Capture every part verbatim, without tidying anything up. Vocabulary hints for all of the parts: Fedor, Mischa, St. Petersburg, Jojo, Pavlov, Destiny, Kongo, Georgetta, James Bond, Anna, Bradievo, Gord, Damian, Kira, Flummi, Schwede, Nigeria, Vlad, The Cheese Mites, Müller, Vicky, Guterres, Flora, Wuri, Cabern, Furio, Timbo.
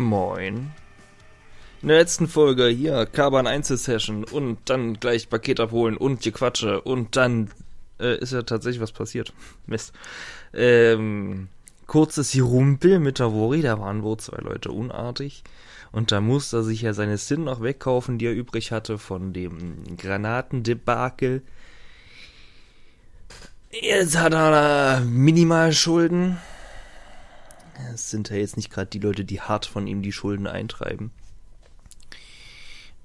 Moin. In der letzten Folge hier Cabern Einzelsession und dann gleich Paket abholen und Gequatsche und dann äh, ist ja tatsächlich was passiert. Mist. Ähm, kurzes Rumpel mit der Wuri, da waren wohl zwei Leute unartig. Und da musste er sich ja seine Sinn noch wegkaufen, die er übrig hatte von dem Granatendebakel. Jetzt hat er Minimalschulden. Es sind ja jetzt nicht gerade die Leute, die hart von ihm die Schulden eintreiben.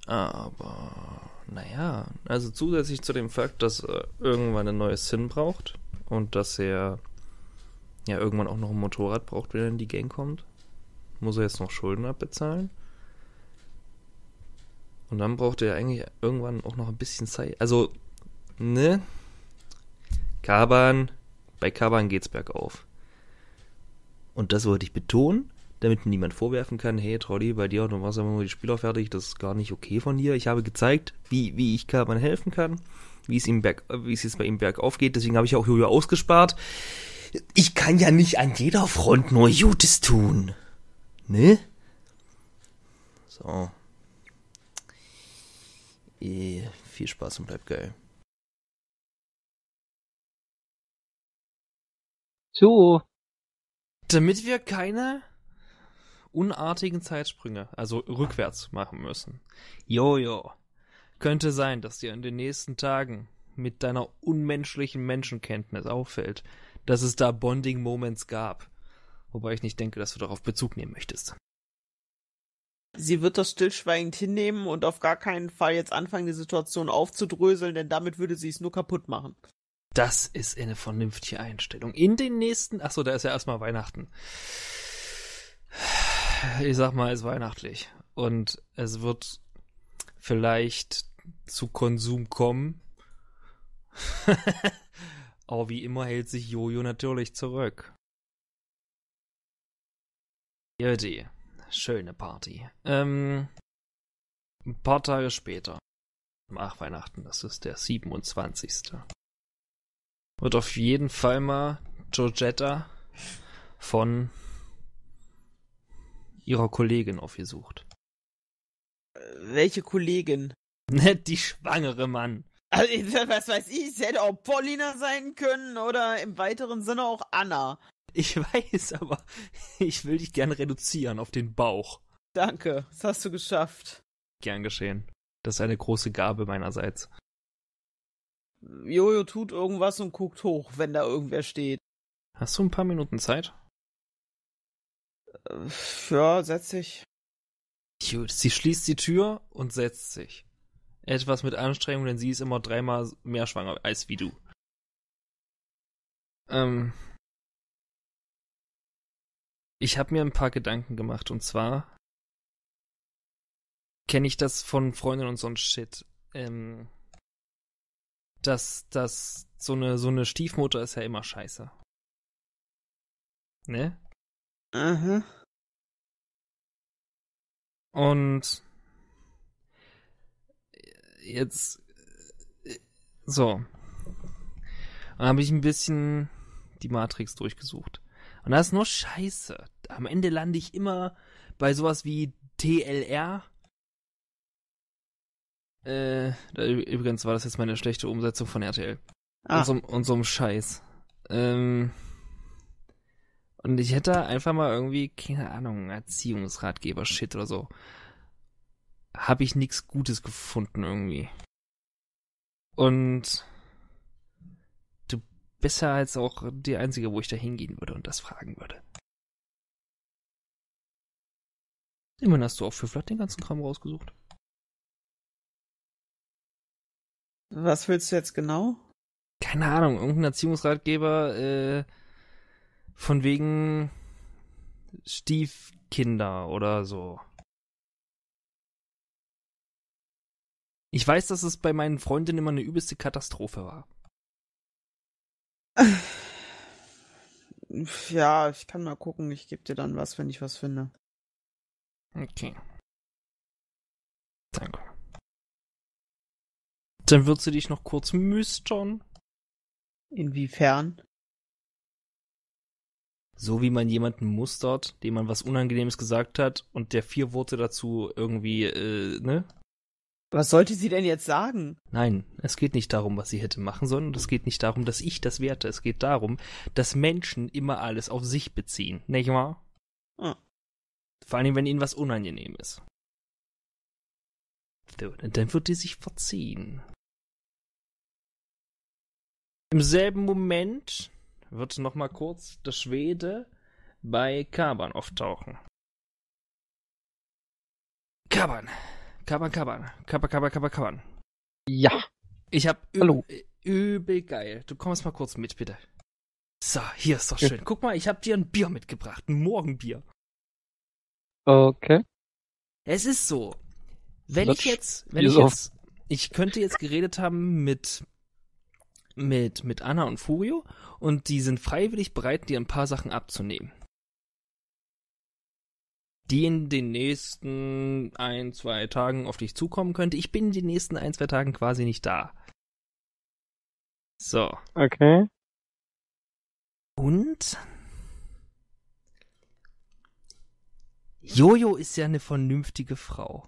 Aber, naja, also zusätzlich zu dem Fakt, dass er irgendwann ein neues Sinn braucht und dass er ja irgendwann auch noch ein Motorrad braucht, wenn er in die Gang kommt, muss er jetzt noch Schulden abbezahlen. Und dann braucht er eigentlich irgendwann auch noch ein bisschen Zeit. Also, ne? Cabern, bei Cabern geht's bergauf. Und das wollte ich betonen, damit mir niemand vorwerfen kann, hey Trolli, bei dir, du machst einfach nur die Spieler fertig, das ist gar nicht okay von dir. Ich habe gezeigt, wie, wie ich Cabern helfen kann, wie es ihm berg, wie es jetzt bei ihm bergauf geht, deswegen habe ich auch Jojo ausgespart. Ich kann ja nicht an jeder Front nur Gutes tun. Ne? So. Eh, viel Spaß und bleibt geil. So. Damit wir keine unartigen Zeitsprünge, also rückwärts machen müssen. Jojo. Könnte sein, dass dir in den nächsten Tagen mit deiner unmenschlichen Menschenkenntnis auffällt, dass es da Bonding Moments gab. Wobei ich nicht denke, dass du darauf Bezug nehmen möchtest. Sie wird das stillschweigend hinnehmen und auf gar keinen Fall jetzt anfangen, die Situation aufzudröseln, denn damit würde sie es nur kaputt machen. Das ist eine vernünftige Einstellung. In den nächsten... Achso, da ist ja erstmal Weihnachten. Ich sag mal, es ist weihnachtlich. Und es wird vielleicht zu Konsum kommen. Aber wie immer hält sich Jojo natürlich zurück. Jödi, schöne Party. Ähm, ein paar Tage später, nach Weihnachten, das ist der siebenundzwanzigste wird auf jeden Fall mal Georgetta von ihrer Kollegin aufgesucht. Welche Kollegin? Die schwangere Mann. Also, was weiß ich, es hätte auch Paulina sein können oder im weiteren Sinne auch Anna. Ich weiß, aber ich will dich gern reduzieren auf den Bauch. Danke, das hast du geschafft. Gern geschehen. Das ist eine große Gabe meinerseits. Jojo tut irgendwas und guckt hoch, wenn da irgendwer steht. Hast du ein paar Minuten Zeit? Ja, setz dich. Sie schließt die Tür und setzt sich. Etwas mit Anstrengung, denn sie ist immer dreimal mehr schwanger als wie du. Ähm... Ich habe mir ein paar Gedanken gemacht, und zwar kenne ich das von Freunden und so ein Shit, ähm, dass, dass so eine, so eine Stiefmutter ist ja immer scheiße. Ne? Aha. Und jetzt so. Dann habe ich ein bisschen die Matrix durchgesucht. Und das ist nur Scheiße. Am Ende lande ich immer bei sowas wie T L R. Äh, da, übrigens war das jetzt meine schlechte Umsetzung von R T L. Ah. Und, so, und so einem Scheiß. Ähm, und ich hätte einfach mal irgendwie, keine Ahnung, Erziehungsratgeber-Shit oder so. Habe ich nichts Gutes gefunden irgendwie. Und... besser als auch die einzige, wo ich da hingehen würde und das fragen würde. Immerhin hast du auch für Vlad den ganzen Kram rausgesucht. Was willst du jetzt genau? Keine Ahnung, irgendein Erziehungsratgeber äh, von wegen Stiefkinder oder so. Ich weiß, dass es bei meinen Freundinnen immer eine übelste Katastrophe war. Ja, ich kann mal gucken. Ich gebe dir dann was, wenn ich was finde. Okay. Danke. Dann würdest du dich noch kurz müstern. Inwiefern? so wie man jemanden mustert, dem man was Unangenehmes gesagt hat und der vier Worte dazu irgendwie, äh, ne? Was sollte sie denn jetzt sagen? Nein, es geht nicht darum, was sie hätte machen sollen, und es geht nicht darum, dass ich das werte. Es geht darum, dass Menschen immer alles auf sich beziehen, nicht wahr? Hm. Vor allem, wenn ihnen was unangenehm ist. Dann wird die sich verziehen. Im selben Moment wird nochmal kurz der Schwede bei Cabern auftauchen. Cabern, Cabern, Cabern, Cabern, Cabern, Cabern, Cabern. Ja. Ich hab üb- Hallo. übel geil. Du kommst mal kurz mit, bitte. So, hier ist doch schön. Ja. Guck mal, ich hab dir ein Bier mitgebracht, ein Morgenbier. Okay. Es ist so, wenn das ich jetzt, wenn ich jetzt, ich könnte jetzt geredet haben mit Mit, mit Anna und Furio, und die sind freiwillig bereit, dir ein paar Sachen abzunehmen. Die in den nächsten ein, zwei Tagen auf dich zukommen könnte. Ich bin in den nächsten ein, zwei Tagen quasi nicht da. So. Okay. Und? Jojo ist ja eine vernünftige Frau.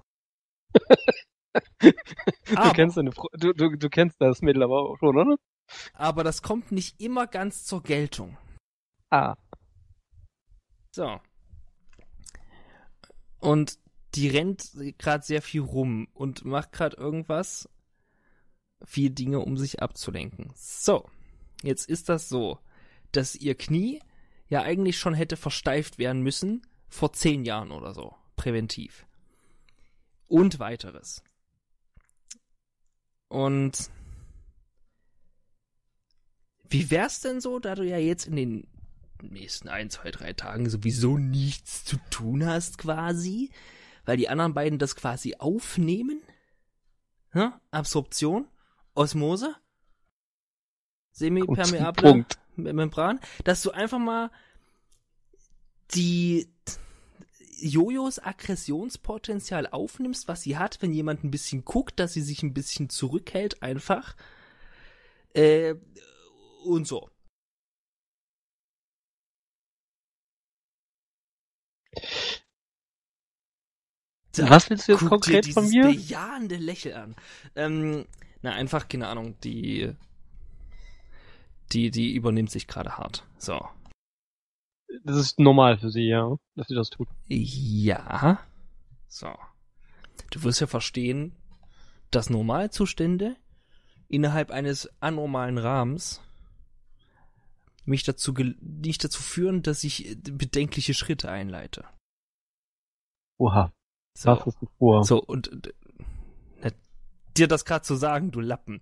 Du kennst, eine, du, du, du kennst das Mädel aber auch schon, oder? Aber das kommt nicht immer ganz zur Geltung. Ah. So. Und die rennt gerade sehr viel rum und macht gerade irgendwas. Vier Dinge, um sich abzulenken. So. Jetzt ist das so, dass ihr Knie ja eigentlich schon hätte versteift werden müssen vor zehn Jahren oder so. Präventiv. Und weiteres. Und wie wär's denn so, da du ja jetzt in den nächsten ein, zwei, drei Tagen sowieso nichts zu tun hast quasi, weil die anderen beiden das quasi aufnehmen? Hm? Absorption, Osmose, semipermeable Membran, dass du einfach mal die Jojos Aggressionspotenzial aufnimmst, was sie hat, wenn jemand ein bisschen guckt, dass sie sich ein bisschen zurückhält einfach. Äh, und so. Da was willst du jetzt konkret dir von mir? Bejahende Lächeln an. Ähm, na, einfach, keine Ahnung, die die, die übernimmt sich gerade hart. So. Das ist normal für sie, ja, dass sie das tut. Ja. So. Du wirst ja verstehen, dass Normalzustände innerhalb eines anormalen Rahmens mich dazu ge- nicht dazu führen, dass ich bedenkliche Schritte einleite. Oha. So. Das ist vor. So, und na, dir das gerade zu sagen, du Lappen.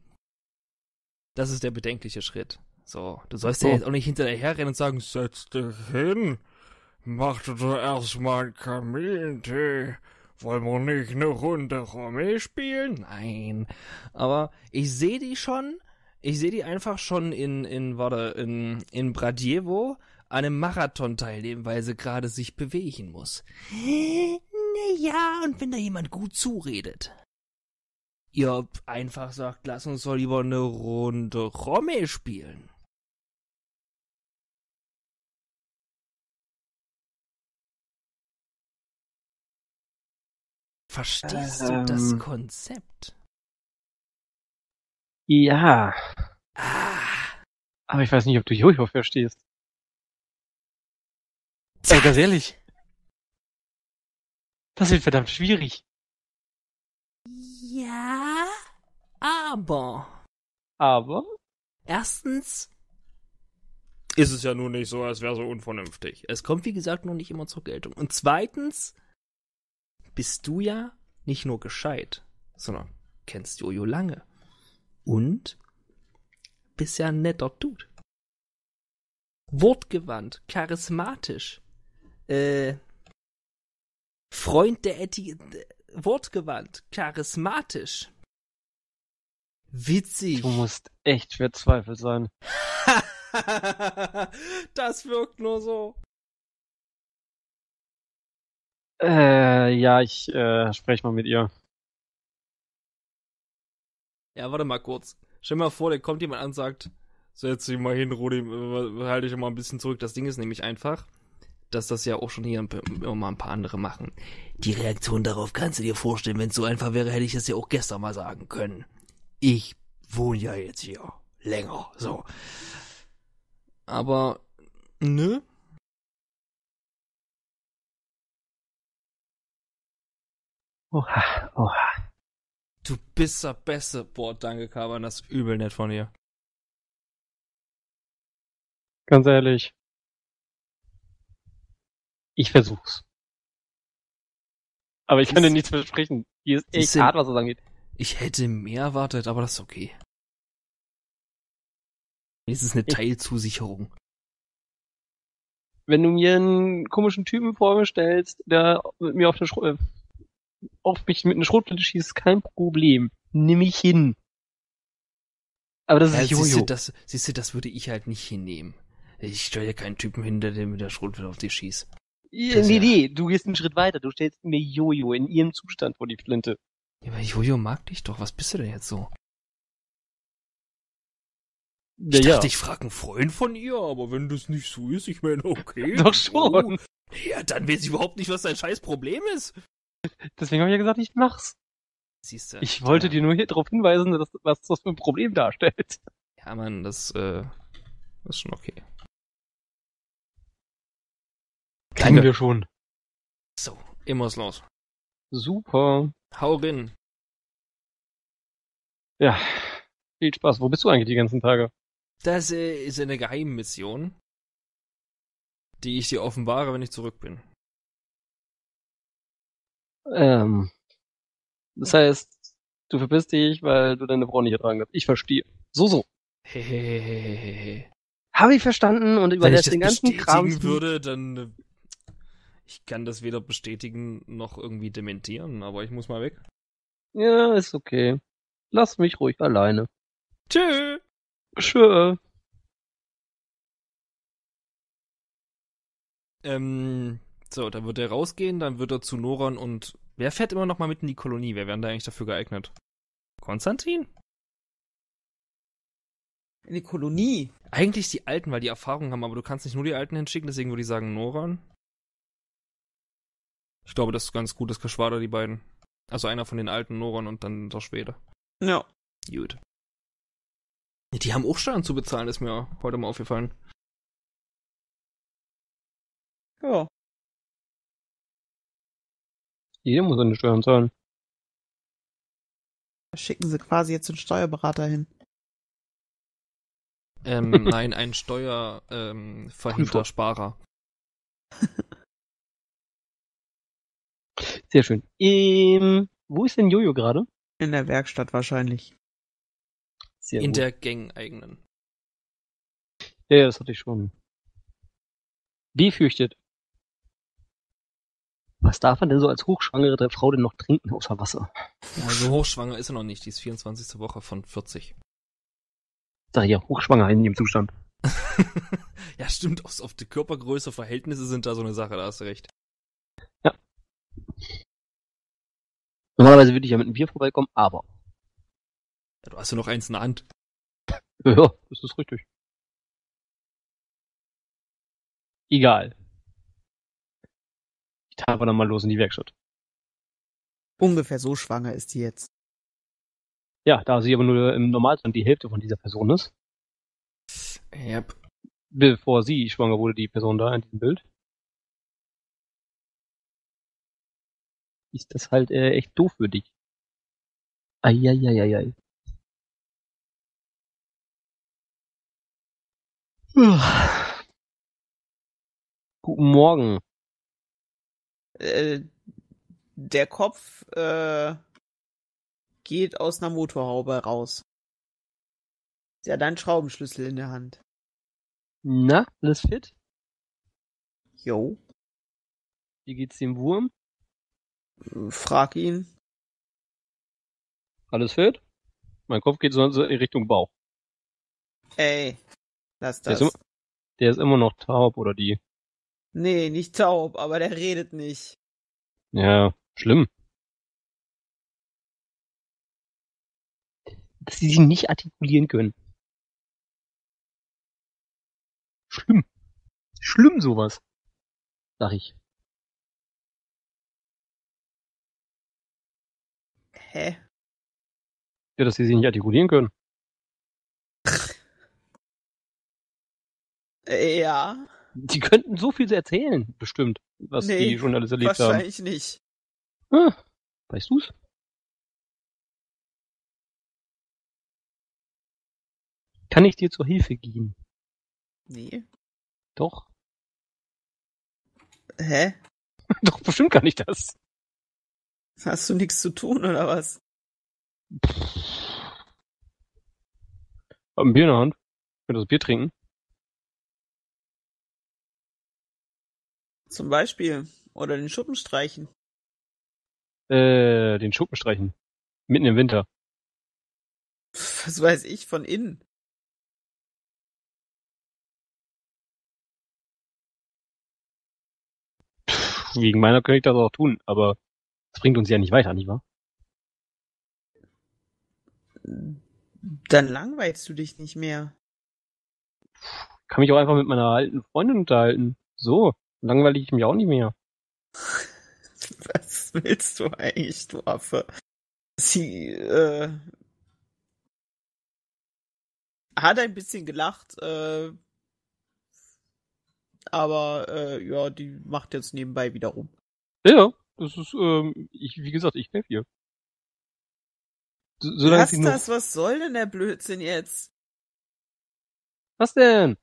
Das ist der bedenkliche Schritt. So, du sollst so. ja jetzt auch nicht hinterher rennen und sagen, setz dich hin, mach dir erstmal einen Kamillentee, wollen wir nicht eine Runde Rommel spielen? Nein, aber ich sehe die schon, ich sehe die einfach schon in, in, warte, in, in Bradievo an einem Marathon teilnehmen, weil sie gerade sich bewegen muss. Naja, und wenn da jemand gut zuredet. Ihr einfach sagt, lass uns doch lieber eine Runde Rommel spielen. Verstehst ähm, du das Konzept? Ja. Ah. Aber ich weiß nicht, ob du Jojo verstehst. Ey, ganz ehrlich. Das wird verdammt schwierig. Ja, aber. Aber? Erstens ist es ja nun nicht so, als wäre so unvernünftig. Es kommt, wie gesagt, nur nicht immer zur Geltung. Und zweitens bist du ja nicht nur gescheit, sondern kennst Jojo lange. Und bist ja ein netter Dude. Wortgewandt, charismatisch, äh, Freund der Etikette, wortgewandt, charismatisch, witzig. Du musst echt verzweifelt sein. Das wirkt nur so. Äh, ja, ich äh, sprech mal mit ihr. Ja, warte mal kurz. Stell dir mal vor, da kommt jemand an und sagt, Setz dich mal hin, Rudi, halte dich mal ein bisschen zurück. Das Ding ist nämlich einfach, dass das ja auch schon hier mal ein paar andere machen. Die Reaktion darauf kannst du dir vorstellen. Wenn es so einfach wäre, hätte ich das ja auch gestern mal sagen können. Ich wohne ja jetzt hier länger, so. Aber, nö. Oha, oha. Du bist der Beste. Boah, danke, Cabern, das ist übel nett von dir. Ganz ehrlich. Ich versuch's. Aber ich kann dir nichts versprechen. Hier ist echt hart, was das angeht. Ich hätte mehr erwartet, aber das ist okay. Es ist eine Teilzusicherung. Wenn du mir einen komischen Typen vor mir stellst, der mit mir auf der Schro- auf mich mit einer Schrotflinte schießt, kein Problem. Nimm mich hin. Aber das ja, ist Jojo. Siehst du, das, siehst du, das würde ich halt nicht hinnehmen. Ich stelle keinen Typen hin, der mit der Schrotflinte auf dich schießt. Ja, nee, ja. nee, du gehst einen Schritt weiter. Du stellst mir Jojo in ihrem Zustand vor die Flinte. Ja, aber Jojo mag dich doch. Was bist du denn jetzt so? Ich ja, dachte, ja. ich frage einen Freund von ihr, aber wenn das nicht so ist, ich meine, okay. Doch schon. Oh. Ja, dann weiß ich überhaupt nicht, was dein scheiß Problem ist. Deswegen habe ich ja gesagt, ich mach's. Siehst du, ich wollte ja. dir nur hier darauf hinweisen, dass, was das für ein Problem darstellt. Ja, Mann, das äh, ist schon okay. Kennen wir schon. So, immer's los. Super. Hau rein. Ja, viel Spaß. Wo bist du eigentlich die ganzen Tage? Das äh, ist eine Geheimmission, die ich dir offenbare, wenn ich zurück bin. Ähm, das heißt, du verpisst dich, weil du deine Frau nicht ertragen hast. Ich verstehe. So, so. Hehehehe. Habe ich verstanden und überlässt den ganzen Kram. Wenn ich das bestätigen würde, dann... Ich kann das weder bestätigen noch irgendwie dementieren, aber ich muss mal weg. Ja, ist okay. Lass mich ruhig alleine. Tschö. Tschö. Ähm... So, dann wird er rausgehen, dann wird er zu Noran und... Wer fährt immer noch mal mit in die Kolonie? Wer wäre da eigentlich dafür geeignet? Konstantin? In die Kolonie? Eigentlich die Alten, weil die Erfahrung haben, aber du kannst nicht nur die Alten hinschicken, deswegen würde ich sagen Noran. Ich glaube, das ist ganz gut, das Geschwader, die beiden. Also einer von den Alten, Noran und dann der Schwede. Ja. Gut. Die haben auch Steuern zu bezahlen, ist mir heute mal aufgefallen. Ja. Jeder muss seine Steuern zahlen. Da schicken sie quasi jetzt einen Steuerberater hin. Ähm, nein, einen Steuerverhintersparer. Ähm, Sehr schön. Ähm, wo ist denn Jojo gerade? In der Werkstatt wahrscheinlich. Sehr In gut. der Gang-eigenen. Ja, das hatte ich schon. Wie fürchtet. Was darf man denn so als hochschwangere Frau denn noch trinken außer Wasser? Also hochschwanger ist er noch nicht, die ist vierundzwanzigste Woche von vierzig. Sag ja, hochschwanger in ihrem Zustand. Ja, stimmt, auf, auf die Körpergröße, Verhältnisse sind da so eine Sache, da hast du recht. Ja. Normalerweise würde ich ja mit einem Bier vorbeikommen, aber... Ja, du hast ja noch eins in der Hand. Ja, das ist richtig. Egal. Ich habe dann mal los in die Werkstatt. Ungefähr so schwanger ist sie jetzt. Ja, da sie aber nur im Normalstand die Hälfte von dieser Person ist. Yep. Bevor sie schwanger wurde, die Person da in diesem Bild. Ist das halt äh, echt doof für dich. Eieieiei. Guten Morgen. Der Kopf äh, geht aus einer Motorhaube raus. Sie hat einen Schraubenschlüssel in der Hand. Na, alles fit? Jo. Wie geht's dem Wurm? Frag ihn. Alles fit? Mein Kopf geht sonst in Richtung Bauch. Ey, lass das. Der ist, im- der ist immer noch taub, oder die? Nee, nicht taub, aber der redet nicht. Ja, schlimm. Dass sie sich nicht artikulieren können. Schlimm. Schlimm sowas. Sag ich. Hä? Ja, dass sie sich nicht artikulieren können. Ja. Die könnten so viel erzählen, bestimmt, was nee, die schon alles erlebt haben. Wahrscheinlich nicht. Ah, weißt du's? Kann ich dir zur Hilfe gehen? Nee. Doch. Hä? Doch, bestimmt kann ich das. Hast du nichts zu tun, oder was? Pff. Hab ein Bier in der Hand. Ich könnte das Bier trinken. Zum Beispiel. Oder den Schuppen streichen. Äh, den Schuppen streichen. Mitten im Winter. Pff, was weiß ich, von innen. Pff, wegen meiner könnte ich das auch tun, aber das bringt uns ja nicht weiter, nicht wahr? Dann langweilst du dich nicht mehr. Ich kann mich auch einfach mit meiner alten Freundin unterhalten. So, langweile ich mich auch nicht mehr. Was willst du eigentlich, du Affe? Sie, äh, hat ein bisschen gelacht, äh, aber, äh, ja, die macht jetzt nebenbei wieder rum. Ja, das ist, ähm, ich, wie gesagt, ich helfe ihr. So, was das? Nur... Was soll denn der Blödsinn jetzt? Was denn?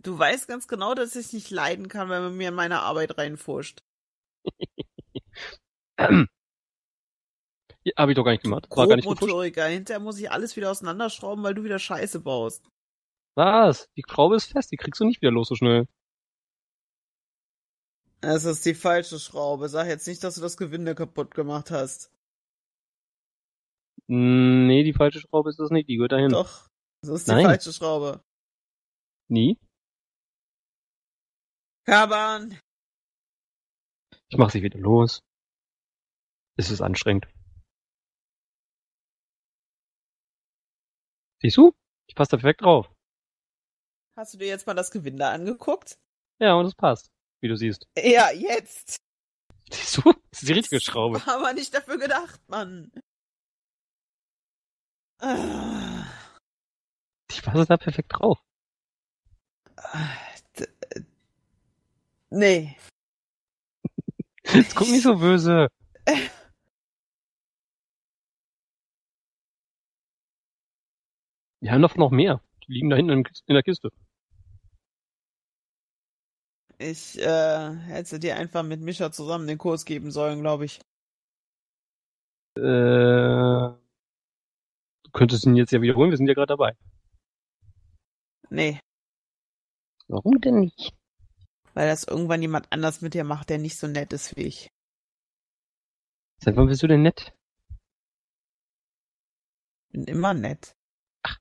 Du weißt ganz genau, dass ich nicht leiden kann, wenn man mir in meine Arbeit reinfuscht. ähm. ja, hab ich doch gar nicht gemacht. War gar nicht gefuscht. Hinterher muss ich alles wieder auseinanderschrauben, weil du wieder Scheiße baust. Was? Die Schraube ist fest, die kriegst du nicht wieder los so schnell. Das ist die falsche Schraube. Sag jetzt nicht, dass du das Gewinde kaputt gemacht hast. Nee, die falsche Schraube ist das nicht, die gehört dahin. Doch, das ist die Nein. falsche Schraube. Nie? Cabern! Ich mach sie wieder los. Es ist anstrengend. Siehst du? Ich passe da perfekt drauf. Hast du dir jetzt mal das Gewinde angeguckt? Ja, und es passt, wie du siehst. Ja, jetzt! Siehst du? Das ist die richtige Schraube. Das war aber nicht dafür gedacht, Mann. Ich passe da perfekt drauf. Nee. Jetzt guck nicht so böse. Wir haben doch noch mehr. Die liegen da hinten in der Kiste. Ich äh, hätte dir einfach mit Mischa zusammen den Kurs geben sollen, glaube ich. Äh... Könntest du ihn jetzt ja wiederholen, wir sind ja gerade dabei. Nee. Warum denn nicht? Weil das irgendwann jemand anders mit dir macht, der nicht so nett ist wie ich. Seit wann bist du denn nett? Bin immer nett. Ach.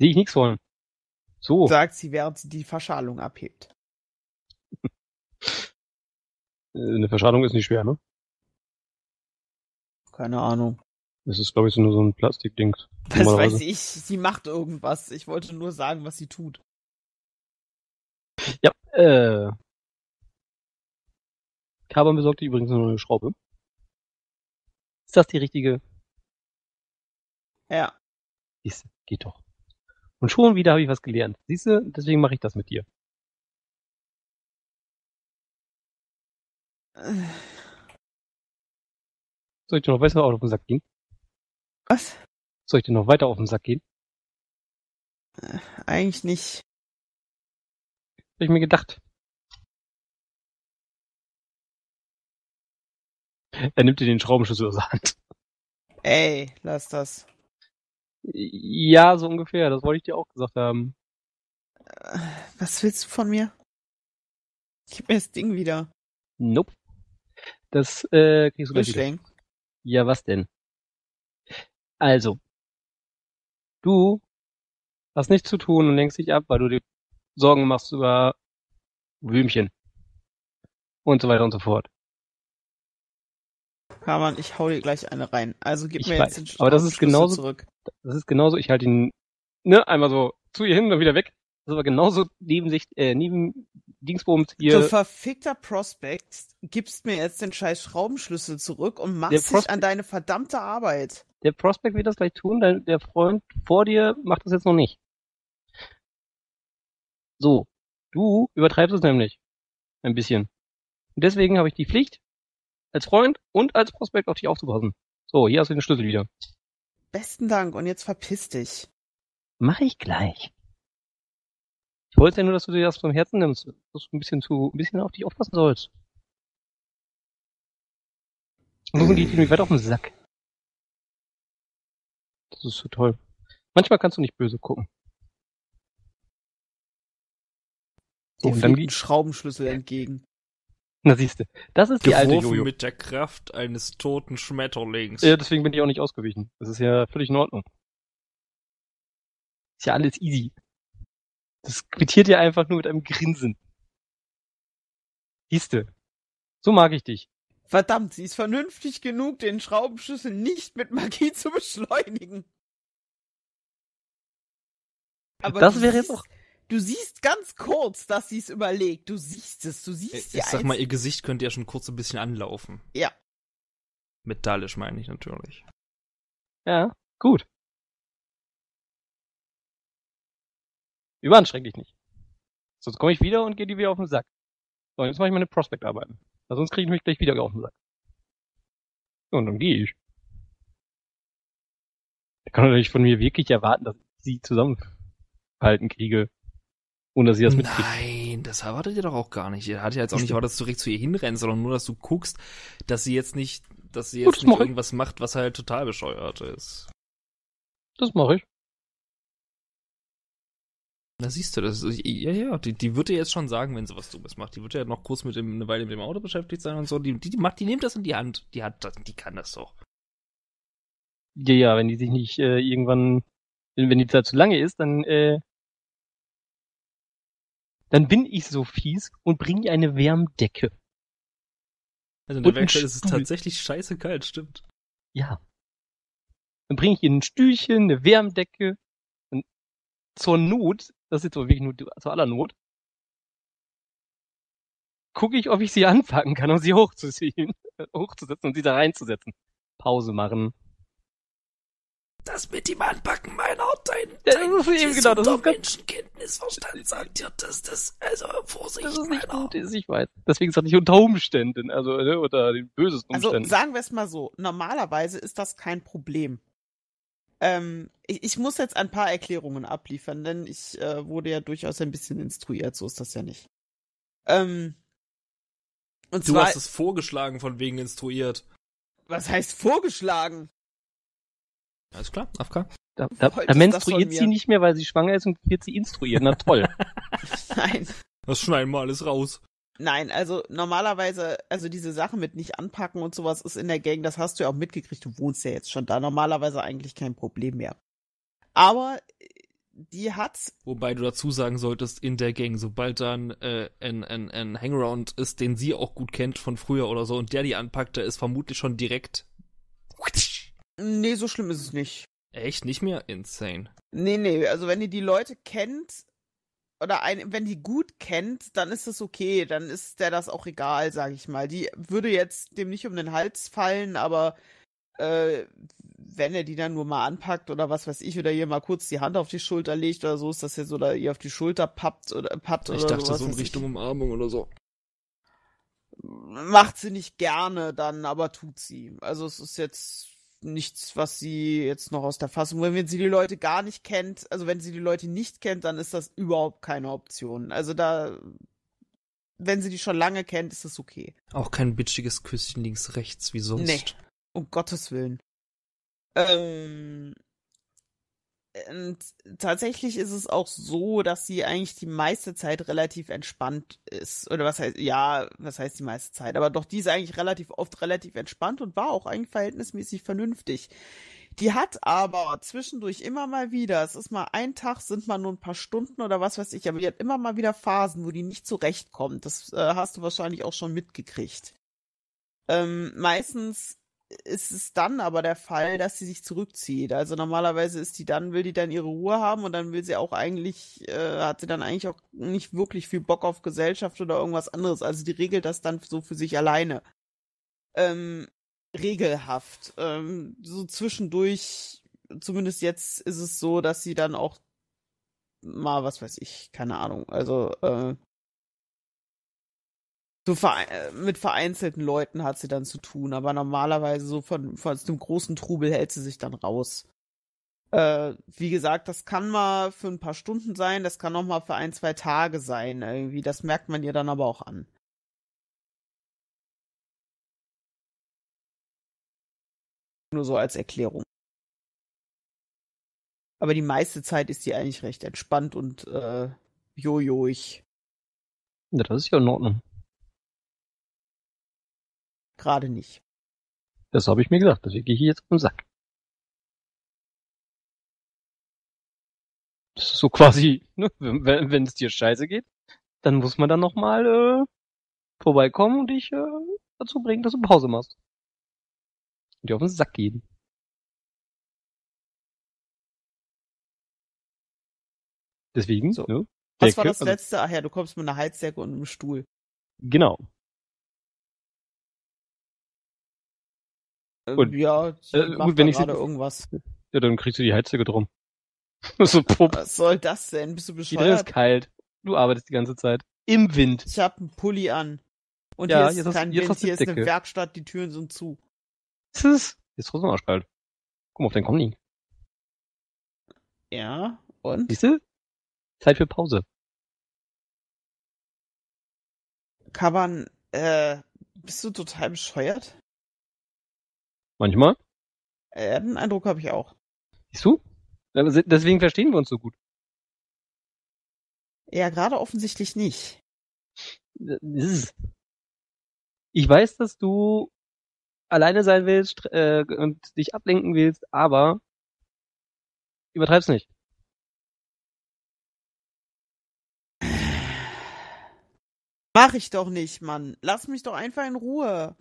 Sehe ich nichts von. So. Sagt sie, während sie die Verschalung abhebt. Eine Verschalung ist nicht schwer, ne? Keine Ahnung. Das ist, glaube ich, so nur so ein Plastikding. Das weiß ich. Sie macht irgendwas. Ich wollte nur sagen, was sie tut. Ja, äh. Cabern besorgte übrigens eine neue Schraube. Ist das die richtige? Ja. Siehste, geht doch. Und schon wieder habe ich was gelernt. Siehste, deswegen mache ich das mit dir. Soll ich dir noch weiter auf den Sack gehen? Was? Soll ich dir noch weiter auf den Sack gehen? Äh, eigentlich nicht. Hab ich mir gedacht. Er nimmt dir den Schraubenschlüssel aus der Hand. Ey, lass das. Ja, so ungefähr. Das wollte ich dir auch gesagt haben. Äh, was willst du von mir? Gib mir das Ding wieder. Nope. Das äh, kriegst du gleich wieder. Ja, was denn? Also, du hast nichts zu tun und lenkst dich ab, weil du dir Sorgen machst über Würmchen und so weiter und so fort. Hamann, ich hau dir gleich eine rein. Also gib ich mir weiß, jetzt den Sch- aber das ist genauso, zurück. Das ist genauso, ich halte ihn ne, einmal so zu ihr hin, dann wieder weg. Das ist aber genauso neben sich, äh, neben Dingsbums hier. Du verfickter Prospect, gibst mir jetzt den scheiß Schraubenschlüssel zurück und machst Pros- dich an deine verdammte Arbeit. Der Prospect wird das gleich tun, dein, der Freund vor dir macht das jetzt noch nicht. So, du übertreibst es nämlich ein bisschen. Und deswegen habe ich die Pflicht, als Freund und als Prospect auf dich aufzupassen. So, hier hast du den Schlüssel wieder. Besten Dank und jetzt verpiss dich. Mach ich gleich. Ich wollte ja nur, dass du dir das vom Herzen nimmst, dass du ein bisschen zu, ein bisschen auf dich aufpassen sollst. Nun geht die nämlich weiter auf den Sack. Das ist so toll. Manchmal kannst du nicht böse gucken. So, und dann geht Schraubenschlüssel entgegen. Na siehste, das ist die alte Jojo. Mit der Kraft eines toten Schmetterlings. Ja, deswegen bin ich auch nicht ausgewichen. Das ist ja völlig in Ordnung. Ist ja alles easy. Das quittiert ja einfach nur mit einem Grinsen. Siehste, so mag ich dich. Verdammt, sie ist vernünftig genug, den Schraubenschlüssel nicht mit Magie zu beschleunigen. Aber das wäre jetzt auch... Du siehst ganz kurz, dass sie es überlegt. Du siehst es, du siehst es. Ich ja sag mal, ihr Gesicht könnte ja schon kurz ein bisschen anlaufen. Ja. Metallisch meine ich natürlich. Ja, gut. Überanstreng dich nicht. Sonst komme ich wieder und gehe dir wieder auf den Sack. So, jetzt mache ich meine Prospect-Arbeiten. Weil sonst kriege ich mich gleich wieder auf den Sack. Und dann gehe ich. Ich kann natürlich von mir wirklich erwarten, dass ich sie zusammenhalten kriege. Und dass sie das mitkriegt. Nein, das erwartet ihr doch auch gar nicht. Ihr hat ja jetzt auch nicht erwartet, dass du direkt zu ihr hinrennst, sondern nur, dass du guckst, dass sie jetzt nicht, dass sie jetzt nicht irgendwas macht, was halt total bescheuert ist. Das mache ich. Da siehst du das. Ja, ja, die, die wird dir jetzt schon sagen, wenn sie was Dummes macht. Die wird ja noch kurz mit dem, eine Weile mit dem Auto beschäftigt sein und so. Die, die, die macht, die nimmt das in die Hand. Die hat das, die kann das doch. Ja, ja, wenn die sich nicht äh, irgendwann, wenn die Zeit zu lange ist, dann, äh, Dann bin ich so fies und bringe eine Wärmdecke. Also in der Werkstatt ist es tatsächlich scheiße kalt, stimmt. Ja. Dann bringe ich ihr ein Stühlchen, eine Wärmdecke. Und zur Not, das ist jetzt aber wirklich nur zur aller Not, gucke ich, ob ich sie anpacken kann, um sie hochzuziehen, hochzusetzen und sie da reinzusetzen. Pause machen. Das mit dem Anpacken meiner Haut, dein, dein das ist eben genau, das ist Menschenkenntnisverstand sagt ja, dass das, also Vorsicht, das ist nicht gut ist, ich weiß. Deswegen sage ich unter Umständen, also ne, unter den bösesten Umständen. Also sagen wir es mal so, normalerweise ist das kein Problem. Ähm, ich, ich muss jetzt ein paar Erklärungen abliefern, denn ich äh, wurde ja durchaus ein bisschen instruiert, so ist das ja nicht. Ähm, und du zwar, hast es vorgeschlagen, von wegen instruiert. Was heißt vorgeschlagen? Alles klar, A F K. Da, da, da menstruiert sie nicht mehr, weil sie schwanger ist und wird sie instruiert. Na toll. Nein. Das schneiden wir alles raus. Nein, also normalerweise, also diese Sache mit nicht anpacken und sowas ist in der Gang, das hast du ja auch mitgekriegt, du wohnst ja jetzt schon da, normalerweise eigentlich kein Problem mehr. Aber die hat's... Wobei du dazu sagen solltest, in der Gang, sobald dann äh, ein, ein, ein Hangaround ist, den sie auch gut kennt von früher oder so und der die anpackt, der ist vermutlich schon direkt... Nee, so schlimm ist es nicht. Echt? Nicht mehr? Insane. Nee, nee, also wenn ihr die Leute kennt, oder ein, wenn die gut kennt, dann ist das okay, dann ist der das auch egal, sag ich mal. Die würde jetzt dem nicht um den Hals fallen, aber äh, wenn er die dann nur mal anpackt oder was weiß ich, oder ihr mal kurz die Hand auf die Schulter legt oder so, ist das jetzt, oder ihr auf die Schulter pappt oder pappt ich oder dachte, sowas. Ich dachte so in Richtung Umarmung oder so. Macht sie nicht gerne dann, aber tut sie. Also es ist jetzt... nichts, was sie jetzt noch aus der Fassung... Wenn sie die Leute gar nicht kennt, also wenn sie die Leute nicht kennt, dann ist das überhaupt keine Option. Also da... Wenn sie die schon lange kennt, ist das okay. Auch kein bitchiges Küsschen links, rechts, wie sonst. Nee, um Gottes Willen. Ähm... Und tatsächlich ist es auch so, dass sie eigentlich die meiste Zeit relativ entspannt ist. Oder was heißt, ja, was heißt die meiste Zeit? Aber doch, die ist eigentlich relativ oft relativ entspannt und war auch eigentlich verhältnismäßig vernünftig. Die hat aber zwischendurch immer mal wieder, es ist mal ein Tag, sind mal nur ein paar Stunden oder was weiß ich, aber die hat immer mal wieder Phasen, wo die nicht zurechtkommt. Das äh, hast du wahrscheinlich auch schon mitgekriegt. Ähm, meistens ist es dann aber der Fall, dass sie sich zurückzieht. Also normalerweise ist die dann, will die dann ihre Ruhe haben und dann will sie auch eigentlich, äh, hat sie dann eigentlich auch nicht wirklich viel Bock auf Gesellschaft oder irgendwas anderes. Also die regelt das dann so für sich alleine. Ähm, regelhaft. Ähm, so zwischendurch, zumindest jetzt ist es so, dass sie dann auch mal, was weiß ich, keine Ahnung, also, äh, so vere- mit vereinzelten Leuten hat sie dann zu tun, aber normalerweise so von, von einem großen Trubel hält sie sich dann raus. Äh, wie gesagt, das kann mal für ein paar Stunden sein, das kann auch mal für ein, zwei Tage sein, irgendwie, das merkt man ihr dann aber auch an. Nur so als Erklärung. Aber die meiste Zeit ist sie eigentlich recht entspannt und äh, jojoig. Ja, das ist ja in Ordnung. Gerade nicht. Das habe ich mir gedacht, deswegen gehe ich jetzt auf den Sack. Das ist so quasi, ne, wenn, wenn es dir scheiße geht, dann muss man dann nochmal äh, vorbeikommen und dich äh, dazu bringen, dass du Pause machst. Und dir auf den Sack gehen. Deswegen, so. Ne? Was war das letzte? Ach ja, du kommst mit einer Heizdecke und einem Stuhl. Genau. Und, ja, die äh, macht gut, wenn ich gerade sie, irgendwas. Ja, dann kriegst du die Heizdecke drum. So, pup. Was soll das denn? Bist du bescheuert? Hier ist kalt. Du arbeitest die ganze Zeit. Im Wind. Ich hab einen Pulli an. Und ja, hier ist kein Wind, hast hier ist eine Werkstatt, die Türen sind zu. Jetzt ist es trotzdem arschkalt. Guck mal auf deinen Kommi. Ja, und? Siehst du? Zeit für Pause. Cabern, äh, bist du total bescheuert? Manchmal. Äh, den Eindruck habe ich auch. Siehst du? Deswegen verstehen wir uns so gut. Ja, gerade offensichtlich nicht. Ich weiß, dass du alleine sein willst äh, und dich ablenken willst, aber übertreib's nicht. Mach ich doch nicht, Mann. Lass mich doch einfach in Ruhe.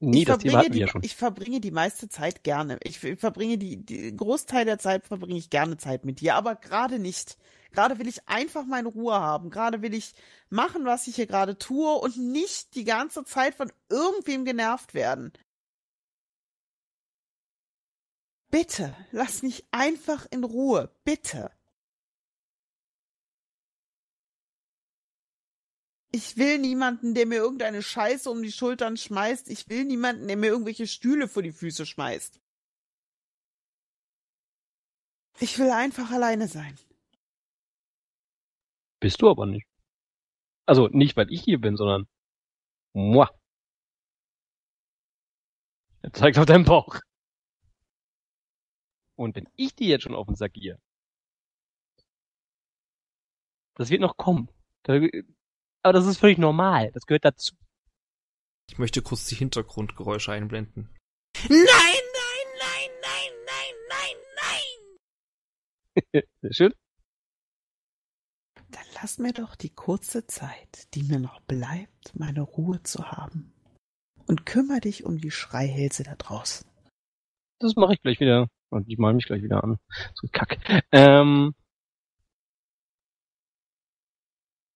Nee, ich das Thema hatten die, wir ja schon. Ich verbringe die meiste Zeit gerne. Ich verbringe die, die Großteil der Zeit verbringe ich gerne Zeit mit dir, aber gerade nicht. Gerade will ich einfach meine Ruhe haben. Gerade will ich machen, was ich hier gerade tue und nicht die ganze Zeit von irgendwem genervt werden. Bitte, lass mich einfach in Ruhe. Bitte. Ich will niemanden, der mir irgendeine Scheiße um die Schultern schmeißt. Ich will niemanden, der mir irgendwelche Stühle vor die Füße schmeißt. Ich will einfach alleine sein. Bist du aber nicht. Also nicht, weil ich hier bin, sondern moi. Er zeigt auf deinen Bauch. Und wenn ich dir jetzt schon auf den Sack gehe, das wird noch kommen. Da, aber das ist völlig normal. Das gehört dazu. Ich möchte kurz die Hintergrundgeräusche einblenden. Nein, nein, nein, nein, nein, nein, nein! Sehr schön. Dann lass mir doch die kurze Zeit, die mir noch bleibt, meine Ruhe zu haben. Und kümmere dich um die Schreihälse da draußen. Das mache ich gleich wieder. Und ich male mich gleich wieder an. So ein Kack. Ähm.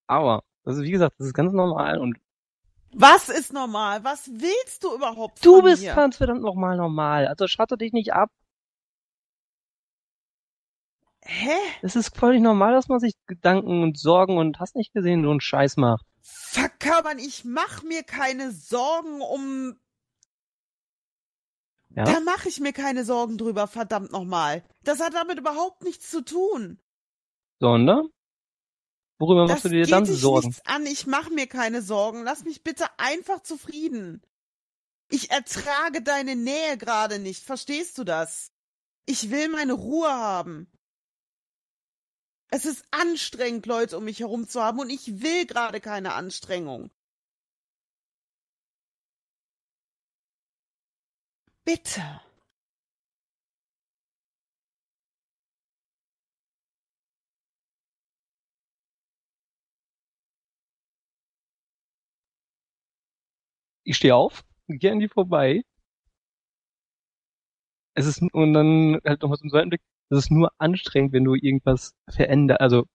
Aber. Also wie gesagt, das ist ganz normal und... Was ist normal? Was willst du überhaupt von mir? Du bist ganz verdammt nochmal normal. Also schatte dich nicht ab. Hä? Es ist völlig normal, dass man sich Gedanken und Sorgen und hast nicht gesehen, so einen Scheiß macht. Verkammern, ich mach mir keine Sorgen um... Ja? Da mache ich mir keine Sorgen drüber, verdammt nochmal. Das hat damit überhaupt nichts zu tun. Sondern? Worüber machst du dir dann Sorgen? Das geht dich nichts an, ich mache mir keine Sorgen. Lass mich bitte einfach zufrieden. Ich ertrage deine Nähe gerade nicht, verstehst du das? Ich will meine Ruhe haben. Es ist anstrengend, Leute um mich herum zu haben und ich will gerade keine Anstrengung. Bitte. ich stehe auf, gehe an die vorbei. Es ist, und dann halt nochmal zum zweiten Blick, es ist nur anstrengend, wenn du irgendwas verändern, also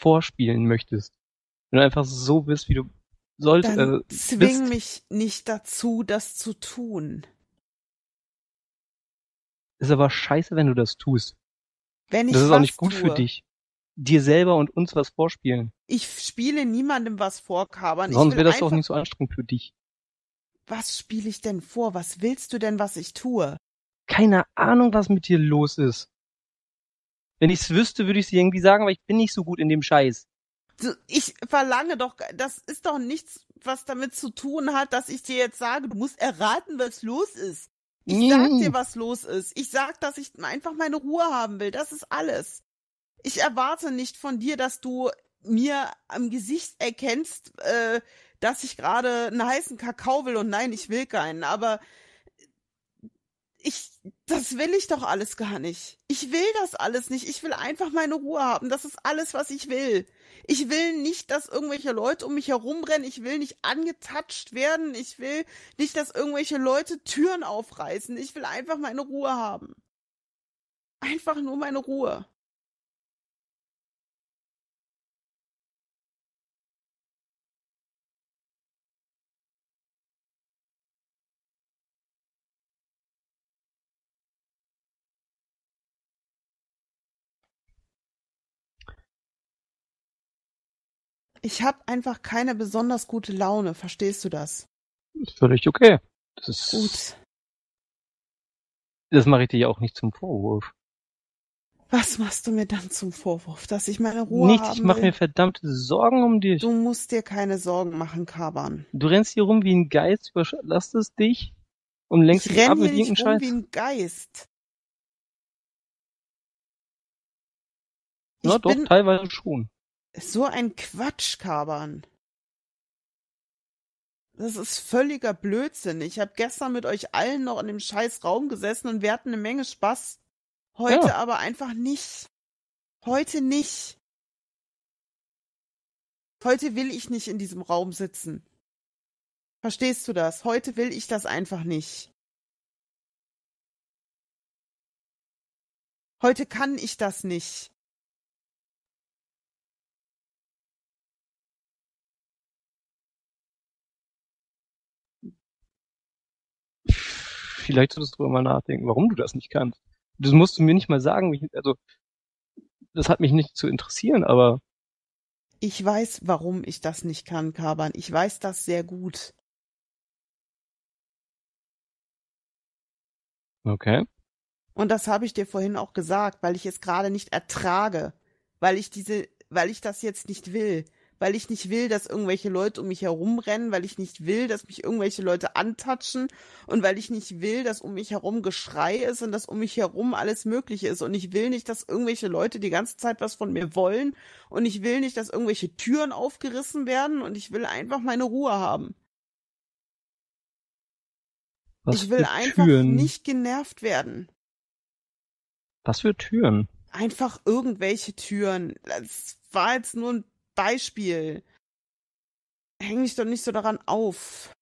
vorspielen möchtest. Wenn du einfach so bist, wie du solltest. Dann äh, zwing bist. mich nicht dazu, das zu tun. Ist aber scheiße, wenn du das tust. Wenn ich das ist auch nicht gut tue. Für dich. Dir selber und uns was vorspielen. Ich spiele niemandem was vor, Cabern. Sonst wäre das doch nicht so anstrengend für dich. Was spiele ich denn vor? Was willst du denn, was ich tue? Keine Ahnung, was mit dir los ist. Wenn ich's wüsste, würde ich es irgendwie sagen, aber ich bin nicht so gut in dem Scheiß. Ich verlange doch, das ist doch nichts, was damit zu tun hat, dass ich dir jetzt sage, du musst erraten, was los ist. Ich mm. sag dir, was los ist. Ich sag, dass ich einfach meine Ruhe haben will. Das ist alles. Ich erwarte nicht von dir, dass du mir am Gesicht erkennst, äh, dass ich gerade einen heißen Kakao will und nein, ich will keinen, aber ich, das will ich doch alles gar nicht. Ich will das alles nicht. Ich will einfach meine Ruhe haben. Das ist alles, was ich will. Ich will nicht, dass irgendwelche Leute um mich herumrennen. Ich will nicht angetatscht werden. Ich will nicht, dass irgendwelche Leute Türen aufreißen. Ich will einfach meine Ruhe haben. Einfach nur meine Ruhe. Ich habe einfach keine besonders gute Laune, verstehst du das? Ist völlig okay. Das ist gut. Das mache ich dir ja auch nicht zum Vorwurf. Was machst du mir dann zum Vorwurf, dass ich meine Ruhe habe? Nichts, haben ich mache mir verdammte Sorgen um dich. Du musst dir keine Sorgen machen, Cabern. Du rennst hier rum wie ein Geist, überlastest dich und lenkst dich ab mit irgendeinem Scheiß. Ich renne hier nicht rum wie ein Geist. Na ich doch, bin... teilweise schon. So ein Quatsch, Cabern. Das ist völliger Blödsinn. Ich habe gestern mit euch allen noch in dem scheiß Raum gesessen und wir hatten eine Menge Spaß. Heute ja. aber einfach nicht. Heute nicht. Heute will ich nicht in diesem Raum sitzen. Verstehst du das? Heute will ich das einfach nicht. Heute kann ich das nicht. Vielleicht solltest du darüber mal nachdenken, warum du das nicht kannst. Das musst du mir nicht mal sagen. Also, das hat mich nicht zu interessieren, aber... Ich weiß, warum ich das nicht kann, Cabern. Ich weiß das sehr gut. Okay. Und das habe ich dir vorhin auch gesagt, weil ich es gerade nicht ertrage. Weil ich diese, weil ich das jetzt nicht will. Weil ich nicht will, dass irgendwelche Leute um mich herumrennen, weil ich nicht will, dass mich irgendwelche Leute antatschen und weil ich nicht will, dass um mich herum Geschrei ist und dass um mich herum alles Mögliche ist und ich will nicht, dass irgendwelche Leute die ganze Zeit was von mir wollen und ich will nicht, dass irgendwelche Türen aufgerissen werden und ich will einfach meine Ruhe haben. Was ich will einfach Türen? Nicht genervt werden. Was für Türen? Einfach irgendwelche Türen. Das war jetzt nur ein Beispiel. Häng mich doch nicht so daran auf.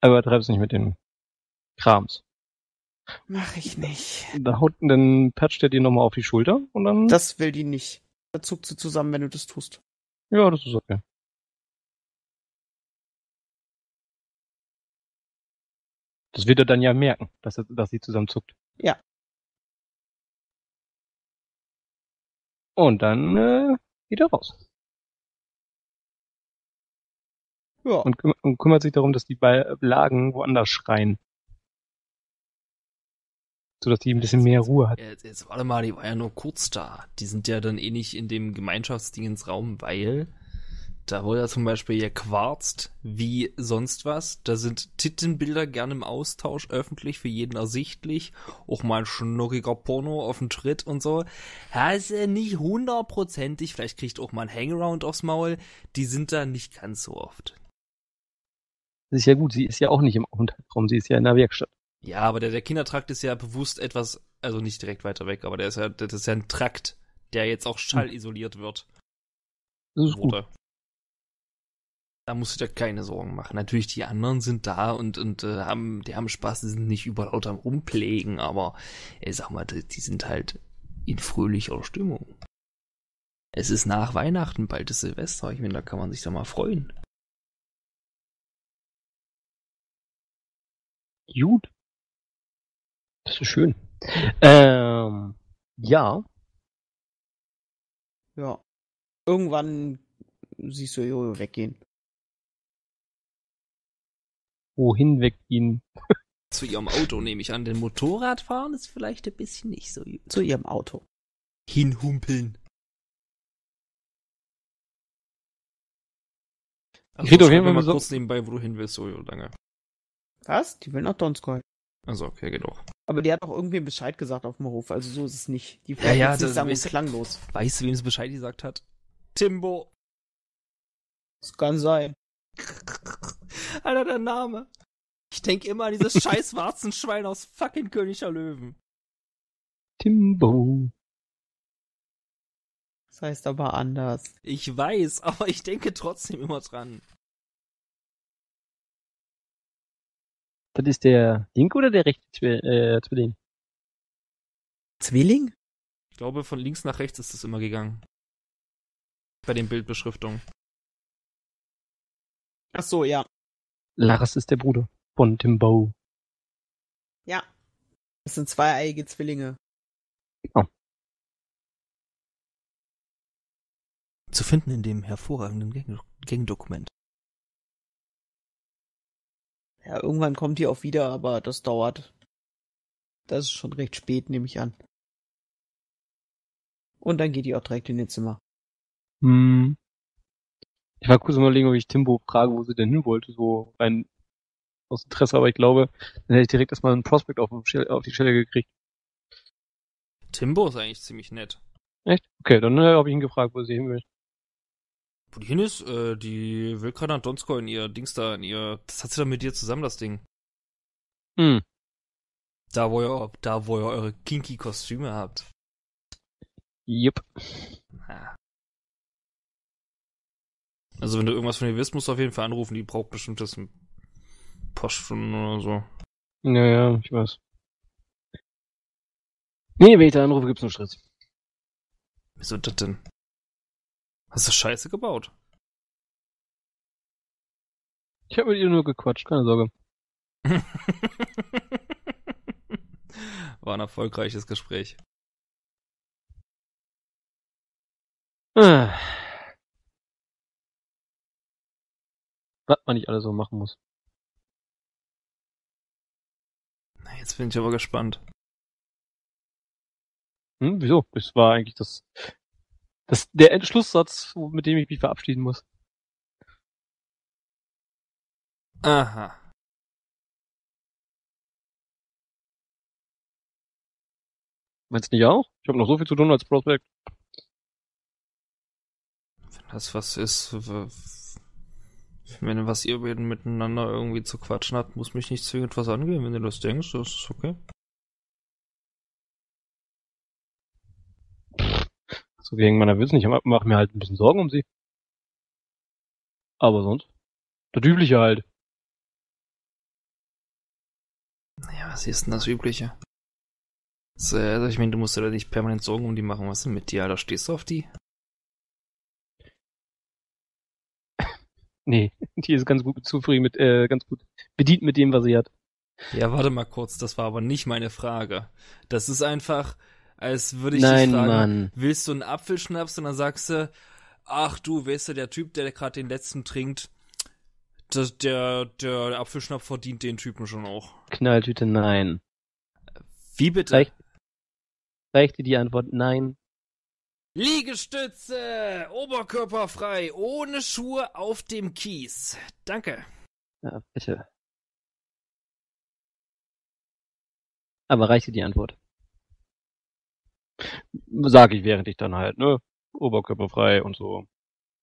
Aber treib's nicht mit dem Krams. Mach ich nicht. Da haut, dann patcht er dir nochmal auf die Schulter und dann... Das will die nicht. Da zuckt sie zusammen, wenn du das tust. Ja, das ist okay. Das wird er dann ja merken, dass, er, dass sie zusammenzuckt. Ja. Und dann äh, geht er raus. Ja. Und, küm- und kümmert sich darum, dass die Lagen woanders schreien. Sodass die ein bisschen mehr Ruhe hat. Jetzt, jetzt warte mal, die war ja nur kurz da. Die sind ja dann eh nicht in dem Gemeinschaftsdingensraum, weil... Da wurde ja zum Beispiel gequarzt wie sonst was. Da sind Tittenbilder gerne im Austausch öffentlich, für jeden ersichtlich. Auch mal ein schnuckiger Porno auf dem Tritt und so. Ja, ist ja nicht hundertprozentig. Vielleicht kriegt auch mal ein Hangaround aufs Maul. Die sind da nicht ganz so oft. Das ist ja gut. Sie ist ja auch nicht im Aufenthaltsraum. Sie ist ja in der Werkstatt. Ja, aber der, der Kindertrakt ist ja bewusst etwas also nicht direkt weiter weg, aber der ist ja, das ist ja ein Trakt, der jetzt auch schallisoliert wird. Das ist gut. Da musst du dir keine Sorgen machen. Natürlich, die anderen sind da und, und äh, haben, die haben Spaß, die sind nicht überlaut am Rumplägen, aber ich sag mal, die, die sind halt in fröhlicher Stimmung. Es ist nach Weihnachten, bald ist Silvester, ich meine, da kann man sich doch mal freuen. Gut. Das ist schön. Ähm, ja. Ja. Irgendwann siehst du Jojo weggehen. Wohin weggehen? Zu ihrem Auto nehme ich an. Den Motorradfahren ist vielleicht ein bisschen nicht so gut. Zu ihrem Auto. Hinhumpeln. Also, ich rede auf jeden Fall mal so kurz nebenbei, wo du hin willst, Jojo, danke. Was? Die will nach Donskoy. Also, okay, geht auch. Aber die hat auch irgendwem Bescheid gesagt auf dem Hof, also so ist es nicht. Die Frage ja, ja, ist sagen ist klanglos. Weißt du, wem es Bescheid gesagt hat? Timbo. Das kann sein. Alter, der Name. Ich denke immer an dieses scheiß Warzenschwein aus fucking König der Löwen. Timbo. Das heißt aber anders. Ich weiß, aber ich denke trotzdem immer dran. Das ist der linke oder der rechte Zwi- äh, Zwilling? Zwilling? Ich glaube, von links nach rechts ist das immer gegangen. Bei den Bildbeschriftungen. Ach so, ja. Lars ist der Bruder von Timbo. Ja. Das sind zweieiige Zwillinge. Genau. Zu finden in dem hervorragenden Gang- Gang-Dokument. Ja, irgendwann kommt die auch wieder, aber das dauert. Das ist schon recht spät, nehme ich an. Und dann geht die auch direkt in ihr Zimmer. Hm. Ich war kurz überlegen, ob ich Timbo frage, wo sie denn hin wollte, so rein aus Interesse, aber ich glaube, dann hätte ich direkt erstmal einen Prospekt auf, auf die Stelle gekriegt. Timbo ist eigentlich ziemlich nett. Echt? Okay, dann äh, habe ich ihn gefragt, wo sie hin will. Wo die hin ist, äh, die will gerade an Donskoy in ihr Dings da, in ihr, das hat sie dann mit dir zusammen, das Ding. Hm. Da, wo ihr, da, wo ihr eure kinky Kostüme habt. Jupp. Na. Also, wenn du irgendwas von ihr willst, musst du auf jeden Fall anrufen, die braucht bestimmt das ein paar Stunden oder so. Naja, ich weiß. Nee, wenn ich da anrufe, gibt's nur Stress. Wieso das denn? Hast du Scheiße gebaut? Ich habe mit ihr nur gequatscht, keine Sorge. War ein erfolgreiches Gespräch. Ah. Was man nicht alles so machen muss. Na, jetzt bin ich aber gespannt. Hm, wieso? Das war eigentlich das... Das ist der Schlusssatz, mit dem ich mich verabschieden muss. Aha. Meinst du nicht auch? Ich habe noch so viel zu tun als Prospect. Wenn das was ist, wenn was ihr beiden miteinander irgendwie zu quatschen habt, muss mich nicht zwingend was angehen, wenn du das denkst, das ist okay. So wegen meiner Wissen, ich mache mir halt ein bisschen Sorgen um sie. Aber sonst, das Übliche halt. Naja, was ist denn das Übliche? Das, also ich meine, du musst dir da nicht permanent Sorgen um die machen. Was ist denn mit dir, Alter? Stehst du auf die? Nee, die ist ganz gut zufrieden mit, äh, ganz gut bedient mit dem, was sie hat. Ja, warte mal kurz, das war aber nicht meine Frage. Das ist einfach... Als würde ich Nein, dich fragen, Mann. Willst du einen Apfelschnaps? Und dann sagst du, ach du, weißt du, der Typ, der gerade den letzten trinkt, das, der, der Apfelschnaps verdient den Typen schon auch. Knalltüte, nein. Wie bitte? Reicht, reicht dir die Antwort? Nein. Liegestütze, oberkörperfrei, ohne Schuhe auf dem Kies. Danke. Ja, bitte. Aber reicht dir die Antwort? Sag ich, während ich dann halt, ne, oberkörperfrei und so.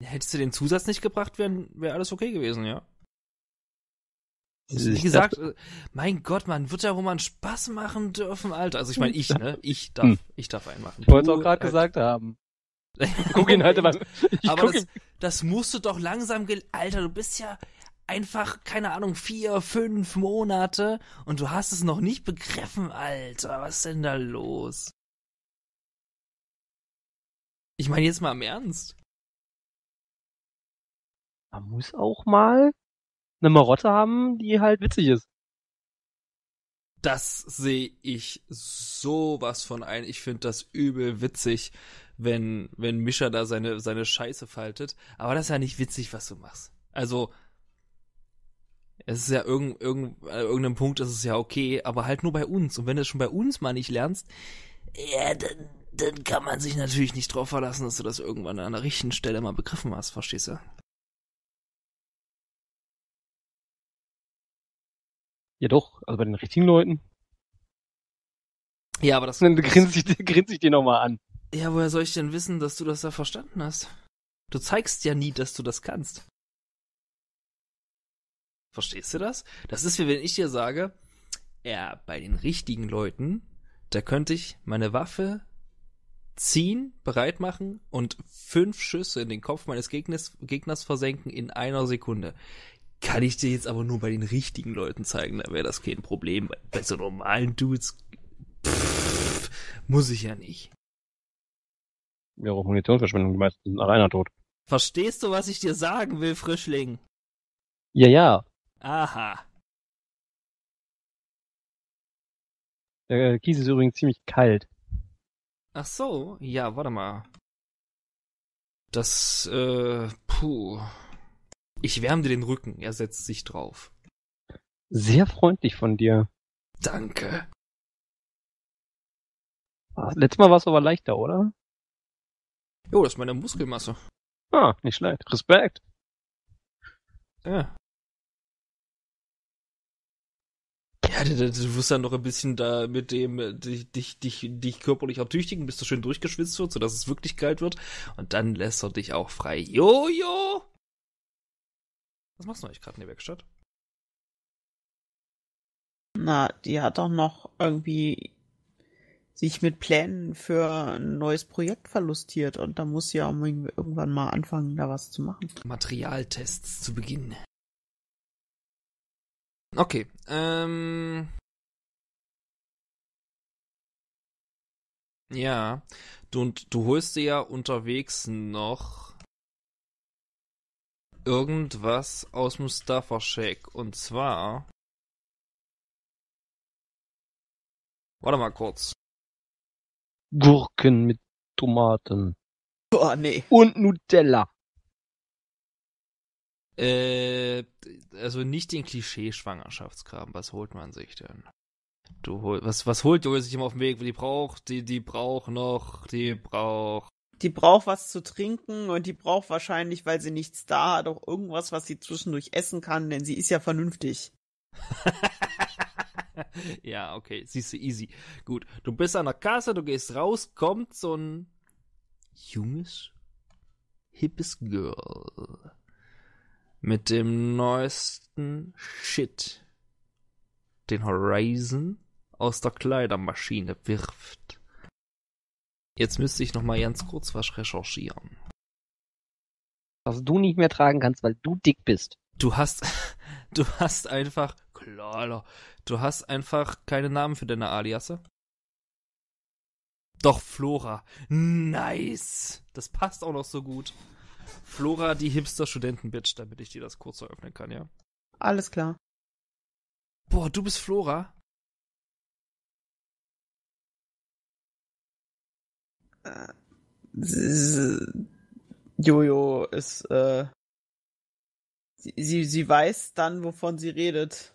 Hättest du den Zusatz nicht gebracht, wäre wär alles okay gewesen, ja? Also wie gesagt, dachte, mein Gott, man wird ja wohl mal einen Spaß machen dürfen, Alter. Also ich meine, ich, ne? Ich darf, hm. ich darf einen machen. Ich wollte es auch gerade gesagt haben. Ich guck ihn halt mal. Aber das, das musst du doch langsam, gel- Alter, du bist ja einfach, keine Ahnung, vier, fünf Monate und du hast es noch nicht begriffen, Alter. Was ist denn da los? Ich meine jetzt mal im Ernst. Man muss auch mal eine Marotte haben, die halt witzig ist. Das sehe ich sowas von ein. Ich finde das übel witzig, wenn, wenn Mischa da seine, seine Scheiße faltet. Aber das ist ja nicht witzig, was du machst. Also, es ist ja irgend, irgend, an irgendeinem Punkt ist es ja okay, aber halt nur bei uns. Und wenn du es schon bei uns mal nicht lernst, ja, dann, dann kann man sich natürlich nicht drauf verlassen, dass du das irgendwann an der richtigen Stelle mal begriffen hast, verstehst du? Ja doch, also bei den richtigen Leuten. Ja, aber das... Dann grinst ich, grinst ich dir nochmal an. Ja, woher soll ich denn wissen, dass du das da verstanden hast? Du zeigst ja nie, dass du das kannst. Verstehst du das? Das ist wie wenn ich dir sage, ja, bei den richtigen Leuten, da könnte ich meine Waffe ziehen, bereit machen und fünf Schüsse in den Kopf meines Gegners, Gegners versenken in einer Sekunde. Kann ich dir jetzt aber nur bei den richtigen Leuten zeigen, da wäre das kein Problem. Bei so normalen Dudes pff, muss ich ja nicht. Ja, auch Munitionsverschwendung, die meisten sind nach einer tot. Verstehst du, was ich dir sagen will, Frischling? Ja, ja. Aha. Der Kies ist übrigens ziemlich kalt. Ach so, ja, warte mal. Das, äh, puh... Ich wärme dir den Rücken, er setzt sich drauf. Sehr freundlich von dir. Danke. Letztes Mal war es aber leichter, oder? Jo, das ist meine Muskelmasse. Ah, nicht schlecht. Respekt. Ja. Ja, du, du wirst dann noch ein bisschen da mit dem dich, dich, dich, dich körperlich ertüchtigen, bis du schön durchgeschwitzt wird, sodass es wirklich kalt wird. Und dann lässt er dich auch frei. Jojo! Was machst du eigentlich gerade in der Werkstatt? Na, die hat doch noch irgendwie sich mit Plänen für ein neues Projekt verlustiert und da muss sie ja irgendwann mal anfangen, da was zu machen. Materialtests zu beginnen. Okay, ähm... ja, du, du holst dir ja unterwegs noch irgendwas aus Mustafa Sheikh. Und zwar... Warte mal kurz. Gurken mit Tomaten. Oh, nee. Und Nutella. Äh, also nicht den Klischee-Schwangerschaftsgraben. Was holt man sich denn? Du hol, was, was holt ihr sich immer auf dem Weg? Die braucht, die, die braucht noch, die braucht... Die braucht was zu trinken und die braucht wahrscheinlich, weil sie nichts da hat, auch irgendwas, was sie zwischendurch essen kann, denn sie ist ja vernünftig. Ja, okay, siehst du, easy. Gut, du bist an der Kasse, du gehst raus, kommt so ein junges, hippes Girl mit dem neuesten Shit, den Horizon aus der Kleidermaschine wirft. Jetzt müsste ich nochmal ganz kurz was recherchieren. Was du nicht mehr tragen kannst, weil du dick bist. Du hast, du hast einfach, klar, du hast einfach keine Namen für deine Aliasse. Doch, Flora. Nice. Das passt auch noch so gut. Flora, die Hipster-Studenten-Bitch, damit ich dir das kurz eröffnen kann, ja? Alles klar. Boah, du bist Flora? Jojo ist, äh, sie, sie, sie weiß dann, wovon sie redet.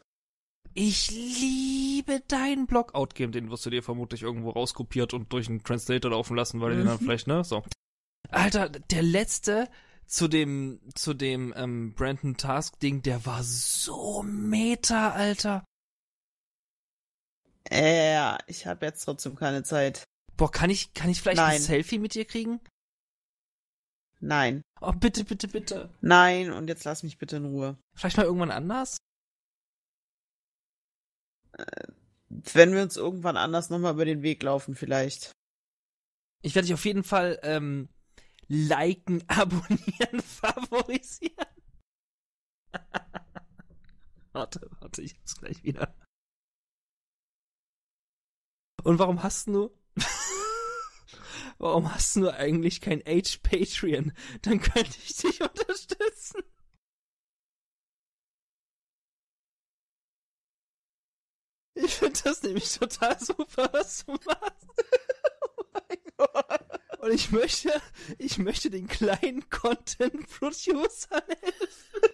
Ich liebe deinen Blockout-Game, den wirst du dir vermutlich irgendwo rauskopiert und durch einen Translator laufen lassen, weil mhm. den dann vielleicht, ne, so. Alter, der letzte zu dem, zu dem, ähm, Brandon Task-Ding, der war so meta, Alter. Äh, ja, ich hab jetzt trotzdem keine Zeit. Boah, kann ich, kann ich vielleicht Nein. ein Selfie mit dir kriegen? Nein. Oh, bitte, bitte, bitte. Nein, und jetzt lass mich bitte in Ruhe. Vielleicht mal irgendwann anders? wenn wir uns irgendwann anders nochmal über den Weg laufen vielleicht. Ich werde dich auf jeden Fall ähm, liken, abonnieren, favorisieren. Warte, warte, ich hab's gleich wieder. Und warum hast du... warum hast du eigentlich kein H-Patreon? Dann könnte ich dich unterstützen. Ich finde das nämlich total super, was du machst. Oh mein Gott. Und ich möchte, ich möchte den kleinen Content-Producern helfen.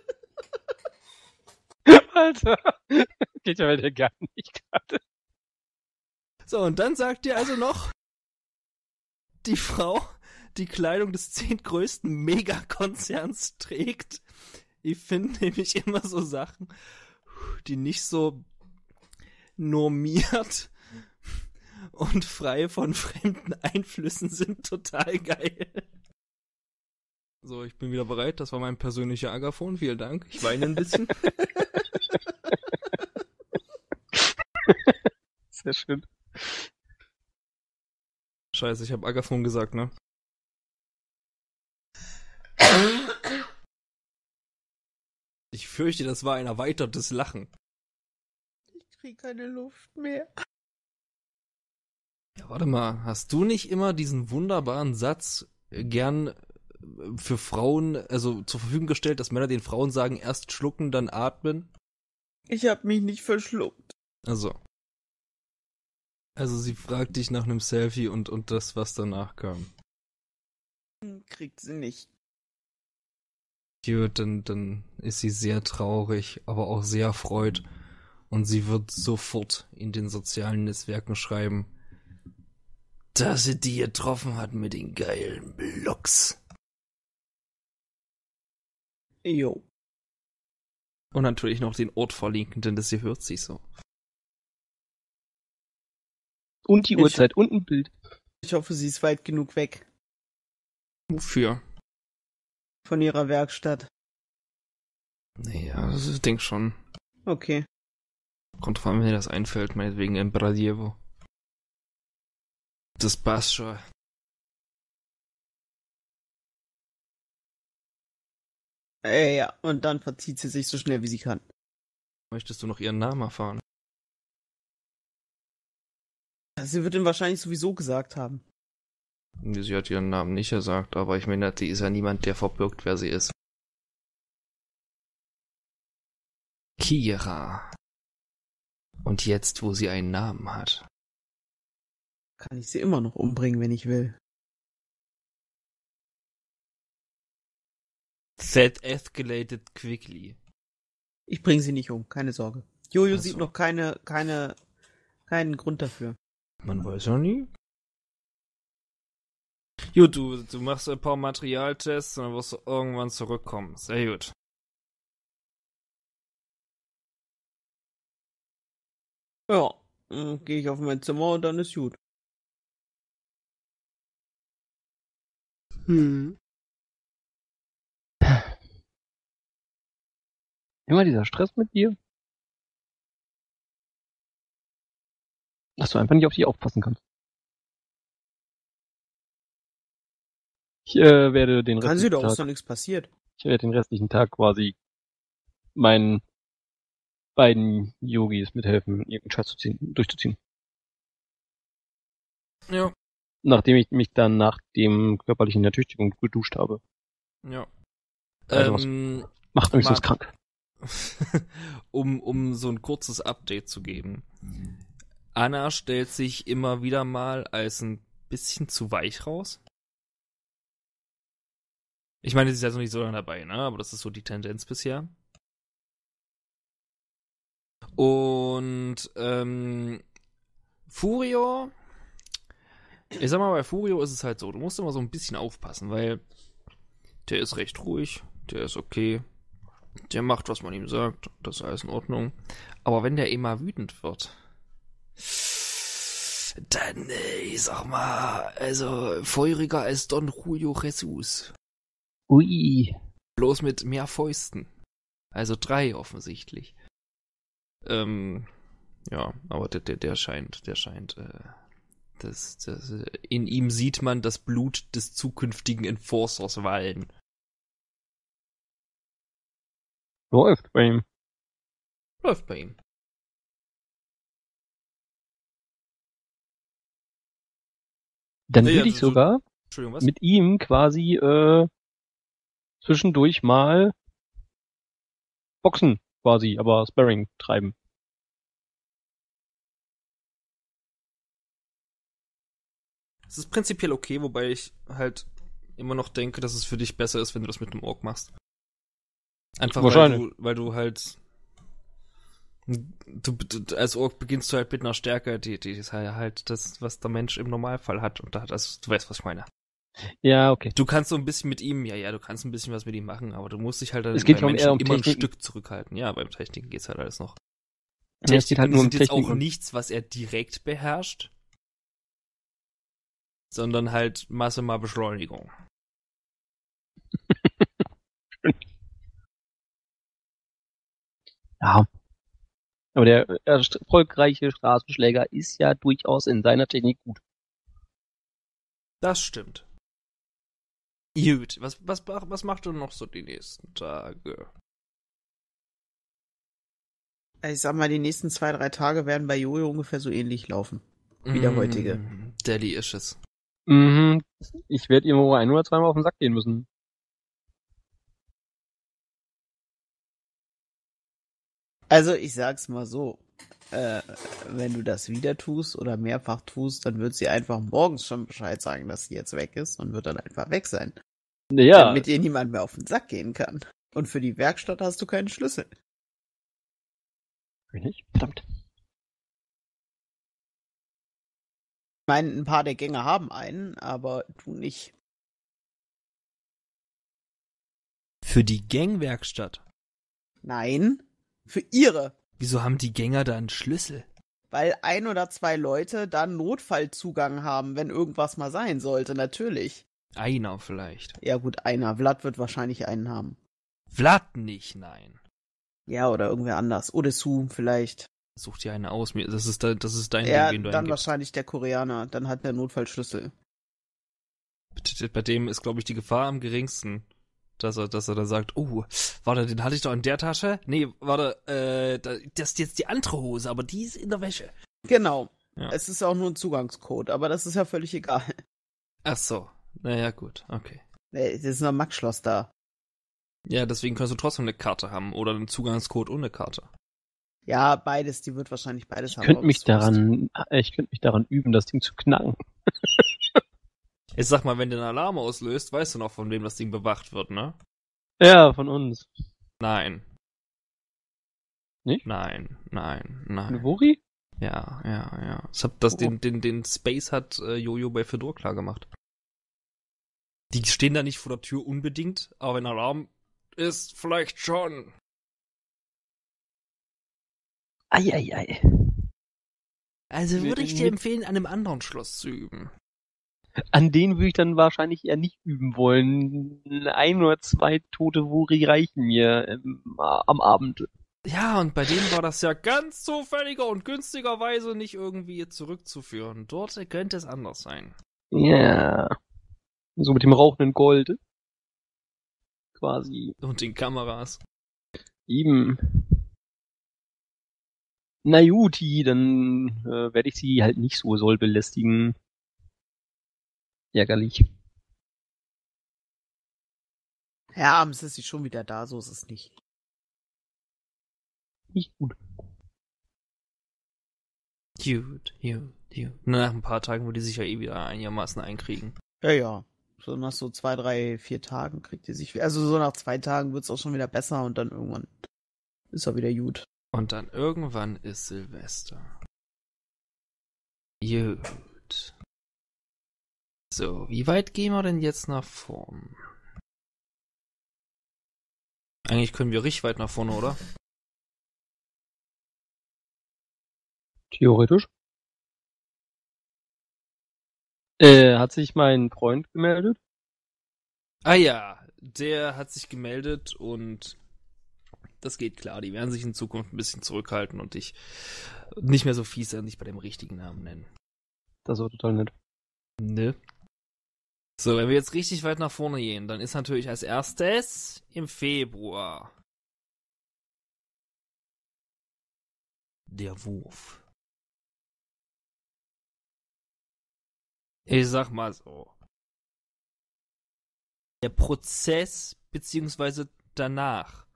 Alter, geht ja wieder gar nicht gerade. So, und dann sagt ihr also noch, die Frau, die Kleidung des zehntgrößten Megakonzerns trägt. Ich finde nämlich immer so Sachen, die nicht so normiert und frei von fremden Einflüssen sind, total geil. So, ich bin wieder bereit. Das war mein persönlicher Agaphon. Vielen Dank. Ich weine ein bisschen. Sehr schön. Scheiße, ich habe Agaphon gesagt, ne? Ich fürchte, das war ein erweitertes Lachen. Ich krieg keine Luft mehr. Ja, warte mal, hast du nicht immer diesen wunderbaren Satz gern für Frauen, also zur Verfügung gestellt, dass Männer den Frauen sagen, erst schlucken, dann atmen? Ich hab mich nicht verschluckt. Also. Also sie fragt dich nach einem Selfie und, und das, was danach kam. Kriegt sie nicht. Gut, dann, dann ist sie sehr traurig, aber auch sehr erfreut. Und sie wird sofort in den sozialen Netzwerken schreiben, dass sie die getroffen hat mit den geilen Blocks. Jo. Und natürlich noch den Ort verlinken, denn das hier hört sich so. Und die Uhrzeit und ein Bild. Ich hoffe, sie ist weit genug weg. Wofür? Von ihrer Werkstatt. Naja, ich denke schon. Okay. Kommt vor allem, wenn dir das einfällt, meinetwegen in Bradievo. Das passt schon. Äh, ja, und dann verzieht sie sich so schnell, wie sie kann. Möchtest du noch ihren Namen erfahren? Sie wird ihn wahrscheinlich sowieso gesagt haben. Sie hat ihren Namen nicht gesagt, aber ich meine, sie ist ja niemand, der verbirgt, wer sie ist. Kira. Und jetzt, wo sie einen Namen hat. Kann ich sie immer noch umbringen, wenn ich will. That escalated quickly. Ich bringe sie nicht um, keine Sorge. Jojo also. Sieht noch keine, keine, keinen Grund dafür. Man weiß ja nie. Gut, du, du machst ein paar Materialtests und dann wirst du irgendwann zurückkommen. Sehr gut. Ja, dann gehe ich auf mein Zimmer und dann ist gut. Hm. Immer dieser Stress mit dir. Dass du einfach nicht auf dich aufpassen kannst. Ich äh, werde den Kann restlichen Tag... Kann sie doch, ist doch nichts passiert. Ich werde den restlichen Tag quasi meinen beiden Yogis mithelfen, irgendeinen Schatz zu ziehen, durchzuziehen. Ja. Nachdem ich mich dann nach dem körperlichen Ertüchtigung geduscht habe. Ja. Also ähm, was macht mich sonst krank. um, um so ein kurzes Update zu geben. Anna stellt sich immer wieder mal als ein bisschen zu weich raus. Ich meine, sie ist ja also noch nicht so lange dabei, ne? Aber das ist so die Tendenz bisher. Und ähm, Furio, ich sag mal, bei Furio ist es halt so, du musst immer so ein bisschen aufpassen, weil der ist recht ruhig, der ist okay, der macht, was man ihm sagt, das ist alles in Ordnung. Aber wenn der immer wütend wird, dann, ich sag mal, also feuriger als Don Julio Jesus. Ui. Bloß mit mehr Fäusten. Also drei offensichtlich. Ähm, Ja, aber der, der, der scheint, der scheint, äh, das, das, in ihm sieht man das Blut des zukünftigen Enforcers wallen. Läuft bei ihm. Läuft bei ihm. Dann nee, würde also ich sogar so, mit ihm quasi äh, zwischendurch mal boxen quasi, aber Sparring treiben. Es ist prinzipiell okay, wobei ich halt immer noch denke, dass es für dich besser ist, wenn du das mit einem Ork machst. Einfach weil du, weil du halt du, du, als Ork beginnst du halt mit einer Stärke, die, die ist halt das, was der Mensch im Normalfall hat. Und da, das, du weißt, was ich meine. Ja, okay. Du kannst so ein bisschen mit ihm, ja, ja, du kannst ein bisschen was mit ihm machen, aber du musst dich halt dann bei Menschen eher um immer Techniken. Ein Stück zurückhalten. Ja, beim Techniken geht's halt alles noch. Ja, es geht halt nur um Techniken. Jetzt auch nichts, was er direkt beherrscht. Sondern halt Masse mal Beschleunigung. Ja. Aber der erfolgreiche Straßenschläger ist ja durchaus in seiner Technik gut. Das stimmt. Gut, was, was, was macht du noch so die nächsten Tage? Ich sag mal, die nächsten zwei, drei Tage werden bei Jojo ungefähr so ähnlich laufen. Wie der mmh, heutige. Daddy ist es. Mhm. Ich werde ihm wohl ein oder zweimal auf den Sack gehen müssen. Also ich sag's mal so, äh, wenn du das wieder tust oder mehrfach tust, dann wird sie einfach morgens schon Bescheid sagen, dass sie jetzt weg ist und wird dann einfach weg sein. Ja. Damit ihr niemand mehr auf den Sack gehen kann. Und für die Werkstatt hast du keinen Schlüssel. Bin ich? Verdammt. Ich meine, ein paar der Gänger haben einen, aber du nicht. Für die Gangwerkstatt? Nein. Für ihre. Wieso haben die Gänger da einen Schlüssel? Weil ein oder zwei Leute da Notfallzugang haben, wenn irgendwas mal sein sollte, natürlich. Einer vielleicht. Ja gut, einer. Vlad wird wahrscheinlich einen haben. Vlad nicht, nein. Ja, oder irgendwer anders. Odesu vielleicht. Such dir einen aus. Das ist, das ist dein ja, Ding, den du dann wahrscheinlich der Koreaner. Dann hat der Notfallschlüssel. Bei dem ist, glaube ich, die Gefahr am geringsten. Dass er, dass er dann sagt, oh, warte, den hatte ich doch in der Tasche. Nee, warte, äh, das ist jetzt die andere Hose, aber die ist in der Wäsche. Genau. Ja. Es ist auch nur ein Zugangscode, aber das ist ja völlig egal. Ach so. Naja, gut, okay. Es ist nur ein Max-Schloss da. Ja, deswegen kannst du trotzdem eine Karte haben oder einen Zugangscode ohne Karte. Ja, beides, die wird wahrscheinlich beides ich haben. Könnte mich daran, ich könnte mich daran üben, das Ding zu knacken. Jetzt sag mal, wenn du einen Alarm auslöst, weißt du noch, von wem das Ding bewacht wird, ne? Ja, von uns. Nein. Nicht? Nein, nein, nein. Eine Wuri? Ja, ja, ja. Ich hab das, oh. den, den, den Space hat äh, Jojo bei Fedor klar gemacht. Die stehen da nicht vor der Tür unbedingt, aber ein Alarm ist vielleicht schon. Eieiei. Ei, ei. Also würde ich dir empfehlen, an einem anderen Schloss zu üben. An denen würde ich dann wahrscheinlich eher nicht üben wollen. Ein oder zwei tote Wuri reichen mir ähm, am Abend. Ja, und bei denen war das ja ganz zufälliger und günstigerweise nicht irgendwie zurückzuführen. Dort könnte es anders sein. Ja. Yeah. So mit dem rauchenden Gold. Quasi. Und den Kameras. Eben. Na juti, dann äh, werde ich sie halt nicht so soll belästigen. Ärgerlich. Ja, abends ist sie schon wieder da, so ist es nicht. Nicht gut. Gut, gut, gut. Nach ein paar Tagen wird die sich ja eh wieder einigermaßen einkriegen. Ja, ja. So nach so zwei, drei, vier Tagen kriegt die sich... Also so nach zwei Tagen wird es auch schon wieder besser und dann irgendwann ist er wieder gut. Und dann irgendwann ist Silvester. Gut. So, wie weit gehen wir denn jetzt nach vorn? Eigentlich können wir richtig weit nach vorne, oder? Theoretisch. Äh, hat sich mein Freund gemeldet? Ah ja, der hat sich gemeldet und das geht klar. Die werden sich in Zukunft ein bisschen zurückhalten und dich nicht mehr so fies an, dich bei dem richtigen Namen nennen. Das war total nett. Nö. So, wenn wir jetzt richtig weit nach vorne gehen, dann ist natürlich als erstes im Februar der Wurf. Ich sag mal so. Der Prozess, beziehungsweise danach,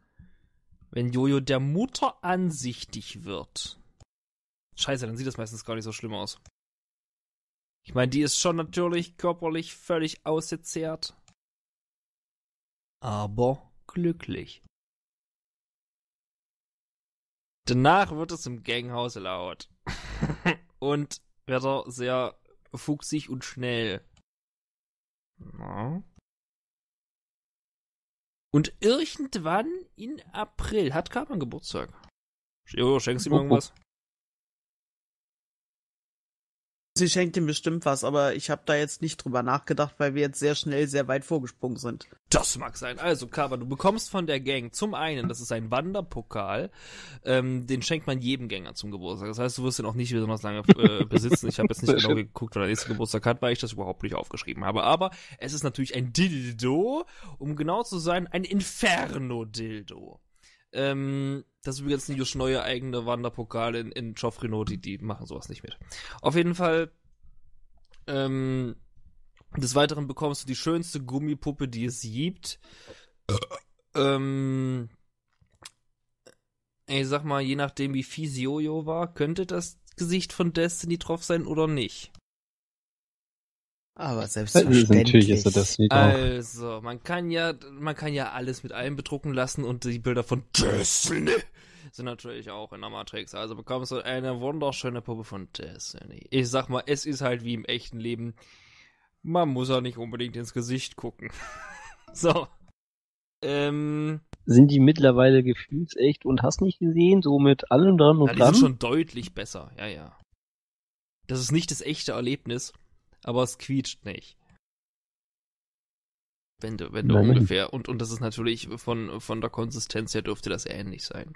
wenn Jojo der Mutter ansichtig wird. Scheiße, dann sieht das meistens gar nicht so schlimm aus. Ich meine, die ist schon natürlich körperlich völlig ausgezehrt. Aber glücklich. Danach wird es im Ganghaus laut. Und wird er sehr fuchsig und schnell. Na? Und irgendwann in April hat Cabern Geburtstag. Jojo, schenkst du ihm irgendwas? Sie schenkt ihm bestimmt was, aber ich habe da jetzt nicht drüber nachgedacht, weil wir jetzt sehr schnell sehr weit vorgesprungen sind. Das mag sein. Also, Cabern, du bekommst von der Gang zum einen, das ist ein Wanderpokal, ähm, den schenkt man jedem Gänger zum Geburtstag. Das heißt, du wirst den auch nicht besonders lange äh, besitzen. Ich habe jetzt nicht genau geguckt, wann der nächste Geburtstag hat, weil ich das überhaupt nicht aufgeschrieben habe. Aber es ist natürlich ein Dildo, um genau zu sein, ein Inferno-Dildo. Ähm, das ist übrigens Nios neue eigene Wanderpokale in, in Chofrino, die, die machen sowas nicht mit. Auf jeden Fall, ähm, des Weiteren bekommst du die schönste Gummipuppe, die es gibt. ähm, ich sag mal, je nachdem wie fies Jojo war, könnte das Gesicht von Destiny drauf sein oder nicht. Aber selbstverständlich. Natürlich ist er das nicht. Also, man kann ja, man kann ja alles mit allem bedrucken lassen und die Bilder von Destiny sind natürlich auch in der Matrix. Also bekommst du eine wunderschöne Puppe von Destiny. Ich sag mal, es ist halt wie im echten Leben. Man muss ja nicht unbedingt ins Gesicht gucken. So. Ähm. Sind die mittlerweile gefühlsecht und hast nicht gesehen? So mit allem dran und dran? Ja, die sind schon deutlich besser. Ja, ja. Das ist nicht das echte Erlebnis. Aber es quietscht nicht. Wenn du, wenn du ungefähr. Und, und das ist natürlich von, von der Konsistenz her dürfte das ähnlich sein.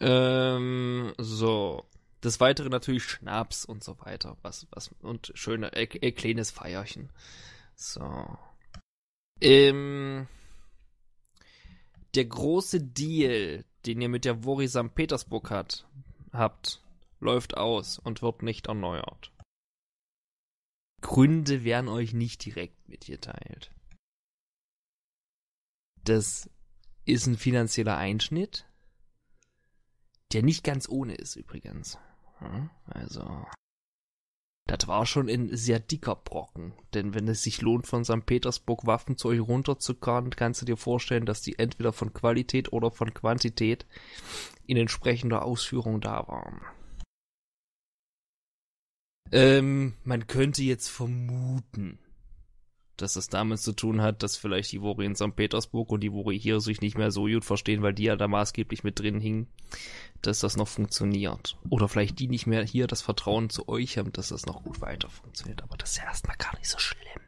Ähm, so. Des Weiteren natürlich Schnaps und so weiter. Was, was, und schöne, äh, äh, kleines Feierchen. So. Ähm, der große Deal, den ihr mit der Wuri Sankt Petersburg hat, habt, läuft aus und wird nicht erneuert. Gründe werden euch nicht direkt mitgeteilt. Das ist ein finanzieller Einschnitt, der nicht ganz ohne ist übrigens. Also, das war schon ein sehr dicker Brocken. Denn wenn es sich lohnt, von Sankt Petersburg Waffen zu euch runterzukarren, kannst du dir vorstellen, dass die entweder von Qualität oder von Quantität in entsprechender Ausführung da waren. Ähm, man könnte jetzt vermuten, dass das damit zu tun hat, dass vielleicht die Wuri in Sankt Petersburg und die Wuri hier sich nicht mehr so gut verstehen, weil die ja da maßgeblich mit drin hingen, dass das noch funktioniert. Oder vielleicht die nicht mehr hier das Vertrauen zu euch haben, dass das noch gut weiter funktioniert. Aber das ist ja erstmal gar nicht so schlimm.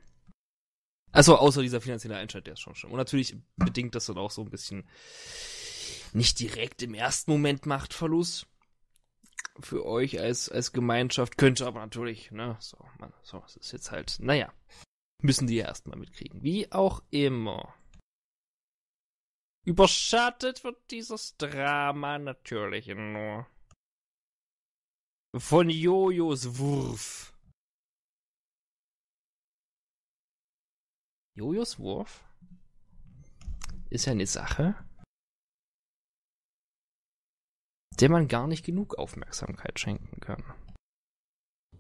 Also außer dieser finanzielle Einschnitt, der ist schon schlimm. Und natürlich bedingt das dann auch so ein bisschen nicht direkt im ersten Moment Machtverlust. Für euch als, als Gemeinschaft, könnte aber natürlich, ne, so, man, so, es ist jetzt halt, naja, müssen die ja erstmal mitkriegen. Wie auch immer. Überschattet wird dieses Drama natürlich nur von Jojos Wurf. Jojos Wurf ist ja eine Sache, der man gar nicht genug Aufmerksamkeit schenken kann.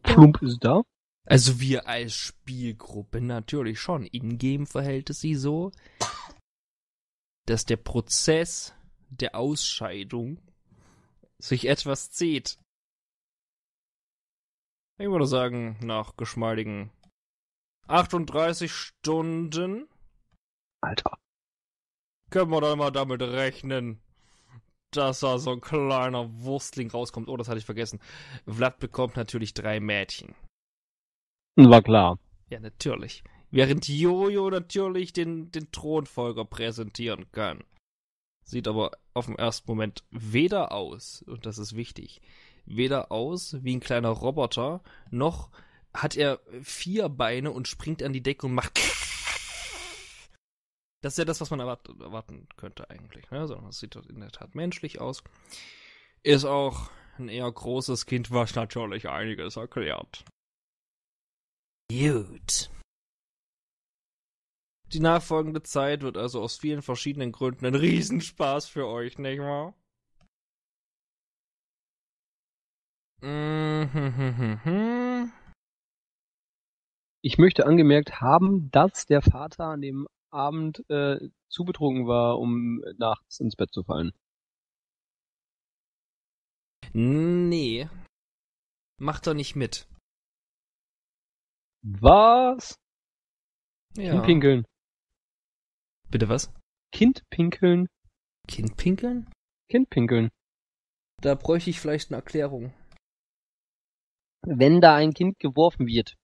Plump ist da. Also wir als Spielgruppe natürlich schon. In-game verhält es sich so, dass der Prozess der Ausscheidung sich etwas zieht. Ich würde sagen, nach geschmeidigen achtunddreißig Stunden. Alter. Können wir doch mal damit rechnen, dass da so ein kleiner Wurstling rauskommt. Oh, das hatte ich vergessen. Vlad bekommt natürlich drei Mädchen. War klar. Ja, natürlich. Während Jojo natürlich den, den Thronfolger präsentieren kann. Sieht aber auf dem ersten Moment weder aus, und das ist wichtig, weder aus wie ein kleiner Roboter, noch hat er vier Beine und springt an die Decke und macht... Das ist ja das, was man erwarten könnte eigentlich. Ne? Also das sieht in der Tat menschlich aus. Ist auch ein eher großes Kind, was natürlich einiges erklärt. Gut. Die nachfolgende Zeit wird also aus vielen verschiedenen Gründen ein Riesenspaß für euch, nicht wahr? Ich möchte angemerkt haben, dass der Vater an dem Abend äh, zu betrunken war, um nachts ins Bett zu fallen. Nee. Macht er nicht mit. Was? Ja. Kind pinkeln. Bitte was? Kind pinkeln. Kind pinkeln? Kind pinkeln. Da bräuchte ich vielleicht eine Erklärung. Wenn da ein Kind geworfen wird,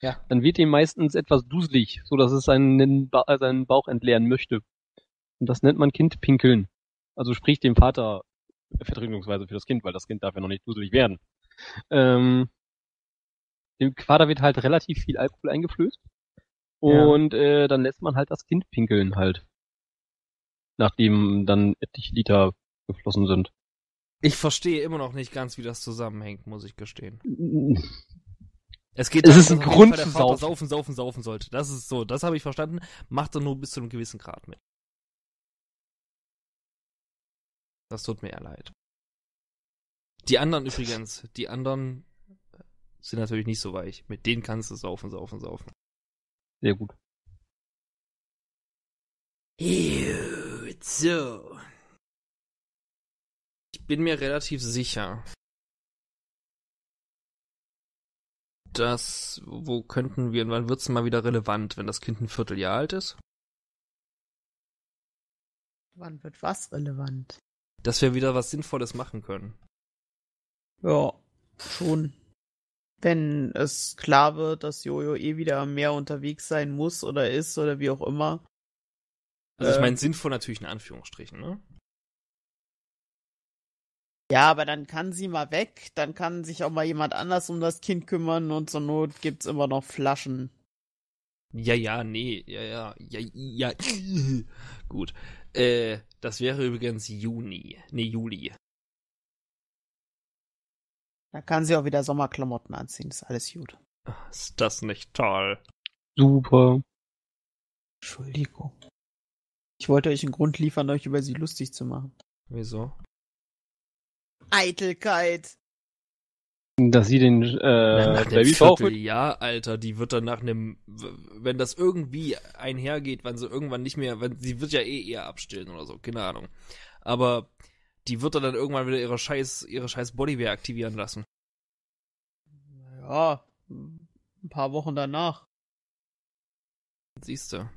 ja, dann wird ihm meistens etwas duselig, sodass es seinen, ba- seinen Bauch entleeren möchte. Und das nennt man Kind pinkeln. Also sprich dem Vater vertretungsweise für das Kind, weil das Kind darf ja noch nicht duselig werden. Ähm, dem Vater wird halt relativ viel Alkohol eingeflößt. Und ja. äh, dann lässt man halt das Kind pinkeln halt. Nachdem dann etliche Liter geflossen sind. Ich verstehe immer noch nicht ganz, wie das zusammenhängt, muss ich gestehen. Es geht darum, dass ein Grund zu saufen. saufen, saufen, saufen sollte. Das ist so, das habe ich verstanden. Macht er nur bis zu einem gewissen Grad mit. Das tut mir ja leid. Die anderen übrigens, die anderen sind natürlich nicht so weich. Mit denen kannst du saufen, saufen, saufen. Sehr gut. Gut, so. Ich bin mir relativ sicher, dass, wo könnten wir, wann wird's mal wieder relevant, wenn das Kind ein Vierteljahr alt ist? Wann wird was relevant? Dass wir wieder was Sinnvolles machen können. Ja, schon. Wenn es klar wird, dass Jojo eh wieder mehr unterwegs sein muss oder ist oder wie auch immer. Also ich meine äh, sinnvoll natürlich in Anführungsstrichen, ne? Ja, aber dann kann sie mal weg, dann kann sich auch mal jemand anders um das Kind kümmern und zur Not gibt's immer noch Flaschen. Ja, ja, nee, ja, ja, ja, ja, gut. Äh, das wäre übrigens Juni, nee, Juli. Da kann sie auch wieder Sommerklamotten anziehen, ist alles gut. Ach, ist das nicht toll? Super. Entschuldigung. Ich wollte euch einen Grund liefern, euch über sie lustig zu machen. Wieso? Eitelkeit. Dass sie den äh, Baby braucht. Ja, Alter, die wird dann nach einem, wenn das irgendwie einhergeht, wenn sie irgendwann nicht mehr, wenn sie wird ja eh eher abstillen oder so, keine Ahnung. Aber die wird er dann irgendwann wieder ihre scheiß, ihre scheiß Bodywear aktivieren lassen. Ja, ein paar Wochen danach. Siehst du.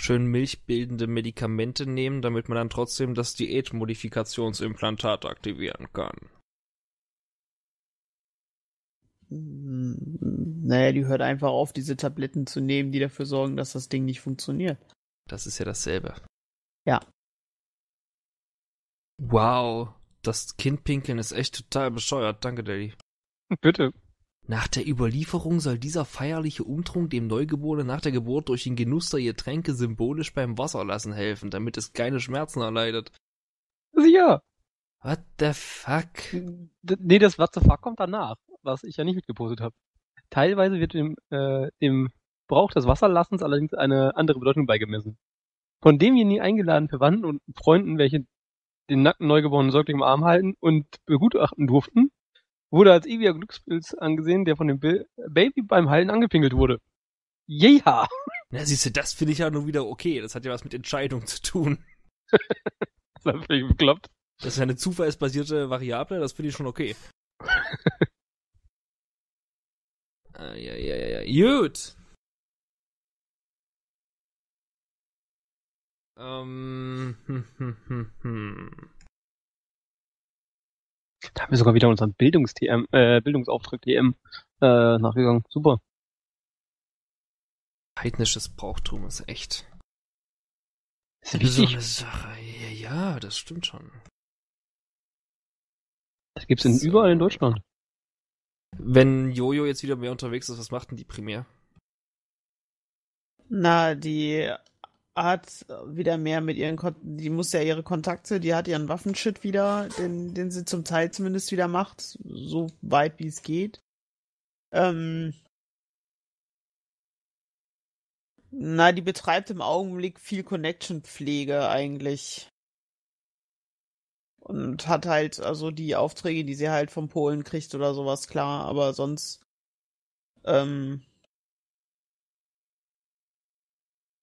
Schön milchbildende Medikamente nehmen, damit man dann trotzdem das Diätmodifikationsimplantat aktivieren kann. Naja, die hört einfach auf, diese Tabletten zu nehmen, die dafür sorgen, dass das Ding nicht funktioniert. Das ist ja dasselbe. Ja. Wow, das Kind pinkeln ist echt total bescheuert. Danke, Daddy. Bitte. Nach der Überlieferung soll dieser feierliche Umtrunk dem Neugeborenen nach der Geburt durch den Genuss der Getränke symbolisch beim Wasserlassen helfen, damit es keine Schmerzen erleidet. Sicher. What the fuck? D- nee, das What the fuck kommt danach, was ich ja nicht mitgepostet habe. Teilweise wird dem, äh, dem Brauch des Wasserlassens allerdings eine andere Bedeutung beigemessen. Von demjenigen eingeladenen Verwandten und Freunden, welche den nackten neugeborenen Säugling im Arm halten und begutachten durften, wurde als ewiger Glückspilz angesehen, der von dem Bi- Baby beim Heilen angepinkelt wurde. Jeha! Na siehst du, das finde ich ja nur wieder okay. Das hat ja was mit Entscheidung zu tun. Das hat völlig bekloppt. Das ist ja eine zufallsbasierte Variable, das finde ich schon okay. uh, ja, ja, ja, gut! Ähm, hm, hm, hm, hm. Da haben wir sogar wieder unseren Bildungs-T M, äh, Bildungsauftrag T M äh, nachgegangen. Super. Heidnisches Brauchtum ist echt. Das ist eine Sache. Ja, ja, das stimmt schon. Das gibt's in, so. überall in Deutschland. Wenn Jojo jetzt wieder mehr unterwegs ist, was macht denn die primär? Na, die hat wieder mehr mit ihren Kontakten, die muss ja ihre Kontakte, die hat ihren Waffenshit wieder, den, den sie zum Teil zumindest wieder macht, so weit wie es geht. Ähm, na, die betreibt im Augenblick viel Connection-Pflege eigentlich. Und hat halt, also die Aufträge, die sie halt vom Polen kriegt oder sowas, klar, aber sonst, ähm,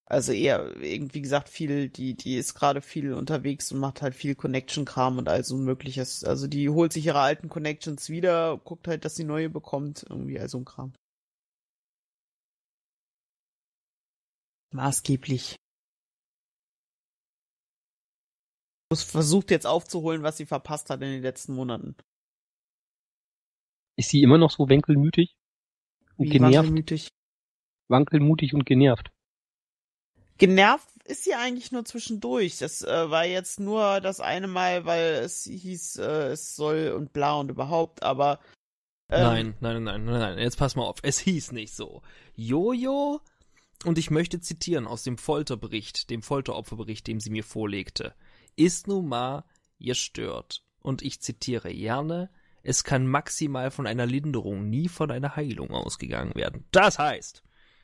also eher, wie gesagt, viel, die, die ist gerade viel unterwegs und macht halt viel Connection-Kram und all so Mögliches. Also die holt sich ihre alten Connections wieder, guckt halt, dass sie neue bekommt, irgendwie all so ein Kram. Maßgeblich. Versucht jetzt aufzuholen, was sie verpasst hat in den letzten Monaten. Ist sie immer noch so wankelmütig und Wie genervt? Wankelmütig? Wankelmutig und genervt. Genervt ist sie eigentlich nur zwischendurch. Das äh, war jetzt nur das eine Mal, weil es hieß, äh, es soll und bla und überhaupt, aber... Ähm, nein, nein, nein, nein, nein, jetzt pass mal auf. Es hieß nicht so. Jojo, und ich möchte zitieren aus dem Folterbericht, dem Folteropferbericht, den sie mir vorlegte. Ist nun mal gestört. Und ich zitiere gerne, es kann maximal von einer Linderung, nie von einer Heilung ausgegangen werden. Das heißt,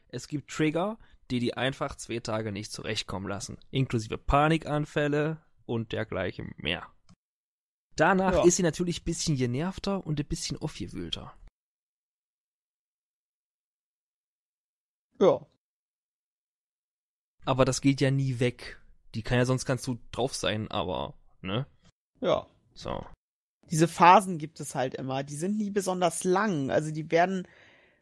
es gibt Trigger, die die einfach zwei Tage nicht zurechtkommen lassen, inklusive Panikanfälle und dergleichen mehr. Danach ja. ist sie natürlich ein bisschen genervter und ein bisschen aufgewühlter. Ja. Aber das geht ja nie weg. Die kann ja sonst ganz gut drauf sein, aber, ne? Ja. So. Diese Phasen gibt es halt immer. Die sind nie besonders lang. Also die werden,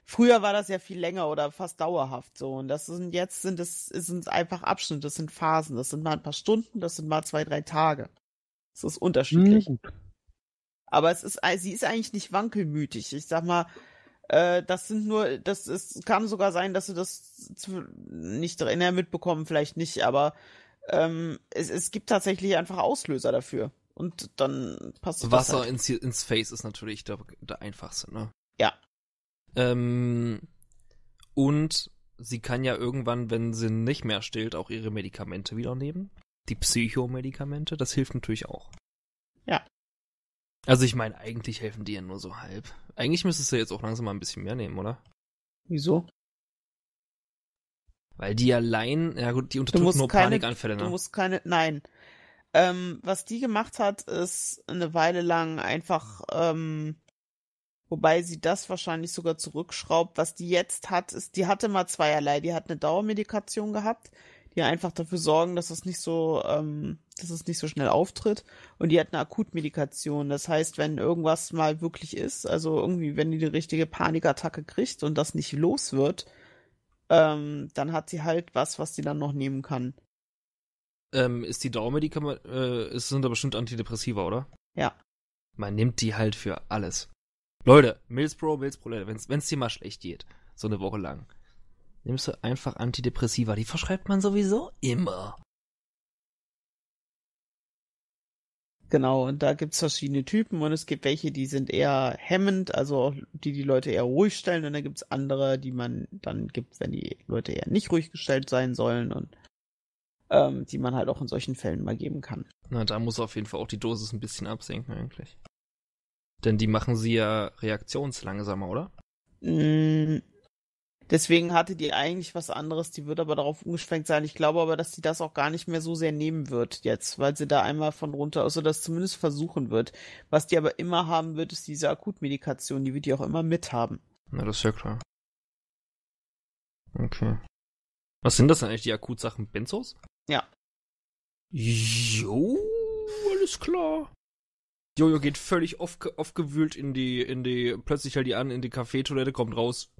früher war das ja viel länger oder fast dauerhaft so. Und das sind jetzt, sind es sind einfach Abschnitte, das sind Phasen. Das sind mal ein paar Stunden, das sind mal zwei, drei Tage. Das ist unterschiedlich. Mhm. Aber es ist, sie ist eigentlich nicht wankelmütig. Ich sag mal, das sind nur, das ist, kann sogar sein, dass du das nicht drin mitbekommen, vielleicht nicht, aber Ähm, es, es gibt tatsächlich einfach Auslöser dafür. Und dann passt Wasser halt. ins, ins Face ist natürlich der, der einfachste, ne? Ja. Ähm, und sie kann ja irgendwann, wenn sie nicht mehr stillt, auch ihre Medikamente wieder nehmen. Die Psychomedikamente, das hilft natürlich auch. Ja. Also ich meine, eigentlich helfen die ja nur so halb. Eigentlich müsstest du jetzt auch langsam mal ein bisschen mehr nehmen, oder? Wieso? Weil die allein, ja gut, die unterdrücken nur keine, Panikanfälle, ne? Du musst keine, nein. Ähm, was die gemacht hat, ist eine Weile lang einfach, ähm, wobei sie das wahrscheinlich sogar zurückschraubt. Was die jetzt hat, ist, die hatte mal zweierlei. Die hat eine Dauermedikation gehabt, die einfach dafür sorgen, dass es nicht so, ähm, dass es nicht so schnell auftritt. Und die hat eine Akutmedikation. Das heißt, wenn irgendwas mal wirklich ist, also irgendwie, wenn die die richtige Panikattacke kriegt und das nicht los wird, Ähm, dann hat sie halt was, was sie dann noch nehmen kann. Ähm, ist die Dauermedikamente, äh, sind da bestimmt Antidepressiva, oder? Ja. Man nimmt die halt für alles. Leute, Milzpro, Milzpro, Leute, wenn's, wenn's dir mal schlecht geht, so eine Woche lang, nimmst du einfach Antidepressiva, die verschreibt man sowieso immer. Genau, und da gibt's verschiedene Typen und es gibt welche, die sind eher hemmend, also die die Leute eher ruhig stellen und dann gibt's andere, die man dann gibt, wenn die Leute eher nicht ruhig gestellt sein sollen und ähm, die man halt auch in solchen Fällen mal geben kann. Na, da muss auf jeden Fall auch die Dosis ein bisschen absinken eigentlich. Denn die machen sie ja reaktionslangsamer, oder? Mm, deswegen hatte die eigentlich was anderes, die wird aber darauf umgeschwenkt sein. Ich glaube aber, dass die das auch gar nicht mehr so sehr nehmen wird jetzt, weil sie da einmal von runter, also das zumindest versuchen wird. Was die aber immer haben wird, ist diese Akutmedikation, die wird die auch immer mithaben. Na, das ist ja klar. Okay. Was sind das denn eigentlich, die Akutsachen? Benzos? Ja. Jo, alles klar. Jojo geht völlig aufge- aufgewühlt in die, in die, plötzlich hält die an, in die Kaffeetoilette, kommt raus.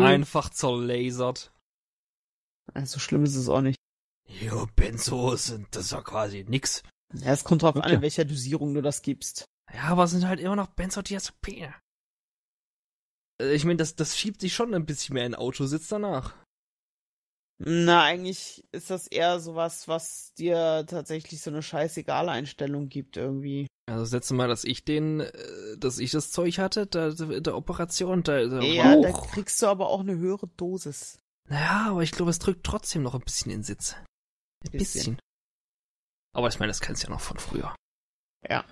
Einfach zerlasert. Also schlimm ist es auch nicht. Jo, Benzos sind das ja quasi nix. Ja, es kommt drauf okay. an, in welcher Dosierung du das gibst. Ja, aber es sind halt immer noch Benzodiazepine. Ich meine, das, das schiebt sich schon ein bisschen mehr in den Autositz danach. Na, eigentlich ist das eher sowas, was dir tatsächlich so eine scheißegale Einstellung gibt irgendwie. Also das letzte Mal, dass ich den, dass ich das Zeug hatte, da in der Operation, da, da ja, da kriegst du aber auch eine höhere Dosis. Naja, aber ich glaube, es drückt trotzdem noch ein bisschen in den Sitz. Ein bisschen. bisschen. Aber ich meine, das kennst du ja noch von früher. Ja.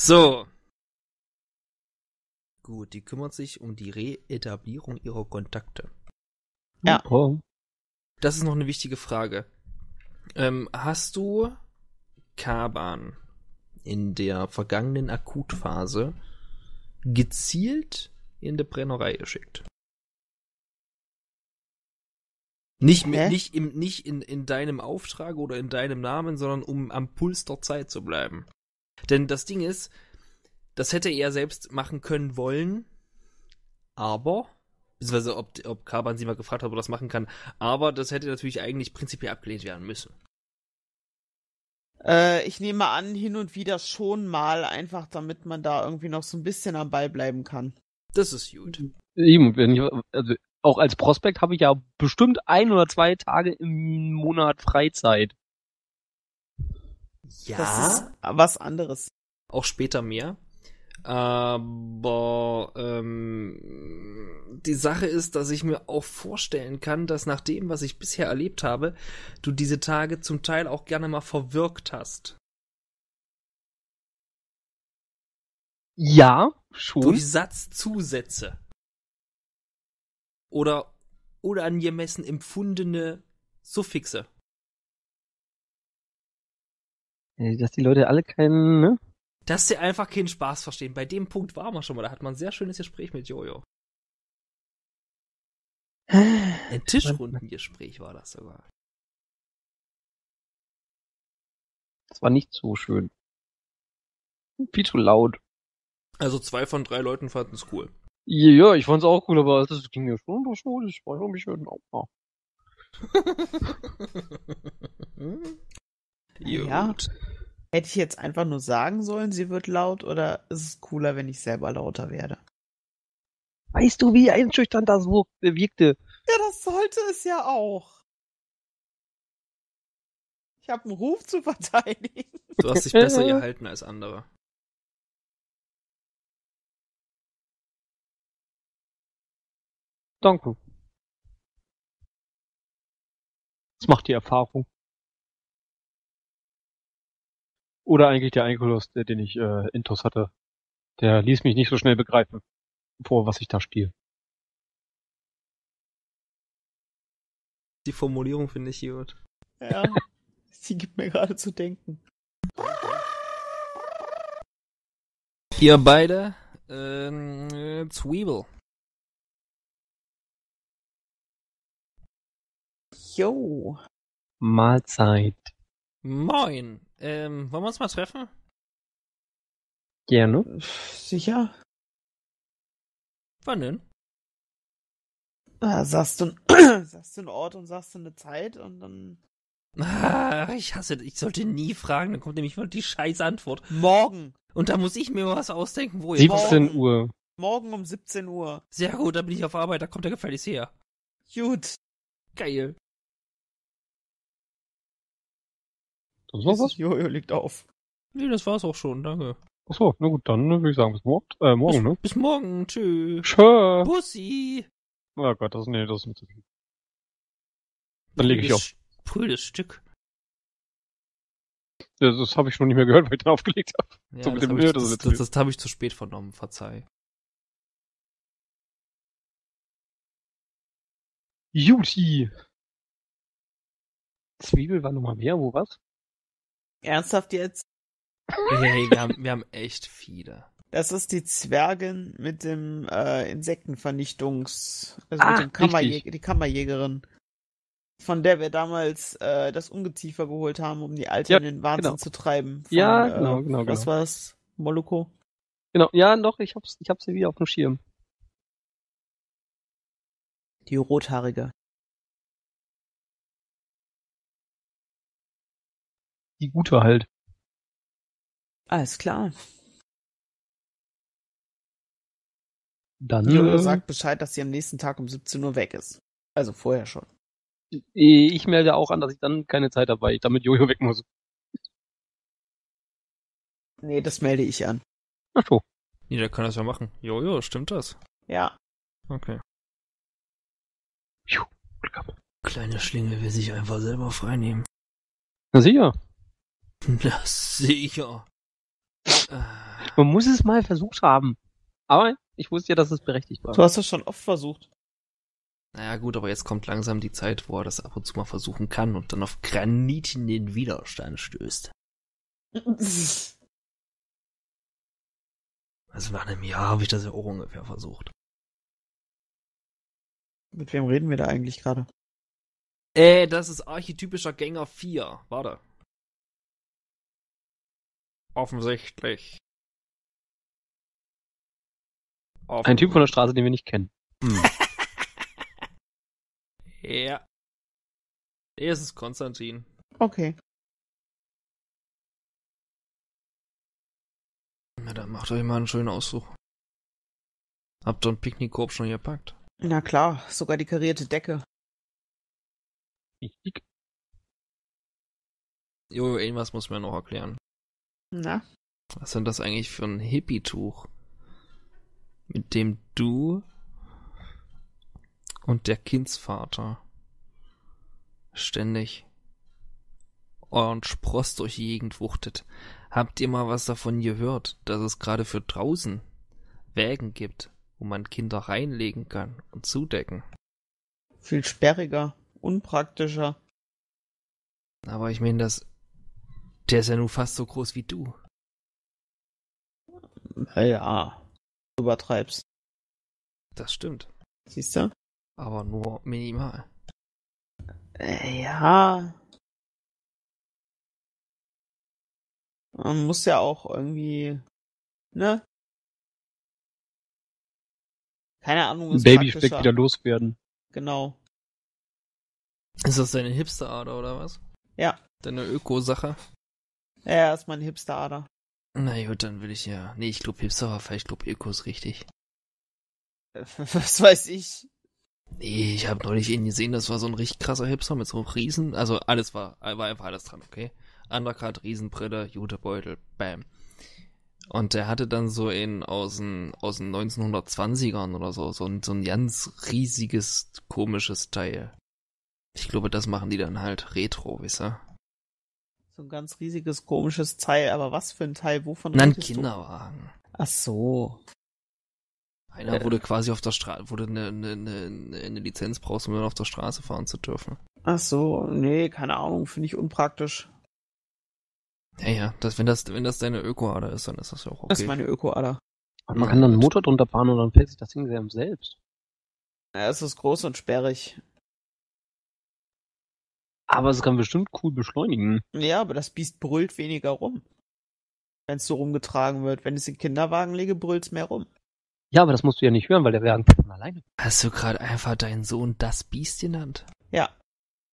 So. Gut, die kümmert sich um die Reetablierung ihrer Kontakte. Ja. Oh. Das ist noch eine wichtige Frage. Ähm, hast du Cabern in der vergangenen Akutphase gezielt in die Brennerei geschickt? Nicht, mit, nicht, im, nicht in, in deinem Auftrag oder in deinem Namen, sondern um am Puls der Zeit zu bleiben. Denn das Ding ist, das hätte er selbst machen können wollen, aber, beziehungsweise ob, ob Cabern sie mal gefragt hat, ob er das machen kann, aber das hätte natürlich eigentlich prinzipiell abgelehnt werden müssen. Äh, ich nehme an, hin und wieder schon mal, einfach damit man da irgendwie noch so ein bisschen am Ball bleiben kann. Das ist gut. Eben, wenn ich, also auch als Prospekt habe ich ja bestimmt ein oder zwei Tage im Monat Freizeit. Ja. Das ist was anderes. Auch später mehr. Aber ähm, die Sache ist, dass ich mir auch vorstellen kann, dass nach dem, was ich bisher erlebt habe, du diese Tage zum Teil auch gerne mal verwirkt hast. Ja, schon. Durch Satzzusätze. Oder unangemessen empfundene Suffixe. Dass die Leute alle keinen, ne? Dass sie einfach keinen Spaß verstehen. Bei dem Punkt waren wir schon mal. Da hat man ein sehr schönes Gespräch mit Jojo. Ein Tischrundengespräch war das sogar. Das war nicht so schön. Viel zu laut. Also zwei von drei Leuten fanden es cool. Ja, ich fand's auch cool, aber das ging ja schon durch. Ich war mich hören auch mal. Ja. Gut. Hätte ich jetzt einfach nur sagen sollen, sie wird laut, oder ist es cooler, wenn ich selber lauter werde? Weißt du, wie einschüchternd das wirkte? Ja, das sollte es ja auch. Ich habe einen Ruf zu verteidigen. Du hast dich besser gehalten als andere. Danke. Das macht die Erfahrung. Oder eigentlich der Einkolos, den ich äh, Intos hatte. Der ließ mich nicht so schnell begreifen, vor was ich da spiele. Die Formulierung finde ich gut. Ja, sie gibt mir gerade zu denken. Ihr beide, äh, Zwiebel. Jo. Mahlzeit. Moin. Ähm, wollen wir uns mal treffen? Gerne. Sicher. Wann denn? Ah, sagst du, sagst du einen Ort und sagst du eine Zeit und dann... Ah, ich hasse, ich sollte nie fragen, dann kommt nämlich nur die scheiß Antwort. Morgen. Und da muss ich mir was ausdenken, wo ihr... siebzehn Uhr. Morgen um siebzehn Uhr. Sehr gut, da bin ich auf Arbeit, da kommt er gefälligst her. Gut. Geil. Das was? Jojo legt auf. Nee, das war's auch schon, danke. Achso, na gut, dann würde ich sagen, bis morgen, äh, morgen, bis, ne? Bis morgen, tschüss. Tschö. Bussi. Oh Gott, das, nee, das ist mir zu viel. Dann lege ich auf. Prüdes Stück. Ja, das habe ich schon nicht mehr gehört, weil ich den aufgelegt habe. Ja, so mit das dem habe ich, das, das, das habe ich zu spät vernommen, verzeih. Juti. Zwiebel war nochmal mehr, wo was? Ernsthaft jetzt? Hey, wir haben, wir haben echt viele. Das ist die Zwergin mit dem äh, Insektenvernichtungs... Also ah, mit dem Kammerjäger, die Kammerjägerin. Von der wir damals äh, das Ungeziefer geholt haben, um die Alte ja, in den Wahnsinn genau. zu treiben. Von, ja, genau, äh, genau. Was genau. war das? Moloko? Genau, ja, doch, ich hab's, ich hab sie wieder auf dem Schirm. Die Rothaarige. Die gute halt. Alles klar. Dann. Jojo sagt Bescheid, dass sie am nächsten Tag um siebzehn Uhr weg ist. Also vorher schon. Ich melde auch an, dass ich dann keine Zeit habe, weil ich damit Jojo weg muss. Nee, das melde ich an. Ach so. Jeder kann das ja machen. Jojo, stimmt das? Ja. Okay. Juh, kleine Schlinge will sich einfach selber freinehmen. Na sicher. Na sicher. Man muss es mal versucht haben. Aber ich wusste ja, dass es berechtigt war. Du hast das schon oft versucht. Naja gut, aber jetzt kommt langsam die Zeit, wo er das ab und zu mal versuchen kann und dann auf granitenden Widerstand stößt. Also nach einem Jahr habe ich das ja auch ungefähr versucht. Mit wem reden wir da eigentlich gerade? Äh, das ist archetypischer Gänger vier. Warte. Offensichtlich. Offensichtlich. Ein Typ von der Straße, den wir nicht kennen. Hm. Ja. Er ist Konstantin. Okay. Na, dann macht euch mal einen schönen Ausflug. Habt ihr einen Picknickkorb schon gepackt? Na klar, sogar die karierte Decke. Richtig. Jojo, irgendwas muss man noch erklären. Na? Was ist denn das eigentlich für ein Hippie-Tuch? Mit dem du und der Kindsvater ständig euren Spross durch die Gegend wuchtet. Habt ihr mal was davon gehört, dass es gerade für draußen Wägen gibt, wo man Kinder reinlegen kann und zudecken? Viel sperriger, unpraktischer. Aber ich meine, das, der ist ja nun fast so groß wie du. Naja, du übertreibst. Das stimmt. Siehst du? Aber nur minimal. Ja. Man muss ja auch irgendwie, ne? Keine Ahnung, ist praktischer. Babyspeck wieder loswerden. Genau. Ist das deine Hipster-Ader oder was? Ja. Deine Öko-Sache? Ja, ist meine Hipster-Ader. Na gut, dann will ich ja... Nee, ich glaube Hipster war falsch, ich glaube Öko ist richtig. Was weiß ich? Nee, ich habe neulich ihn gesehen, das war so ein richtig krasser Hipster mit so einem Riesen... Also alles war, war einfach alles dran, okay? Undercut, Riesenbrille, Jutebeutel, bam. Und der hatte dann so einen aus den, aus den neunzehnhundertzwanzigern oder so, so ein, so ein ganz riesiges, komisches Teil. Ich glaube, das machen die dann halt retro, wisst ihr? So ein ganz riesiges, komisches Teil, aber was für ein Teil, wovon? Na, ein Kinderwagen. Du? Ach so. Einer äh. wurde quasi auf der Straße, wurde eine, eine, eine, eine Lizenz brauchst, um dann auf der Straße fahren zu dürfen. Ach so, nee, keine Ahnung, finde ich unpraktisch. Ja, ja, das, wenn, das, wenn das deine Öko-Ader ist, dann ist das ja auch okay. Das ist meine Öko-Ader. Und man kann dann einen Motor drunter fahren und dann fällt sich das Ding selbst. Ja, es ist groß und sperrig. Aber es kann bestimmt cool beschleunigen. Ja, aber das Biest brüllt weniger rum. Wenn es so rumgetragen wird. Wenn es in den Kinderwagen lege, brüllt es mehr rum. Ja, aber das musst du ja nicht hören, weil der Wagen von alleine. Hast du gerade einfach deinen Sohn das Biest genannt? Ja.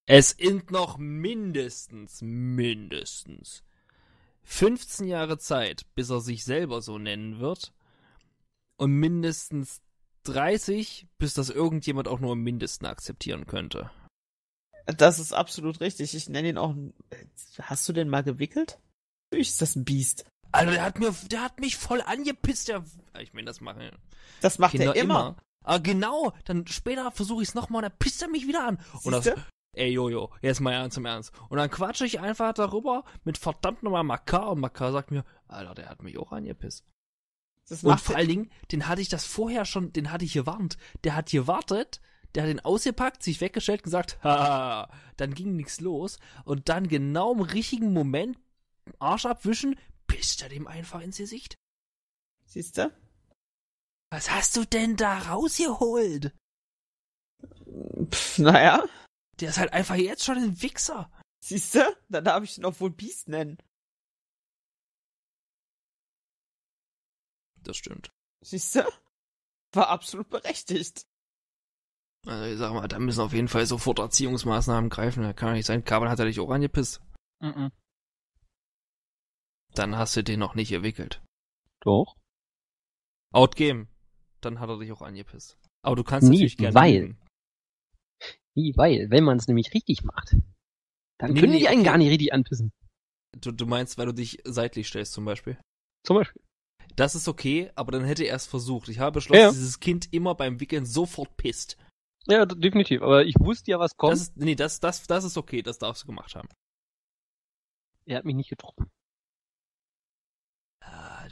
Es sind noch mindestens, mindestens fünfzehn Jahre Zeit, bis er sich selber so nennen wird. Und mindestens dreißig, bis das irgendjemand auch nur am mindesten akzeptieren könnte. Das ist absolut richtig. Ich nenne ihn auch... Hast du den mal gewickelt? Natürlich ist das ein Biest. Also der hat, mir, der hat mich voll angepisst. Der, ich meine, das machen Das macht Kinder er immer. immer. Ah, genau. Dann später versuche ich es nochmal und dann pisst er mich wieder an. Und das... Ey, Jojo, jetzt mal ernst im Ernst. Und dann quatsche ich einfach darüber mit verdammt nochmal Makar. Und Makar sagt mir, Alter, der hat mich auch angepisst. Das und vor allen Dingen, den hatte ich das vorher schon, den hatte ich gewarnt. Der hat gewartet, der hat den ausgepackt, sich weggestellt und gesagt, haha, dann ging nichts los. Und dann genau im richtigen Moment Arsch abwischen, pisst er dem einfach ins Gesicht. Siehst du? Was hast du denn da rausgeholt? Pff, naja. Der ist halt einfach jetzt schon ein Wichser. Siehst du? Dann darf ich ihn auch wohl Biest nennen. Das stimmt. Siehst du? War absolut berechtigt. Also ich sag mal, da müssen auf jeden Fall sofort Erziehungsmaßnahmen greifen. Da kann doch nicht sein, Cabern hat er dich auch angepisst. Mhm. Dann hast du den noch nicht gewickelt. Doch. Outgame. Dann hat er dich auch angepisst. Aber du kannst nie, natürlich gerne... Weil. Nee, weil, wenn man es nämlich richtig macht, dann nee, können nee, die einen gar nicht richtig anpissen. Du, du meinst, weil du dich seitlich stellst zum Beispiel? Zum Beispiel. Das ist okay, aber dann hätte er es versucht. Ich habe beschlossen, ja, ja. dieses Kind immer beim Wickeln sofort pisst. Ja, definitiv. Aber ich wusste ja, was kommt. Das ist, nee, das, das, das ist okay. Das darfst du gemacht haben. Er hat mich nicht getroffen. Ah,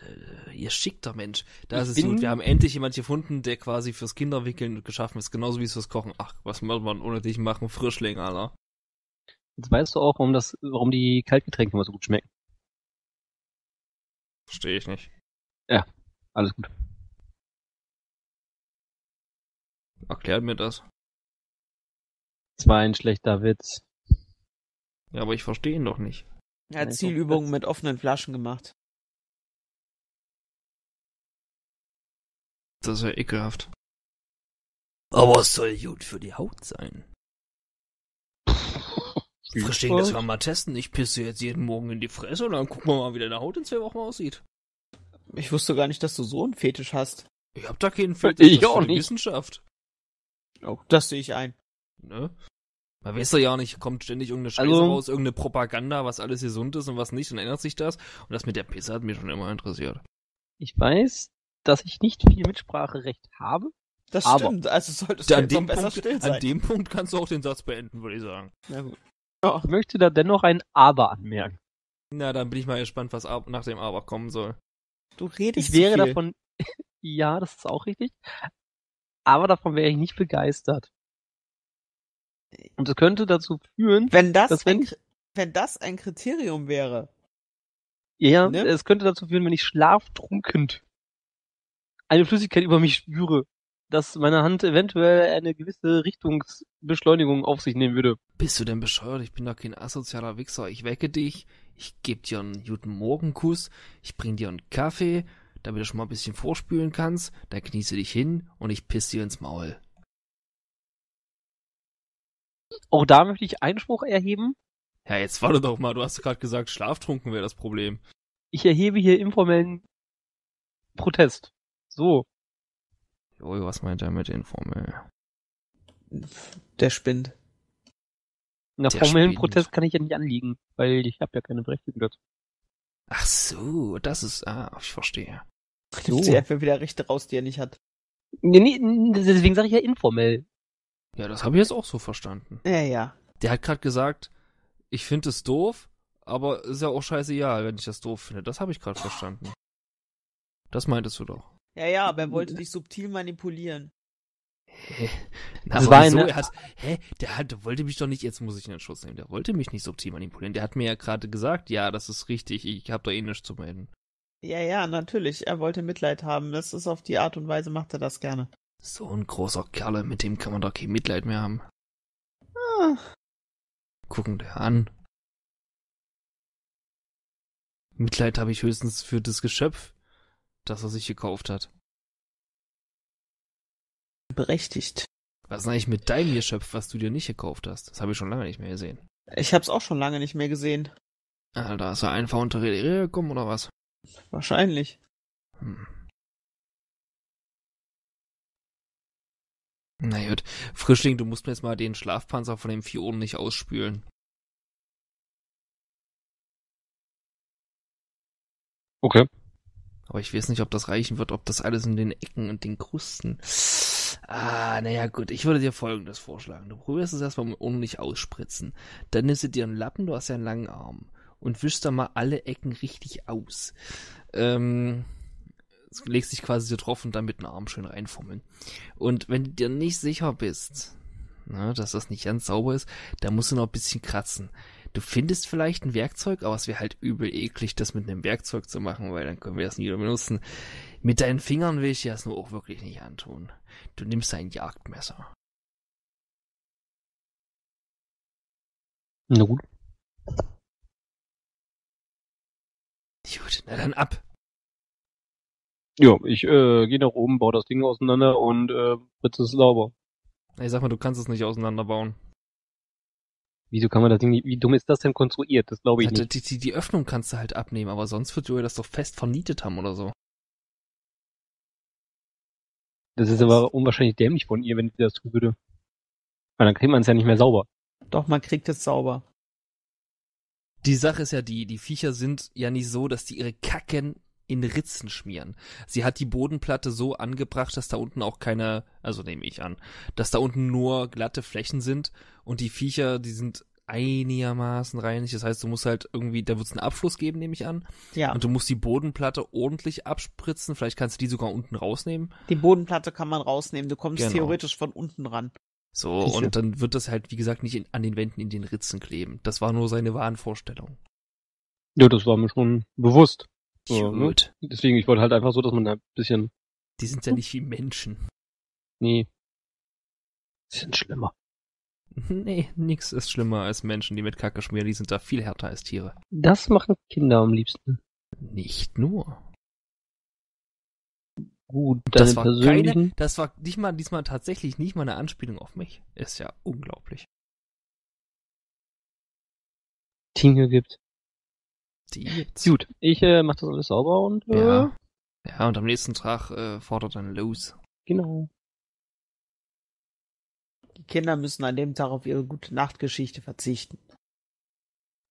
ihr schickter Mensch. Das ich ist gut. Wir haben endlich jemanden gefunden, der quasi fürs Kinderwickeln geschaffen ist. Genauso wie es fürs Kochen. Ach, was muss man ohne dich machen? Frischling, Alter. Jetzt weißt du auch, warum, das, warum die Kaltgetränke immer so gut schmecken. Verstehe ich nicht. Ja, alles gut. Erklärt mir das. Es war ein schlechter Witz. Ja, aber ich verstehe ihn doch nicht. Er hat Zielübungen mit offenen Flaschen gemacht. Das ist ja ekelhaft. Aber es soll gut für die Haut sein. Verstehen, dass wir mal testen. Ich pisse jetzt jeden Morgen in die Fresse und dann gucken wir mal, wie deine Haut in zwei Wochen aussieht. Ich wusste gar nicht, dass du so einen Fetisch hast. Ich hab da keinen Fetisch. Ich das auch nicht. Wissenschaft. Oh, das sehe ich ein. Ne? Man weiß ja nicht, kommt ständig irgendeine Scheiße also, raus, irgendeine Propaganda, was alles gesund ist und was nicht, und ändert sich das. Und das mit der Pisse hat mich schon immer interessiert. Ich weiß, dass ich nicht viel Mitspracherecht habe. Das aber stimmt, also solltest du an dem, besser Punkt, still sein. An dem Punkt kannst du auch den Satz beenden, würde ich sagen. Na gut. Ja. Ich möchte da dennoch ein Aber anmerken. Na, dann bin ich mal gespannt, was nach dem Aber kommen soll. Du redest Ich wäre viel. davon... Ja, das ist auch richtig. Aber davon wäre ich nicht begeistert. Und das könnte dazu führen... Wenn das, dass wenn, ein, wenn das ein Kriterium wäre. Ja, ne? Es könnte dazu führen, wenn ich schlaftrunken eine Flüssigkeit über mich spüre, dass meine Hand eventuell eine gewisse Richtungsbeschleunigung auf sich nehmen würde. Bist du denn bescheuert? Ich bin doch kein asozialer Wichser. Ich wecke dich, ich gebe dir einen guten Morgenkuss, ich bring dir einen Kaffee, damit du schon mal ein bisschen vorspülen kannst, dann kniest du dich hin und ich pisse dir ins Maul. Auch da möchte ich Einspruch erheben. Ja, jetzt warte doch mal, du hast gerade gesagt, schlaftrunken wäre das Problem. Ich erhebe hier informellen Protest. So. Jojo, was meint er mit informell? Der spinnt. Nach formellen Protest kann ich ja nicht anliegen, weil ich habe ja keine Berechtigung dazu. Ach so, das ist... Ah, ich verstehe. Nimmt sie einfach wieder Rechte raus, die er nicht hat. Nee, nee, deswegen sage ich ja informell. Ja, das habe ich jetzt auch so verstanden. Ja, ja. Der hat gerade gesagt, ich finde es doof, aber ist ja auch scheißegal, wenn ich das doof finde. Das habe ich gerade verstanden. Das meintest du doch. Ja, ja, aber er wollte dich subtil manipulieren. Hä? Na, so, er hat, hä? Der hat, wollte mich doch nicht, jetzt muss ich ihn in Schutz nehmen, der wollte mich nicht subtil manipulieren. Der hat mir ja gerade gesagt, ja, das ist richtig, ich hab da eh nichts zu melden. Ja, ja, natürlich, er wollte Mitleid haben, das ist auf die Art und Weise, macht er das gerne. So ein großer Kerl, mit dem kann man doch kein Mitleid mehr haben. Ah. Gucken der an. Mitleid habe ich höchstens für das Geschöpf, das er sich gekauft hat. Berechtigt. Was ist eigentlich mit deinem Geschöpf, was du dir nicht gekauft hast? Das habe ich schon lange nicht mehr gesehen. Ich habe es auch schon lange nicht mehr gesehen. Ah, da ist er einfach unter die Räder gekommen, oder was? Wahrscheinlich. Hm. Na gut, Frischling, du musst mir jetzt mal den Schlafpanzer von dem Fjord nicht ausspülen. Okay. Aber ich weiß nicht, ob das reichen wird, ob das alles in den Ecken und den Krusten... Ah, naja, gut. Ich würde dir Folgendes vorschlagen. Du probierst es erstmal ordentlich ausspritzen. Dann nimmst du dir einen Lappen, du hast ja einen langen Arm. Und wischst da mal alle Ecken richtig aus. Ähm, legst dich quasi so drauf und dann mit dem Arm schön reinfummeln. Und wenn du dir nicht sicher bist, na, dass das nicht ganz sauber ist, dann musst du noch ein bisschen kratzen. Du findest vielleicht ein Werkzeug, aber es wäre halt übel eklig, das mit einem Werkzeug zu machen, weil dann können wir das nie wieder benutzen. Mit deinen Fingern will ich dir das nur auch wirklich nicht antun. Du nimmst ein Jagdmesser. Na gut. Gut, na dann ab. Ja, ich äh, gehe nach oben, baue das Ding auseinander und äh, spritze es sauber. Ich sag mal, du kannst es nicht auseinanderbauen. Wieso kann man das Ding nicht, wie dumm ist das denn konstruiert? Das glaube ich ja, nicht. Die, die, die Öffnung kannst du halt abnehmen, aber sonst wird Jojo das doch fest vernietet haben oder so. Das ist aber unwahrscheinlich dämlich von ihr, wenn sie das tun würde. Weil dann kriegt man es ja nicht mehr sauber. Doch, man kriegt es sauber. Die Sache ist ja die, die Viecher sind ja nicht so, dass die ihre Kacken in Ritzen schmieren. Sie hat die Bodenplatte so angebracht, dass da unten auch keine, also nehme ich an, dass da unten nur glatte Flächen sind und die Viecher, die sind einigermaßen reinig. Das heißt, du musst halt irgendwie, da wird es einen Abfluss geben, nehme ich an. Ja. Und du musst die Bodenplatte ordentlich abspritzen. Vielleicht kannst du die sogar unten rausnehmen. Die Bodenplatte kann man rausnehmen. Du kommst genau. theoretisch von unten ran. So, Diese. und dann wird das halt, wie gesagt, nicht in, an den Wänden in den Ritzen kleben. Das war nur seine Wahnvorstellung. Ja, das war mir schon bewusst. So, ne? Deswegen, ich wollte halt einfach so, dass man da ein bisschen... Die sind ja nicht wie Menschen. Nee. Die sind schlimmer. Nee, nix ist schlimmer als Menschen, die mit Kacke schmieren. Die sind da viel härter als Tiere. Das machen Kinder am liebsten. Nicht nur. Gut, das war keine, das war nicht mal, diesmal tatsächlich nicht mal eine Anspielung auf mich. Ist ja unglaublich. Dinge gibt. Die gibt's. Gut, ich äh, mach das alles sauber und... Äh, ja. ja, und am nächsten Tag äh, fordert dann los. Genau. Die Kinder müssen an dem Tag auf ihre Gute-Nacht-Geschichte verzichten.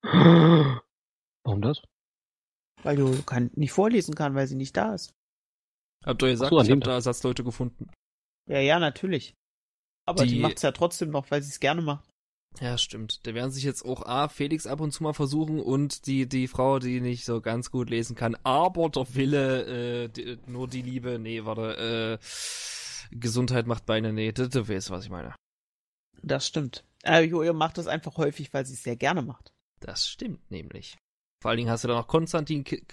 Warum das? Weil du kann, nicht vorlesen kannst, weil sie nicht da ist. Habt ihr gesagt, so, ich hab da Ersatzleute gefunden. Ja, ja, natürlich. Aber die, die macht's ja trotzdem noch, weil sie es gerne macht. Ja, stimmt. Da werden sich jetzt auch A, Felix ab und zu mal versuchen und die, die Frau, die nicht so ganz gut lesen kann, aber der Wille, äh, die, nur die Liebe, nee, warte, äh, Gesundheit macht Beine, nee, du, du weißt, was ich meine. Das stimmt. Äh, Jojo macht das einfach häufig, weil sie es sehr gerne macht. Das stimmt nämlich. Vor allen Dingen hast du da noch Konstantins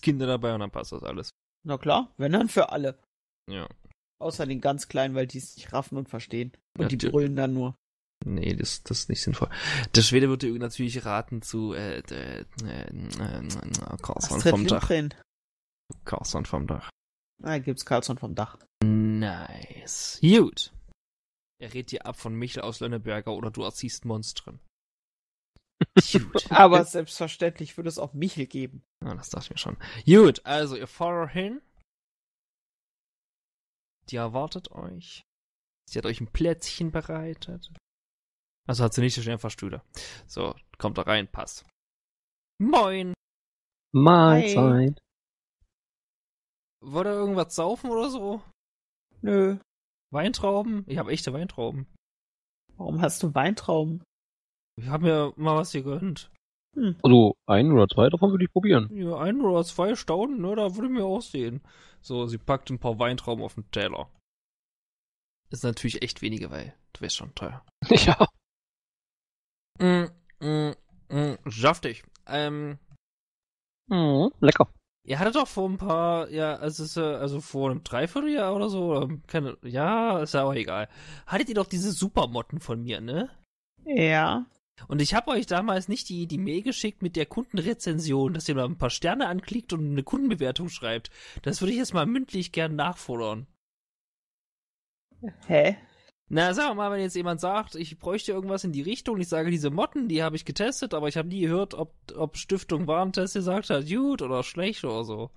Kinder dabei und dann passt das alles. Na klar, wenn dann für alle. Ja. Außer den ganz Kleinen, weil die es nicht raffen und verstehen. Und ja, die brüllen dann nur. Nee, das, das ist nicht sinnvoll. Der Schwede würde natürlich raten zu äh, äh, äh, äh, Karlsson vom Dach. Karlsson vom Dach. Ah, gibt's Karlsson vom Dach. Nice. Gut. Er rät dir ab von Michel aus Lönneberger oder du erziehst Monstren. Gut. Aber selbstverständlich würde es auch Michel geben. Ah, das dachte ich mir schon. Gut, also ihr fahrt hin. Die erwartet euch. Sie hat euch ein Plätzchen bereitet. Also hat sie nicht so schnell Verstühler. So, kommt da rein, passt. Moin! Mahlzeit! Wollt ihr irgendwas saufen oder so? Nö. Weintrauben? Ich habe echte Weintrauben. Warum hast du Weintrauben? Ich habe mir mal was hier gehört. Hm. Also, ein oder zwei davon würde ich probieren. Ja, ein oder zwei Stauden, ne, da würde ich mir auch sehen. So, sie packt ein paar Weintrauben auf den Teller. Ist natürlich echt wenige, weil du wärst schon teuer. Ja. Mm, mm, mm, saftig. Ähm. Mm, lecker. Ihr hattet doch vor ein paar, ja, also, also vor einem Dreivierteljahr oder so, oder keine, ja, ist ja auch egal. Hattet ihr doch diese Supermotten von mir, ne? Ja. Und ich habe euch damals nicht die, die Mail geschickt mit der Kundenrezension, dass ihr mal ein paar Sterne anklickt und eine Kundenbewertung schreibt. Das würde ich jetzt mal mündlich gern nachfordern. Hä? Na, sagen wir mal, wenn jetzt jemand sagt, ich bräuchte irgendwas in die Richtung, ich sage, diese Motten, die habe ich getestet, aber ich habe nie gehört, ob, ob Stiftung Warentest gesagt hat, gut oder schlecht oder so.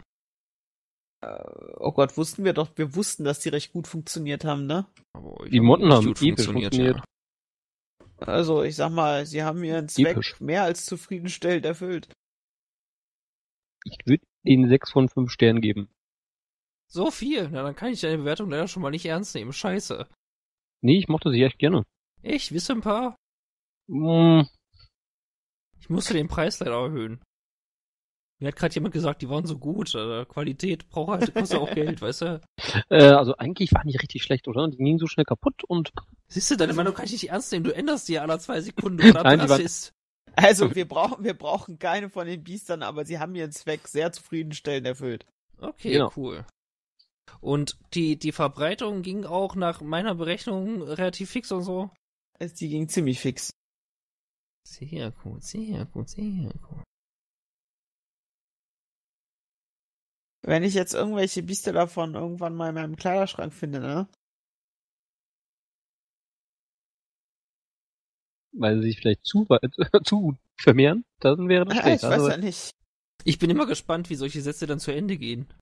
Oh Gott, wussten wir doch, wir wussten, dass die recht gut funktioniert haben, ne? Aber die Motten haben gut funktioniert, funktioniert. Ja. Also, ich sag mal, sie haben ihren Zweck Episch. mehr als zufriedenstellend erfüllt. Ich würde ihnen sechs von fünf Sternen geben. So viel? Na, dann kann ich deine Bewertung leider schon mal nicht ernst nehmen. Scheiße. Nee, ich mochte sie echt gerne. Echt? Wisst ihr ein paar? Mm. Ich musste den Preis leider erhöhen. Mir hat gerade jemand gesagt, die waren so gut. Also Qualität braucht halt, kostet auch Geld, weißt du? Äh, also eigentlich waren die richtig schlecht, oder? Die gingen so schnell kaputt und... Siehst du, deine Meinung kann ich nicht ernst nehmen. Du änderst die ja alle zwei Sekunden. Oder Nein, das ist... Also, wir brauchen, wir brauchen keine von den Biestern, aber sie haben ihren Zweck sehr zufriedenstellend erfüllt. Okay, genau. Cool. Und die, die Verbreitung ging auch nach meiner Berechnung relativ fix und so? Die ging ziemlich fix. Sehr gut, sehr gut, sehr gut. Wenn ich jetzt irgendwelche Biester davon irgendwann mal in meinem Kleiderschrank finde, ne? Weil sie sich vielleicht zu, weit, zu vermehren, dann wäre das ja, schlecht. Ich weiß also, ja nicht. Ich bin immer gespannt, wie solche Sätze dann zu Ende gehen.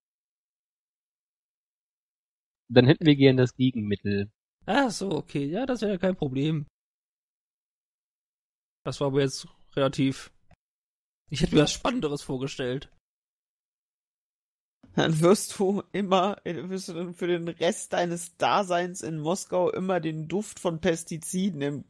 Dann hätten wir gern das Gegenmittel. Ach so, okay. Ja, das wäre ja kein Problem. Das war aber jetzt relativ... Ich hätte mir was Spannenderes vorgestellt. Dann wirst du immer, wirst du für den Rest deines Daseins in Moskau immer den Duft von Pestiziden im...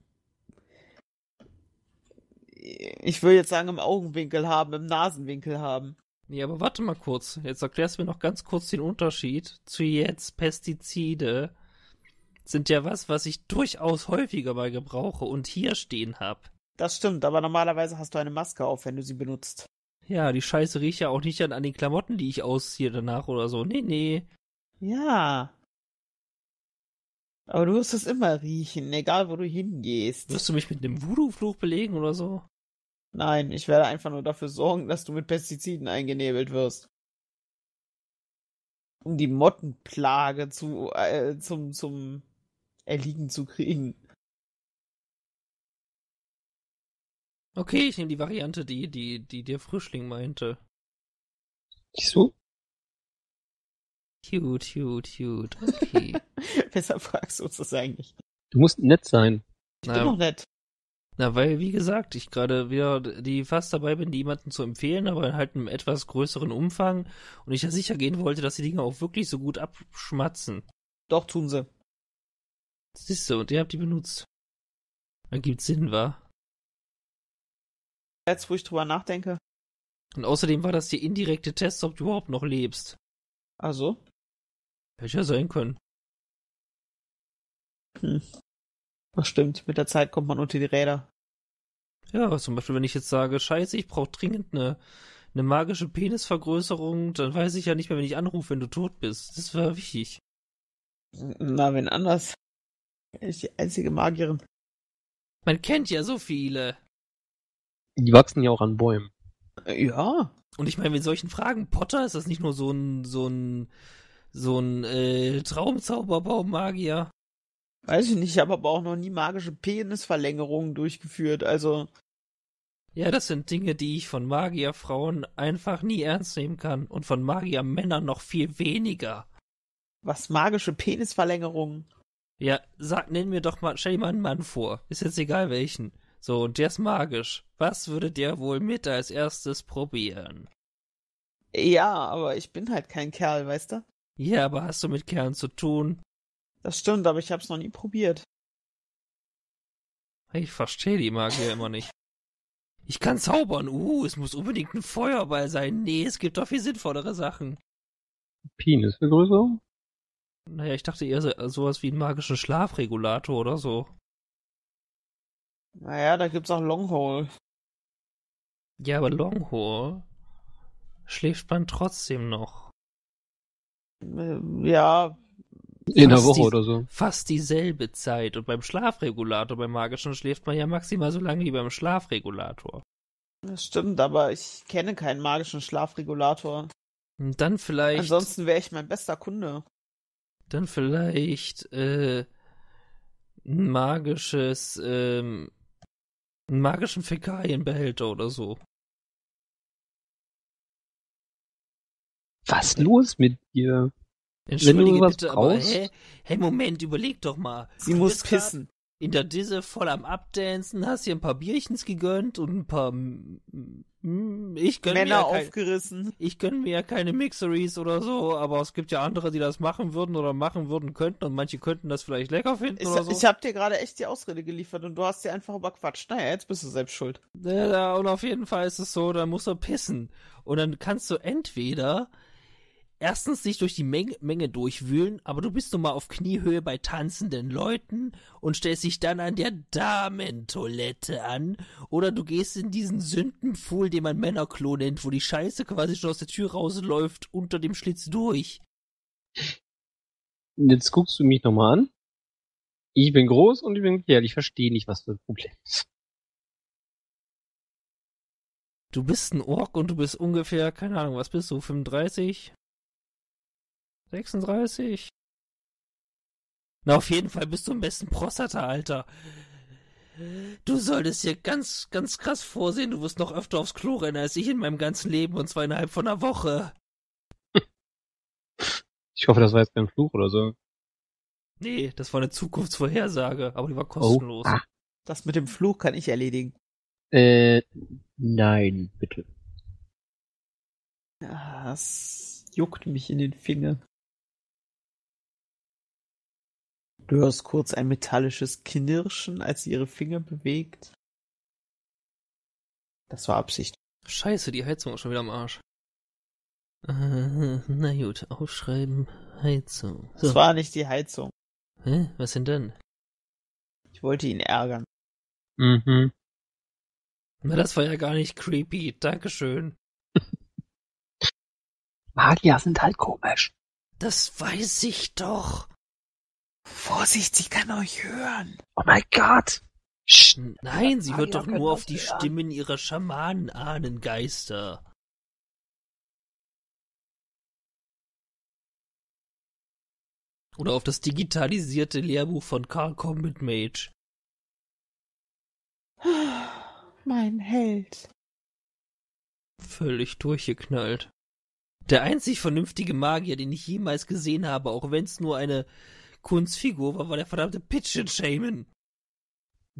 Ich will jetzt sagen, im Augenwinkel haben, im Nasenwinkel haben. Nee, aber warte mal kurz. Jetzt erklärst du mir noch ganz kurz den Unterschied zu jetzt. Pestizide sind ja was, was ich durchaus häufiger mal gebrauche und hier stehen habe. Das stimmt, aber normalerweise hast du eine Maske auf, wenn du sie benutzt. Ja, die Scheiße riecht ja auch nicht an, an den Klamotten, die ich ausziehe danach oder so. Nee, nee. Ja. Aber du wirst es immer riechen, egal wo du hingehst. Wirst du mich mit einem Voodoo-Fluch belegen oder so? Nein, ich werde einfach nur dafür sorgen, dass du mit Pestiziden eingenebelt wirst. Um die Mottenplage zu, äh, zum, zum Erliegen zu kriegen. Okay, ich nehme die Variante, die, die, die der Frischling meinte. Wieso? Cute, cute, cute, okay. Weshalb fragst du uns das eigentlich? Du musst nett sein. Ich bin doch nett. Na, weil, wie gesagt, ich gerade wieder die fast dabei bin, die jemanden zu empfehlen, aber in halt einem etwas größeren Umfang und ich ja sicher gehen wollte, dass die Dinger auch wirklich so gut abschmatzen. Doch, tun sie. Siehst du, und ihr habt die benutzt. Dann gibt's Sinn, wa? Jetzt, wo ich drüber nachdenke. Und außerdem war das der indirekte Test, ob du überhaupt noch lebst. Ach so? Hätte ja sein können. Hm. Das stimmt, mit der Zeit kommt man unter die Räder. Ja, zum Beispiel, wenn ich jetzt sage, scheiße, ich brauche dringend eine, eine magische Penisvergrößerung, dann weiß ich ja nicht mehr, wenn ich anrufe, wenn du tot bist. Das war wichtig. Na, wenn anders. Ich bin die einzige Magierin. Man kennt ja so viele. Die wachsen ja auch an Bäumen. Ja. Und ich meine, mit solchen Fragen, Potter, ist das nicht nur so ein, so ein, so ein äh, Traumzauberbaummagier? Weiß ich nicht, ich habe aber auch noch nie magische Penisverlängerungen durchgeführt, also... Ja, das sind Dinge, die ich von Magierfrauen einfach nie ernst nehmen kann und von Magiermännern noch viel weniger. Was, magische Penisverlängerungen? Ja, sag, nenn mir doch mal, stell dir mal einen Mann vor, ist jetzt egal welchen. So, und der ist magisch. Was würde der wohl mit als erstes probieren? Ja, aber ich bin halt kein Kerl, weißt du? Ja, aber hast du mit Kerlen zu tun? Das stimmt, aber ich hab's noch nie probiert. Ich verstehe die Magier immer nicht. Ich kann zaubern, uh, es muss unbedingt ein Feuerball sein. Nee, es gibt doch viel sinnvollere Sachen. Penisvergrößerung? Naja, ich dachte eher so, sowas wie einen magischen Schlafregulator oder so. Naja, da gibt's auch Longhole. Ja, aber Longhole schläft man trotzdem noch. Ja... In einer Woche die, oder so. Fast dieselbe Zeit. Und beim Schlafregulator, beim magischen, schläft man ja maximal so lange wie beim Schlafregulator. Das stimmt, aber ich kenne keinen magischen Schlafregulator. Und dann vielleicht... Ansonsten wäre ich mein bester Kunde. Dann vielleicht äh, ein magisches... Ähm, einen magischen Fäkalienbehälter oder so. Was los mit dir? Entschuldige bitte, aber hä? Hey, Moment, überleg doch mal. Sie du muss pissen. In der Disse voll am Abdancen, hast dir ein paar Bierchens gegönnt und ein paar... Ich gönn Männer mir ja aufgerissen. Kein, ich gönn mir ja keine Mixeries oder so, aber es gibt ja andere, die das machen würden oder machen würden könnten und manche könnten das vielleicht lecker finden ich, oder so. Ich hab dir gerade echt die Ausrede geliefert und du hast dir einfach überquatscht. Naja, jetzt bist du selbst schuld. Ja, und auf jeden Fall ist es so, dann musst du pissen. Und dann kannst du entweder... Erstens dich durch die Menge, Menge durchwühlen, aber du bist nun mal auf Kniehöhe bei tanzenden Leuten und stellst dich dann an der Damentoilette an. Oder du gehst in diesen Sündenpfuhl, den man Männerklo nennt, wo die Scheiße quasi schon aus der Tür rausläuft, unter dem Schlitz durch. Jetzt guckst du mich nochmal an. Ich bin groß und ich bin ja, ich verstehe nicht, was für ein Problem ist. Du bist ein Ork und du bist ungefähr, keine Ahnung, was bist du, fünfunddreißig? sechsunddreißig? Na, auf jeden Fall bist du im besten Prostata-Alter. Du solltest hier ganz, ganz krass vorsehen, du wirst noch öfter aufs Klo rennen als ich in meinem ganzen Leben und zwar innerhalb von einer Woche. Ich hoffe, das war jetzt kein Fluch oder so. Nee, das war eine Zukunftsvorhersage, aber die war kostenlos. Oh. Ah. Das mit dem Fluch kann ich erledigen. Äh, nein, bitte. Das juckt mich in den Fingern. Du hörst kurz ein metallisches Knirschen, als sie ihre Finger bewegt. Das war Absicht. Scheiße, die Heizung ist schon wieder am Arsch. Äh, na gut, aufschreiben, Heizung. So. Das war nicht die Heizung. Hä? Was denn denn? Ich wollte ihn ärgern. Mhm. Na, das war ja gar nicht creepy. Dankeschön. Magier sind halt komisch. Das weiß ich doch. Vorsicht, sie kann euch hören. Oh mein Gott. Nein, sie hört doch nur auf die Stimmen ihrer Schamanen-Ahnengeister. Oder auf das digitalisierte Lehrbuch von Karl Combat Mage. Mein Held. Völlig durchgeknallt. Der einzig vernünftige Magier, den ich jemals gesehen habe, auch wenn es nur eine Kunstfigur war, war der verdammte Pigeon Shaman.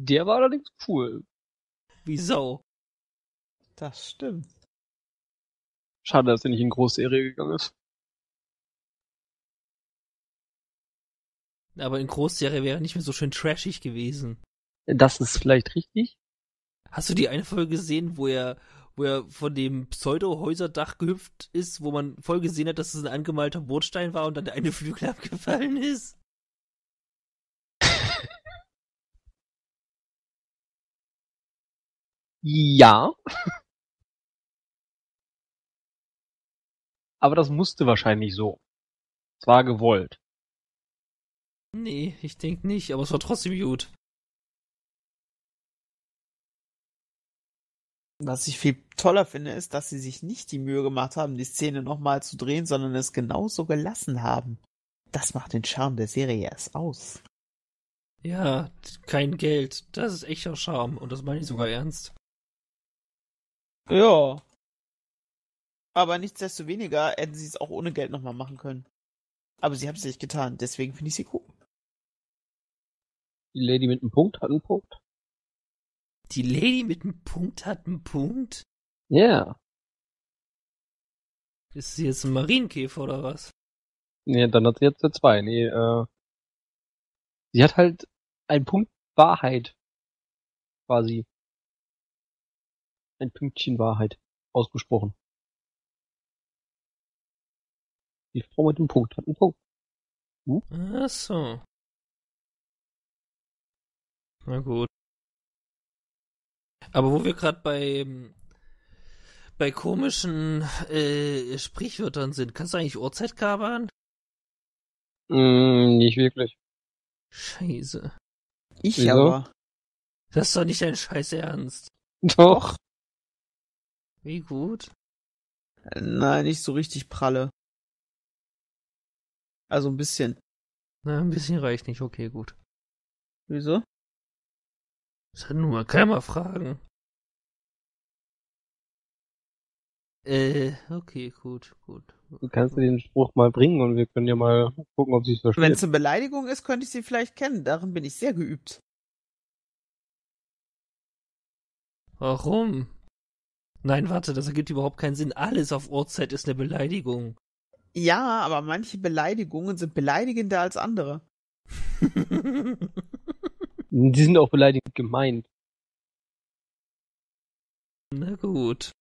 Der war allerdings cool. Wieso? Das stimmt. Schade, dass er nicht in Großserie gegangen ist. Aber in Großserie wäre er nicht mehr so schön trashig gewesen. Das ist vielleicht richtig. Hast du die eine Folge gesehen, wo er, wo er von dem Pseudo-Häuserdach gehüpft ist, wo man voll gesehen hat, dass es ein angemalter Bordstein war und dann der eine Flügel abgefallen ist? Ja. Aber das musste wahrscheinlich so. Es war gewollt. Nee, ich denke nicht, aber es war trotzdem gut. Was ich viel toller finde, ist, dass sie sich nicht die Mühe gemacht haben, die Szene nochmal zu drehen, sondern es genauso gelassen haben. Das macht den Charme der Serie erst aus. Ja, kein Geld. Das ist echter Charme. Und das meine ich sogar ernst. Ja. Aber nichtsdestoweniger hätten sie es auch ohne Geld nochmal machen können. Aber sie haben es nicht getan. Deswegen finde ich sie cool. Die Lady mit einem Punkt hat einen Punkt. Die Lady mit einem Punkt hat einen Punkt? Ja. Yeah. Ist sie jetzt ein Marienkäfer oder was? Nee, dann hat sie jetzt zwei. Nee, äh. Sie hat halt einen Punkt Wahrheit. Quasi. Ein Pünktchen Wahrheit. Ausgesprochen. Die Frau mit dem Punkt hat einen Punkt. Hm? Ach so. Na gut. Aber wo wir gerade bei, bei komischen äh, Sprichwörtern sind, kannst du eigentlich Uhrzeit kabern? Mm, nicht wirklich. Scheiße. Ich Wieso? aber. Das ist doch nicht dein Scheiß Ernst. Doch. Wie gut? Nein, nicht so richtig pralle. Also ein bisschen. Na, ein bisschen reicht nicht. Okay, gut. Wieso? Das hat nun mal keiner fragen. Äh, okay, gut, gut. Du kannst dir den Spruch mal bringen und wir können ja mal gucken, ob sie es versteht. Wenn es eine Beleidigung ist, könnte ich sie vielleicht kennen. Darin bin ich sehr geübt. Warum? Nein, warte, das ergibt überhaupt keinen Sinn. Alles auf Uhrzeit ist eine Beleidigung. Ja, aber manche Beleidigungen sind beleidigender als andere. Die sind auch beleidigend gemeint. Na gut.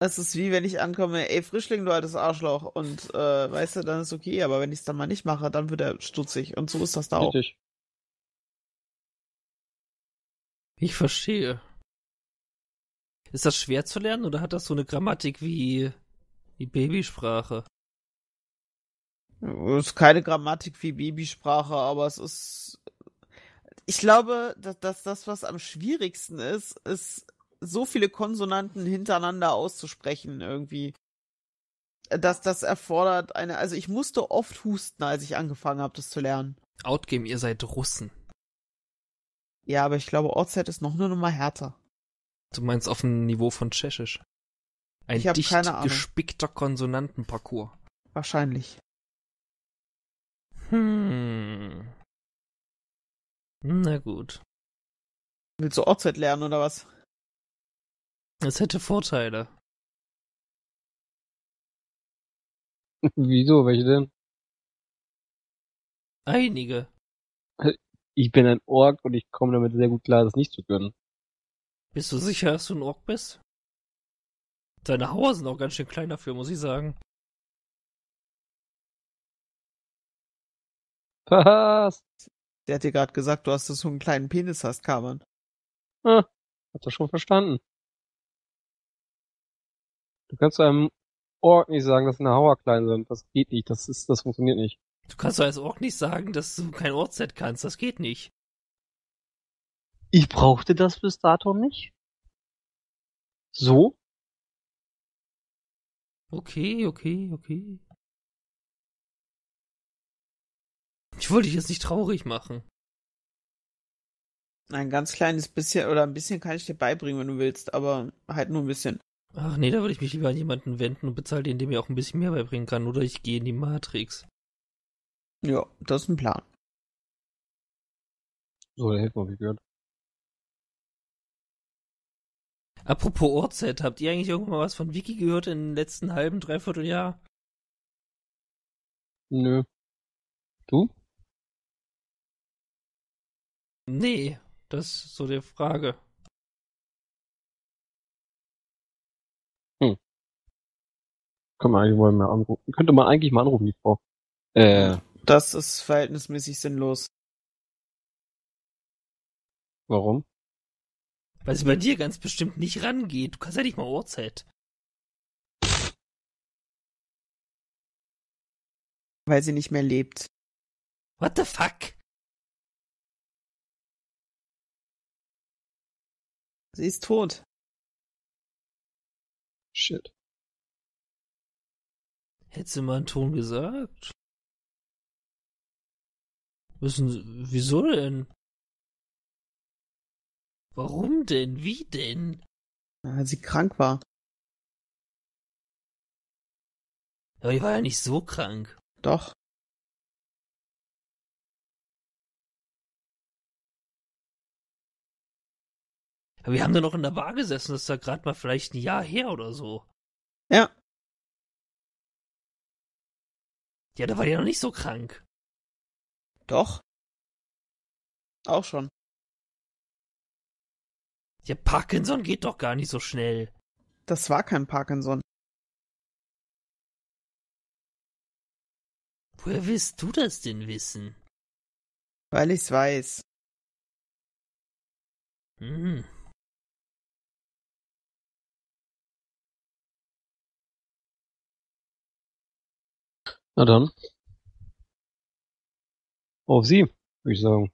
Das ist wie, wenn ich ankomme, ey Frischling, du altes Arschloch. Und äh, weißt du, dann ist okay. Aber wenn ich es dann mal nicht mache, dann wird er stutzig. Und so ist das da auch. Richtig. Ich verstehe. Ist das schwer zu lernen oder hat das so eine Grammatik wie, wie Babysprache? Es ist keine Grammatik wie Babysprache, aber es ist... Ich glaube, dass, dass das, was am schwierigsten ist, ist, so viele Konsonanten hintereinander auszusprechen irgendwie. Dass das erfordert eine... Also ich musste oft husten, als ich angefangen habe, das zu lernen. Outgame, ihr seid Russen. Ja, aber ich glaube, Ortszeit ist noch eine Nummer härter. Du meinst auf dem Niveau von Tschechisch. Ein ich dicht gespickter Konsonantenparcours. Wahrscheinlich. Hm... Na gut. Willst du Ortszeit lernen, oder was? Das hätte Vorteile. Wieso? Welche denn? Einige. Ich bin ein Ork und ich komme damit sehr gut klar, das nicht zu können. Bist du sicher, dass du ein Ork bist? Deine Hauer sind auch ganz schön klein dafür, muss ich sagen. Was? Der hat dir gerade gesagt, du hast, dass du einen kleinen Penis hast, Cabern. Ah, hab das schon verstanden. Du kannst einem Ork nicht sagen, dass deine Hauer klein sind. Das geht nicht, das ist, das funktioniert nicht. Du kannst doch als Ork nicht sagen, dass du kein Ortset kannst. Das geht nicht. Ich brauchte das bis dato nicht. So? Okay, okay, okay. Ich wollte dich jetzt nicht traurig machen. Ein ganz kleines bisschen, oder ein bisschen kann ich dir beibringen, wenn du willst, aber halt nur ein bisschen. Ach nee, da würde ich mich lieber an jemanden wenden und bezahle den, der mir auch ein bisschen mehr beibringen kann, oder ich gehe in die Matrix. Ja, das ist ein Plan. So, der hilft mir, wie gehört. Apropos Ortset, habt ihr eigentlich irgendwann mal was von Vicky gehört in den letzten halben, dreiviertel Jahr? Nö. Du? Nee, das ist so die Frage. Hm. Können wir eigentlich mal mehr anrufen. Könnte man eigentlich mal anrufen, die Frau. Äh. Das ist verhältnismäßig sinnlos. Warum? Weil sie bei dir ganz bestimmt nicht rangeht. Du kannst ja nicht mal Ortszeit. Weil sie nicht mehr lebt. What the fuck? Sie ist tot. Shit. Hättest du mal einen Ton gesagt? Wissen Sie, wieso denn? Warum denn? Wie denn? Weil sie krank war. Aber die war ja nicht so krank. Doch. Aber wir haben da noch in der Bar gesessen, das ist da gerade mal vielleicht ein Jahr her oder so. Ja. Ja, da war die ja noch nicht so krank. Doch. Auch schon. Ja, Parkinson geht doch gar nicht so schnell. Das war kein Parkinson. Woher willst du das denn wissen? Weil ich's weiß. Hm. Na dann. Auf sie, würde ich sagen.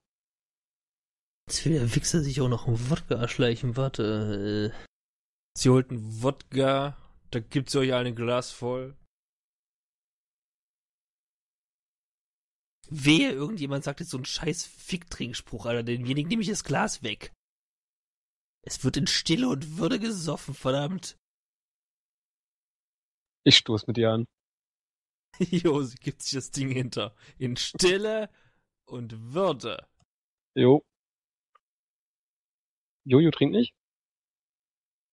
Jetzt will der Wichser sich auch noch einen Wodka erschleichen. Warte. Äh. Sie holt einen Wodka. Da gibt's euch ein Glas voll. Wehe, irgendjemand sagt jetzt so einen scheiß Ficktrinkspruch, Alter. Denjenigen nehme ich das Glas weg. Es wird in Stille und Würde gesoffen, verdammt. Ich stoß mit ihr an. Jo, sie gibt sich das Ding hinter. In Stille und Würde. Jo. Jojo trinkt nicht?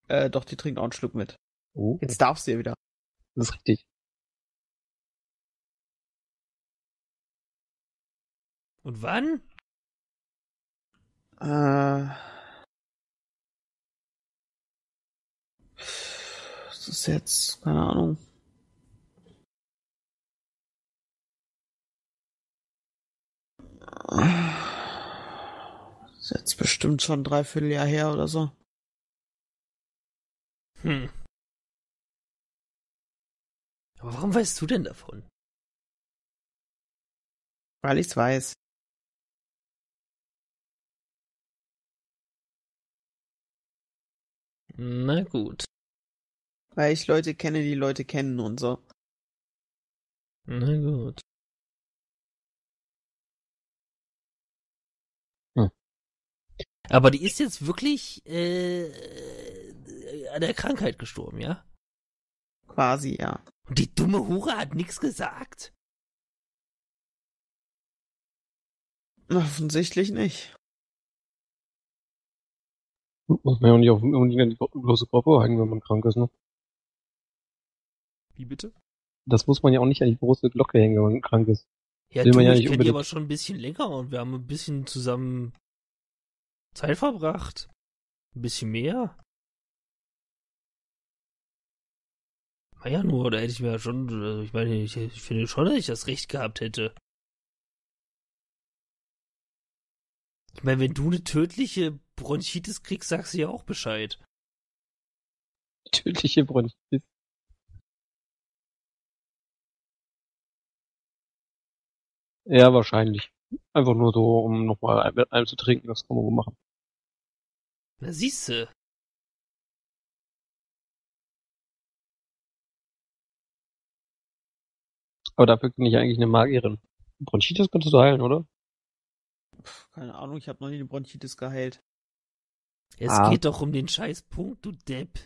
Äh, doch, die trinkt auch einen Schluck mit. Oh. Jetzt darf sie ja wieder. Das ist richtig. Und wann? Äh. Das ist jetzt, keine Ahnung. Das ist jetzt bestimmt schon ein Dreivierteljahr her oder so. Hm. Aber warum weißt du denn davon? Weil ich's weiß. Na gut. Weil ich Leute kenne, die Leute kennen und so. Na gut. Aber die ist jetzt wirklich äh, an der Krankheit gestorben, ja? Quasi, ja. Und die dumme Hure hat nichts gesagt? Offensichtlich nicht. Muss man ja auch nicht auf irgendeine große Gruppe hängen, wenn man krank ist, ne? Wie bitte? Das muss man ja auch nicht an die große Glocke hängen, wenn man krank ist. Ja, du, man ja ich kenne die aber schon ein bisschen länger und wir haben ein bisschen zusammen Zeit verbracht. Ein bisschen mehr. War ja nur, da hätte ich mir schon, also ich meine, ich, ich finde schon, dass ich das Recht gehabt hätte. Ich meine, wenn du eine tödliche Bronchitis kriegst, sagst du ja auch Bescheid. Tödliche Bronchitis. Ja, wahrscheinlich. Einfach nur so, um nochmal ein, mit einem zu trinken, das kann man wohl machen. Na siehste. Aber dafür bin ich eigentlich eine Magierin. Bronchitis kannst du heilen, oder? Keine Ahnung, ich habe noch nie eine Bronchitis geheilt. Es ah. geht doch um den Scheißpunkt, du Depp.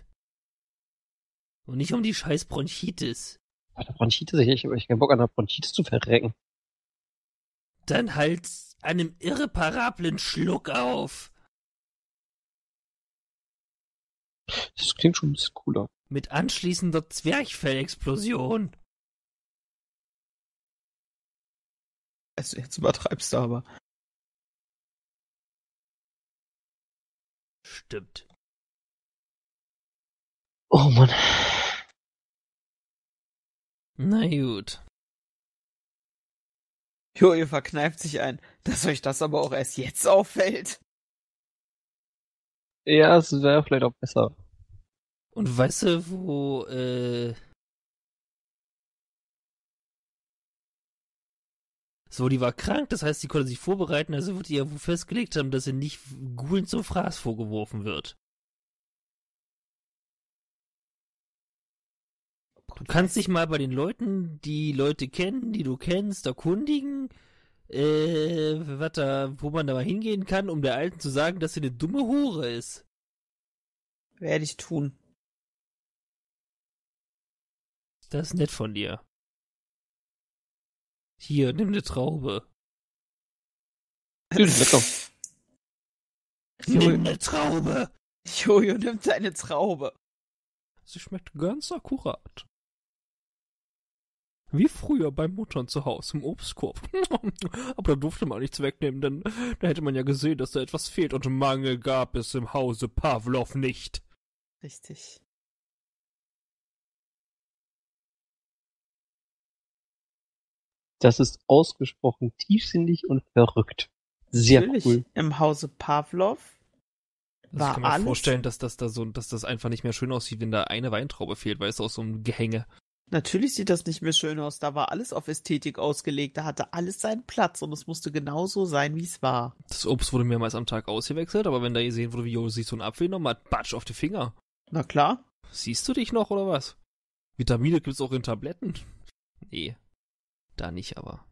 Und nicht um die scheiß Bronchitis. Bei der Bronchitis, ich habe echt keinen Bock, an der Bronchitis zu verrecken. Dann halt an einem irreparablen Schluck auf. Das klingt schon ein bisschen cooler. Mit anschließender Zwerchfellexplosion. Also jetzt übertreibst du aber. Stimmt. Oh Mann. Na gut. Jo, ihr verkneift sich ein, dass euch das aber auch erst jetzt auffällt. Ja, es wäre vielleicht auch besser. Und weißt du, wo, äh... So, die war krank, das heißt, sie konnte sich vorbereiten, also wird ihr festgelegt haben, dass sie nicht Gulen zum Fraß vorgeworfen wird. Du kannst dich mal bei den Leuten, die Leute kennen, die du kennst, erkundigen, äh, was da, wo man da mal hingehen kann, um der Alten zu sagen, dass sie eine dumme Hure ist. Werde ich tun. Das ist nett von dir. Hier, nimm eine Traube. Lecker. Nimm eine Traube. Jojo nimmt eine Traube. Sie schmeckt ganz akkurat. Wie früher bei Muttern zu Hause im Obstkorb. Aber da durfte man nichts wegnehmen, denn da hätte man ja gesehen, dass da etwas fehlt und Mangel gab es im Hause Pavlov nicht. Richtig. Das ist ausgesprochen tiefsinnig und verrückt. Sehr Natürlich cool. Im Hause Pavlov war also ich kann mir alles... vorstellen, dass das da so, dass das einfach nicht mehr schön aussieht, wenn da eine Weintraube fehlt, weil es aus so einem Gehänge. Natürlich sieht das nicht mehr schön aus. Da war alles auf Ästhetik ausgelegt. Da hatte alles seinen Platz und es musste genau so sein, wie es war. Das Obst wurde mehrmals am Tag ausgewechselt, aber wenn da gesehen wurde, wie Jo sich so ein Apfel nochmal batsch auf die Finger. Na klar. Siehst du dich noch oder was? Vitamine gibt's auch in Tabletten. Nee. Da nicht, aber.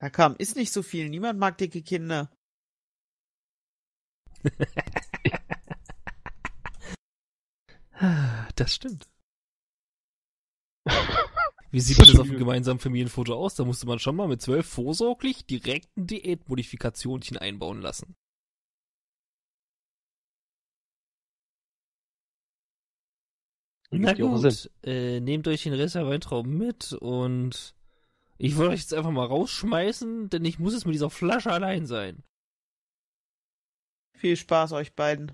Da kam, ist nicht so viel. Niemand mag dicke Kinder. Das stimmt. Wie sieht das auf dem gemeinsamen Familienfoto aus? Da musste man schon mal mit zwölf vorsorglich direkten Diätmodifikationchen einbauen lassen. Na gut, äh, nehmt euch den Rest der Weintrauben mit und ich wollte euch jetzt einfach mal rausschmeißen, denn ich muss jetzt mit dieser Flasche allein sein. Viel Spaß euch beiden.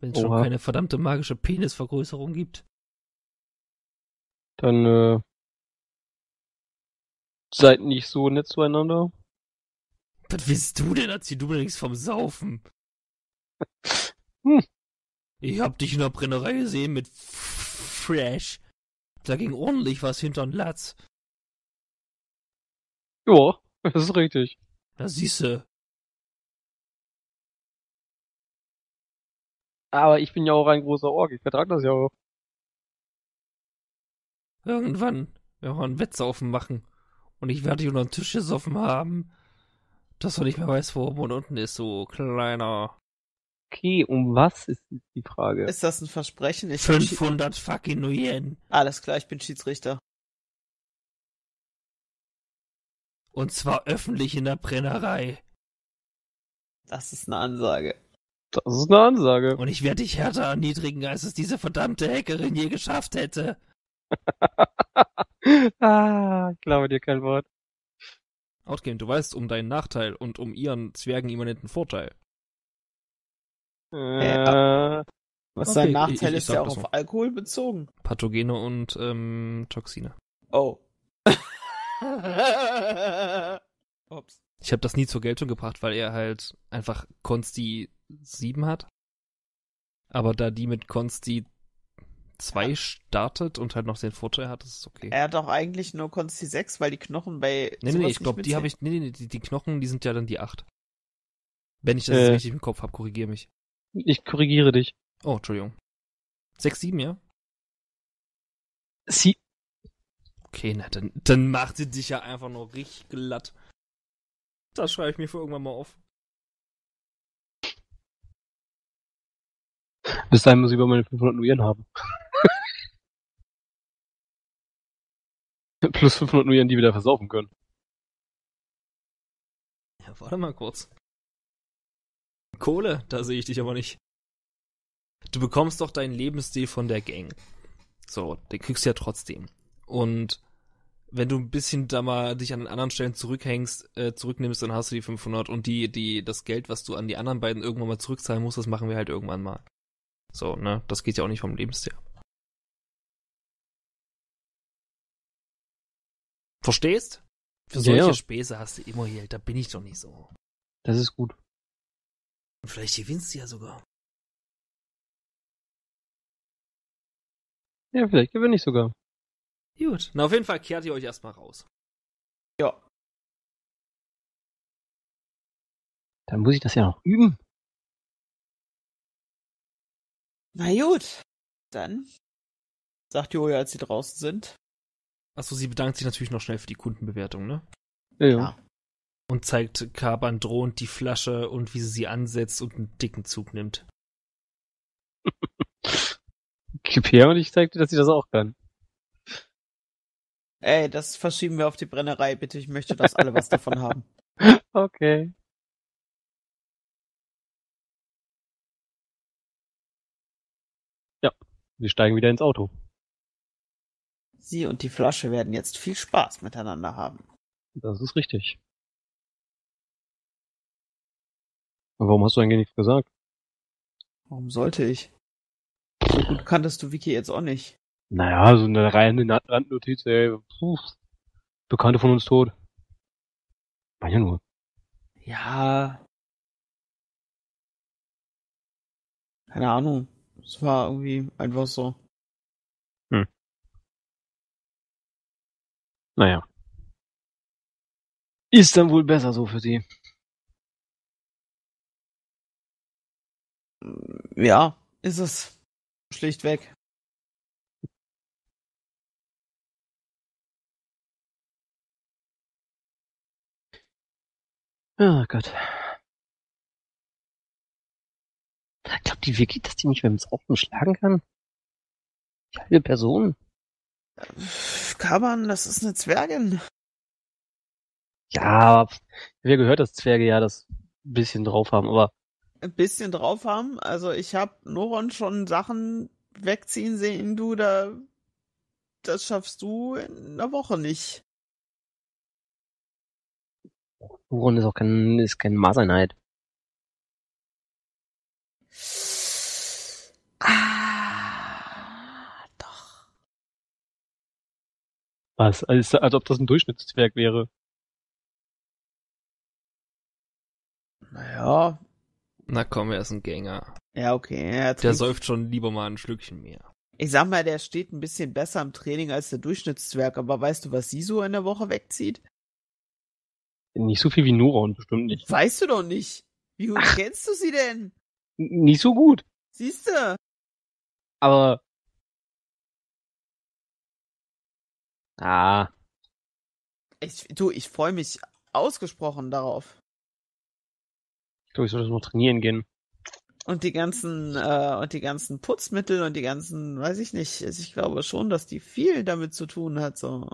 Wenn es schon keine verdammte magische Penisvergrößerung gibt. Dann äh, seid nicht so nett zueinander. Was willst du denn, erzähl du mir nichts vom Saufen? Hm. Ich hab dich in der Brennerei gesehen mit Fresh. Da ging ordentlich was hinter'n Latz. Joa, das ist richtig. Na siehste. Aber ich bin ja auch ein großer Org, ich vertrag das ja auch. Irgendwann werden wir einen Wettsaufen machen. Und ich werde dich unter den Tisch gesoffen haben, dass du nicht mehr weißt, wo oben und unten ist, so kleiner... Okay, um was ist die Frage? Ist das ein Versprechen? Ich fünfhundert Schi- fucking Yen. Alles klar, ich bin Schiedsrichter. Und zwar öffentlich in der Brennerei. Das ist eine Ansage. Das ist eine Ansage. Und ich werde dich härter erniedrigen, als es diese verdammte Hackerin je geschafft hätte. Ah, ich glaube dir kein Wort. Outgame, du weißt um deinen Nachteil und um ihren zwergenimmanenten Vorteil. Äh, was okay, sein Nachteil ich, ich ist ja auch auf Alkohol bezogen. Pathogene und ähm, Toxine. Oh. Ups. Ich habe das nie zur Geltung gebracht, weil er halt einfach Konsti sieben hat. Aber da die mit Konsti zwei ja. startet und halt noch den Vorteil hat, ist es okay. Er hat auch eigentlich nur Konsti sechs, weil die Knochen bei... Nee, nee, nee, ich glaube, die habe ich... Nee, nee, die, die Knochen, die sind ja dann die acht. Wenn ich das äh, richtig im Kopf habe, korrigiere mich. Ich korrigiere dich. Oh, Entschuldigung. sechs, sieben, ja? Sie... Okay, na, dann, dann macht sie dich ja einfach nur richtig glatt. Das schreibe ich mir für irgendwann mal auf. Bis dahin muss ich über meine fünfhundert Nuyen haben. Plus fünfhundert Nuyen, die wieder versaufen können. Ja, warte mal kurz. Kohle, da sehe ich dich aber nicht. Du bekommst doch deinen Lebensstil von der Gang. So, den kriegst du ja trotzdem. Und wenn du ein bisschen da mal dich an den anderen Stellen zurückhängst, äh, zurücknimmst, dann hast du die fünfhundert und die, die, das Geld, was du an die anderen beiden irgendwann mal zurückzahlen musst, das machen wir halt irgendwann mal. So, ne? Das geht ja auch nicht vom Lebensstil. Verstehst? Für solche ja, ja. Späße hast du immer Geld, da bin ich doch nicht so. Das ist gut. Und vielleicht gewinnst du ja sogar. Ja, vielleicht gewinne ich sogar. Gut. Na, auf jeden Fall kehrt ihr euch erstmal raus. Ja. Dann muss ich das ja noch üben. Na gut. Dann sagt Jojo, als sie draußen sind. Achso, sie bedankt sich natürlich noch schnell für die Kundenbewertung, ne? Ja. ja. Und zeigt Cabern drohend die Flasche und wie sie sie ansetzt und einen dicken Zug nimmt. Gib her und ich zeig dir, dass sie das auch kann. Ey, das verschieben wir auf die Brennerei, bitte. Ich möchte, dass alle was davon haben. Okay. Ja, wir steigen wieder ins Auto. Sie und die Flasche werden jetzt viel Spaß miteinander haben. Das ist richtig. Aber warum hast du eigentlich nichts gesagt? Warum sollte ich? So gut kanntest du Vicky jetzt auch nicht. Naja, so eine reine Randnotiz, ey. Puh. Bekannte von uns tot. War ja nur. Ja. Keine Ahnung. Es war irgendwie einfach so. Hm. Naja. Ist dann wohl besser so für sie. Ja, ist es. Schlichtweg. Oh Gott. Glaubt die Vicky, dass die mich beim Saufen schlagen kann? Die halbe Person. Cabern, das ist eine Zwergin. Ja, wir gehört, dass Zwerge ja das ein bisschen drauf haben, aber... Ein bisschen drauf haben? Also ich habe Noran schon Sachen wegziehen sehen, du, da... Das schaffst du in einer Woche nicht. Noran ist auch kein, ist keine Maßeinheit. Ah, doch. Was? Als, als ob das ein Durchschnittszwerg wäre. Naja. Na komm, er ist ein Gänger. Ja, okay. Er der säuft schon lieber mal ein Schlückchen mehr. Ich sag mal, der steht ein bisschen besser im Training als der Durchschnittszwerg, aber weißt du, was sie so in der Woche wegzieht? Nicht so viel wie Noran, bestimmt nicht. Weißt du doch nicht. Wie gut Ach, kennst du sie denn? Nicht so gut. Siehst du? Aber... Ah. Ich, du, ich freue mich ausgesprochen darauf. Ich glaube, ich soll das noch trainieren gehen. Und die ganzen äh, und die ganzen Putzmittel und die ganzen, weiß ich nicht, ich glaube schon, dass die viel damit zu tun hat, so...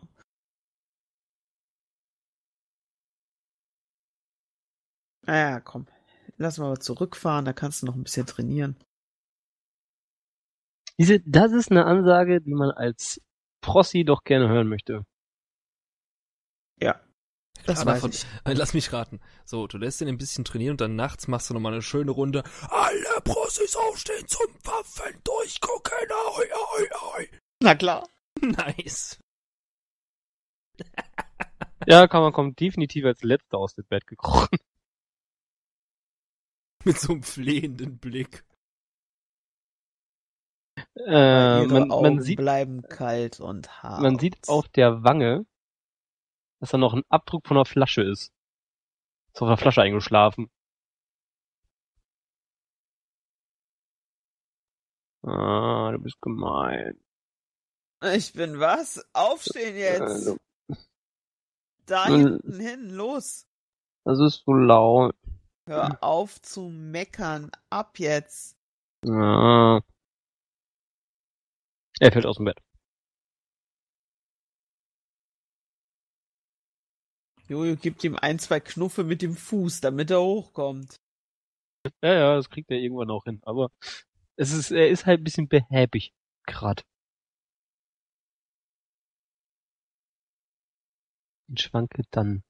Naja, komm. Lass mal zurückfahren, da kannst du noch ein bisschen trainieren. Diese, das ist eine Ansage, die man als Prossi doch gerne hören möchte. Ja, das weiß ich. Lass mich raten. So, du lässt ihn ein bisschen trainieren und dann nachts machst du nochmal eine schöne Runde. Alle Prossis aufstehen zum Waffen durchgucken. Oi, oi, oi. Na klar. Nice. Ja, kann man kommt definitiv als Letzter aus dem Bett gekrochen. Mit so einem flehenden Blick. Äh, man, man sieht, bleiben kalt und hart. Man sieht auf der Wange, dass da noch ein Abdruck von einer Flasche ist. Ist auf der Flasche eingeschlafen. Ah, du bist gemein. Ich bin was? Aufstehen jetzt! Äh, da hinten äh, hin, los! Das ist so laut. Hör auf zu meckern, ab jetzt! Ah. Er fällt aus dem Bett. Jojo gibt ihm ein, zwei Knuffe mit dem Fuß, damit er hochkommt. Ja, ja, das kriegt er irgendwann auch hin, aber es ist, er ist halt ein bisschen behäbig, gerade. Und schwankelt dann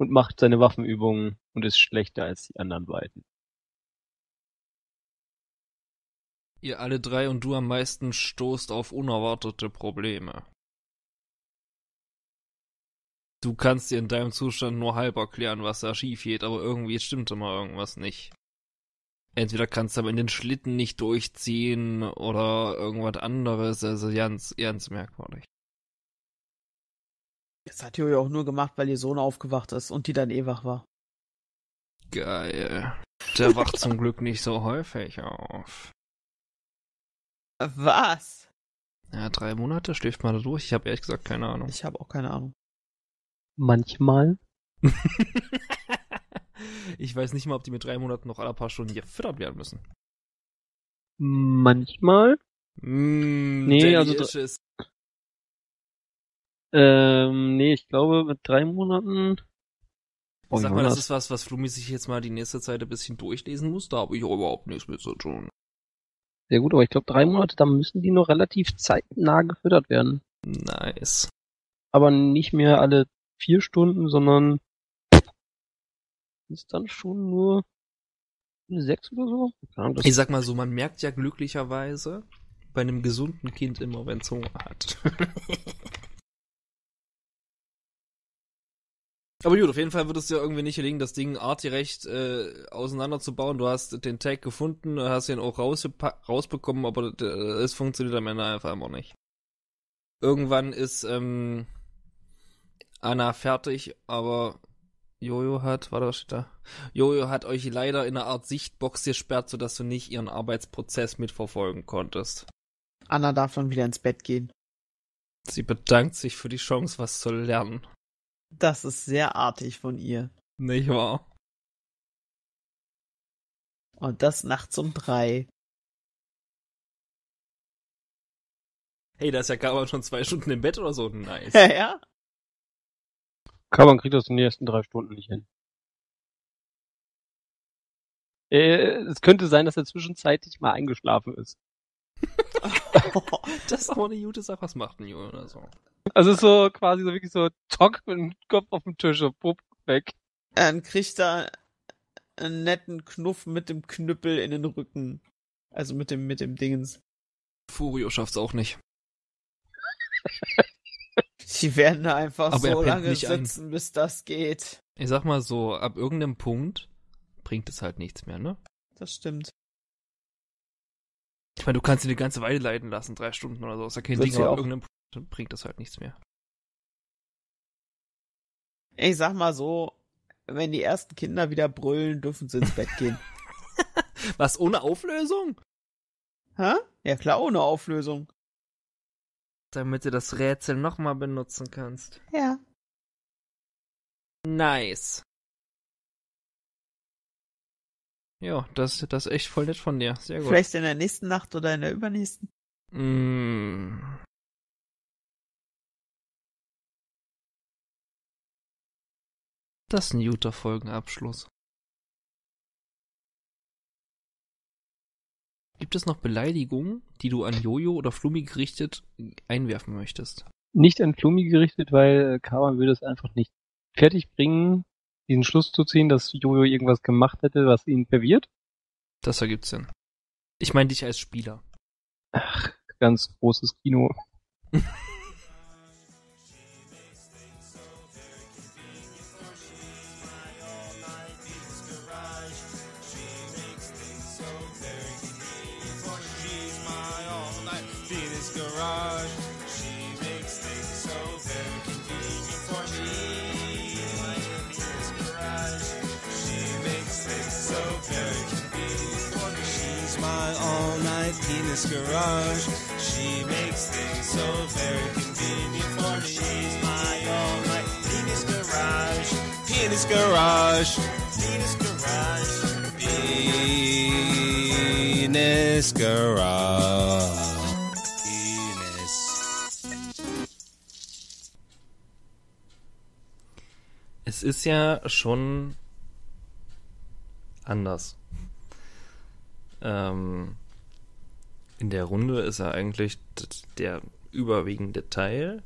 und macht seine Waffenübungen und ist schlechter als die anderen beiden. Ihr alle drei und du am meisten stoßt auf unerwartete Probleme. Du kannst dir in deinem Zustand nur halb erklären, was da schief geht, aber irgendwie stimmt immer irgendwas nicht. Entweder kannst du aber in den Schlitten nicht durchziehen oder irgendwas anderes, also ganz, ganz merkwürdig. Das hat Jojo auch nur gemacht, weil ihr Sohn aufgewacht ist und die dann eh wach war. Geil. Der wacht zum Glück nicht so häufig auf. Was? Ja, drei Monate schläft man da durch. Ich habe ehrlich gesagt keine Ahnung. Ich habe auch keine Ahnung. Manchmal. Ich weiß nicht mal, ob die mit drei Monaten noch alle paar Stunden hier gefüttert werden müssen. Manchmal? Mm, nee, also dr- ähm, nee, ich glaube mit drei Monaten. Oh, sag mal, das ist was, was Flummi sich jetzt mal die nächste Zeit ein bisschen durchlesen muss. Da habe ich auch überhaupt nichts mit zu tun. Sehr gut, aber ich glaube drei Monate, da müssen die noch relativ zeitnah gefüttert werden. Nice. Aber nicht mehr alle vier Stunden, sondern ist dann schon nur eine sechs oder so. Ich, ich sag mal so, man merkt ja glücklicherweise bei einem gesunden Kind immer, wenn es Hunger hat. Aber gut, auf jeden Fall wird es dir irgendwie nicht gelingen, das Ding artgerecht äh, auseinanderzubauen. Du hast den Tag gefunden, hast ihn auch rausgepa- rausbekommen, aber d- es funktioniert am Ende einfach immer nicht. Irgendwann ist ähm, Anna fertig, aber Jojo hat, warte, was steht da? Jojo hat euch leider in einer Art Sichtbox gesperrt, sodass du nicht ihren Arbeitsprozess mitverfolgen konntest. Anna darf dann wieder ins Bett gehen. Sie bedankt sich für die Chance, was zu lernen. Das ist sehr artig von ihr. Nicht wahr? Und das nachts um drei. Hey, da ist ja Cabern schon zwei Stunden im Bett oder so. Nice. Ja, ja. Cabern kriegt das in den ersten drei Stunden nicht hin. Äh, es könnte sein, dass er zwischenzeitlich mal eingeschlafen ist. Das ist aber eine gute Sache. Was macht ein Junge oder so? Also so quasi so wirklich so tock mit dem Kopf auf dem Tisch und pupp, weg. Dann kriegt er einen netten Knuff mit dem Knüppel in den Rücken. Also mit dem, mit dem Dingens. Furio schafft's auch nicht. Die werden da einfach aber so lange sitzen, ein. bis das geht. Ich sag mal so, ab irgendeinem Punkt bringt es halt nichts mehr, ne? Das stimmt. Ich meine, du kannst ihn eine ganze Weile leiden lassen, drei Stunden oder so. Ist ja kein Ding, aber ab irgendeinem Punkt dann bringt das halt nichts mehr. Ich sag mal so, wenn die ersten Kinder wieder brüllen, dürfen sie ins Bett gehen. Was, ohne Auflösung? Hä? Ja klar, ohne Auflösung. Damit du das Rätsel nochmal benutzen kannst. Ja. Nice. Ja, das, das ist echt voll nett von dir. Sehr gut. Vielleicht in der nächsten Nacht oder in der übernächsten? Mm. Das ist ein guter Folgenabschluss. Gibt es noch Beleidigungen, die du an Jojo oder Flummi gerichtet einwerfen möchtest? Nicht an Flummi gerichtet, weil Cabern würde es einfach nicht fertigbringen, diesen Schluss zu ziehen, dass Jojo irgendwas gemacht hätte, was ihn verwirrt. Das ergibt Sinn. Ich meine dich als Spieler. Ach, ganz großes Kino. Garage. She makes things so very convenient for me. She's my all-night Venus Garage. Venus Garage. Venus Garage. Venus Garage. Venus. Es ist ja schon anders. Ähm... In der Runde ist er eigentlich der überwiegende Teil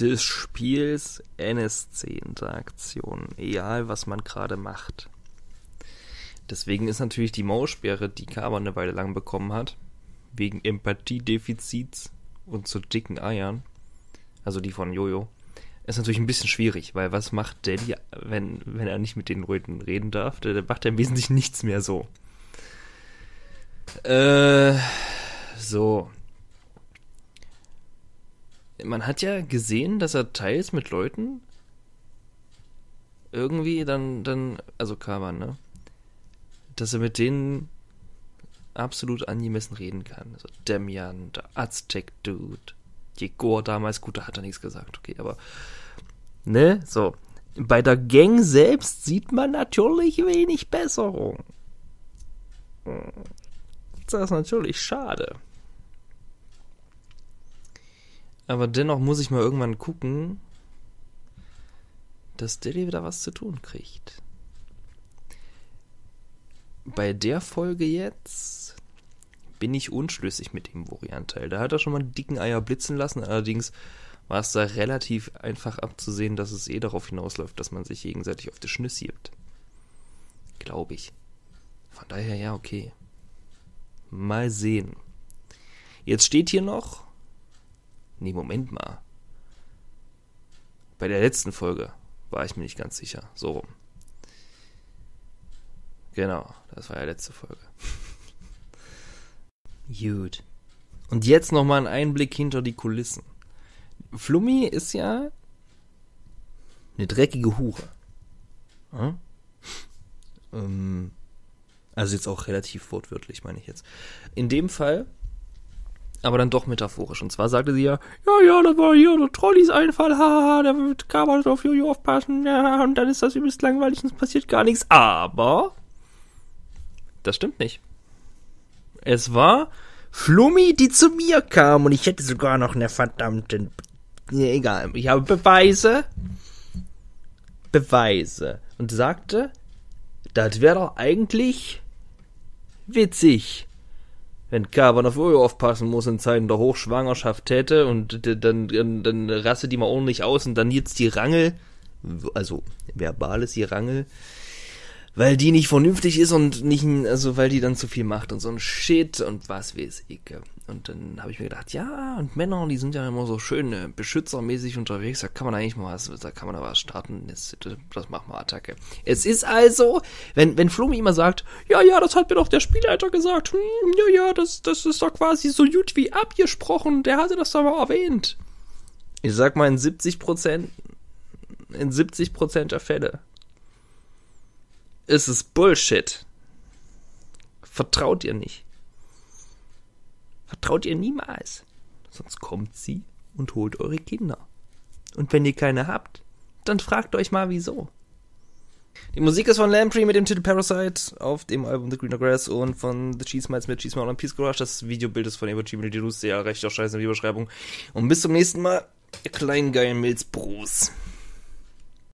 des Spiels N S C-Interaktion, egal was man gerade macht. Deswegen ist natürlich die Maussperre, die Cabern eine Weile lang bekommen hat, wegen Empathiedefizits und zu dicken Eiern, also die von Jojo, ist natürlich ein bisschen schwierig, weil was macht Daddy, wenn, wenn er nicht mit den Leuten reden darf? Der macht ja im Wesentlichen nichts mehr so. Äh, so. Man hat ja gesehen, dass er teils mit Leuten irgendwie dann, dann also Cabern, ne? Dass er mit denen absolut angemessen reden kann. Also Damian, der Aztec-Dude, Gord damals, gut, da hat er nichts gesagt, okay, aber ne, so. Bei der Gang selbst sieht man natürlich wenig Besserung. Hm. Das ist natürlich schade. Aber dennoch muss ich mal irgendwann gucken, dass Daddy wieder was zu tun kriegt. Bei der Folge jetzt bin ich unschlüssig mit dem Wuri-Anteil. Da hat er schon mal einen dicken Eier blitzen lassen. Allerdings war es da relativ einfach abzusehen, dass es eh darauf hinausläuft, dass man sich gegenseitig auf die Schnüsse gibt. Glaube ich. Von daher ja, okay. Mal sehen. Jetzt steht hier noch... Nee, Moment mal. Bei der letzten Folge war ich mir nicht ganz sicher. So rum. Genau, das war ja letzte Folge. Gut. Und jetzt nochmal ein Einblick hinter die Kulissen. Flummi ist ja eine dreckige Hure. Hm? ähm... Also jetzt auch relativ wortwörtlich, meine ich jetzt. In dem Fall, aber dann doch metaphorisch. Und zwar sagte sie ja, ja, ja, das war hier der Trollis Einfall, haha, da kann man auf Jojo aufpassen, ja, und dann ist das übelst langweilig und es passiert gar nichts. Aber das stimmt nicht. Es war Flummi, die zu mir kam und ich hätte sogar noch eine verdammte... Nee, egal, ich habe Beweise. Beweise. Und sagte, das wäre doch eigentlich... witzig, wenn Cabern auf Furio aufpassen muss in Zeiten der Hochschwangerschaft hätte und dann, dann, dann rastet die mal ordentlich aus und dann jetzt die Rangel, also verbales die Rangel, weil die nicht vernünftig ist und nicht, also weil die dann zu viel macht und so ein Shit und was weiß ich. Und dann habe ich mir gedacht, ja, und Männer, die sind ja immer so schön äh, beschützermäßig unterwegs, da kann man eigentlich mal was, da kann man da was starten, das, das macht mal Attacke. Es ist also, wenn, wenn Flummi immer sagt, ja, ja, das hat mir doch der Spielleiter gesagt, hm, ja, ja, das, das ist doch quasi so gut wie abgesprochen, der hatte das doch mal erwähnt. Ich sag mal, in siebzig Prozent, in siebzig Prozent der Fälle ist es Bullshit. Vertraut ihr nicht. Vertraut ihr niemals. Sonst kommt sie und holt eure Kinder. Und wenn ihr keine habt, dann fragt euch mal, wieso. Die Musik ist von Lamprey mit dem Titel Parasite auf dem Album The Greener Grass und von The Cheese Mites mit Cheese Mile und Peace Garage. Das Videobild ist von Evogimil, die Lust, sehr rechter Scheiße in der Beschreibung. Und bis zum nächsten Mal, ihr kleinen geilen Milzbrus.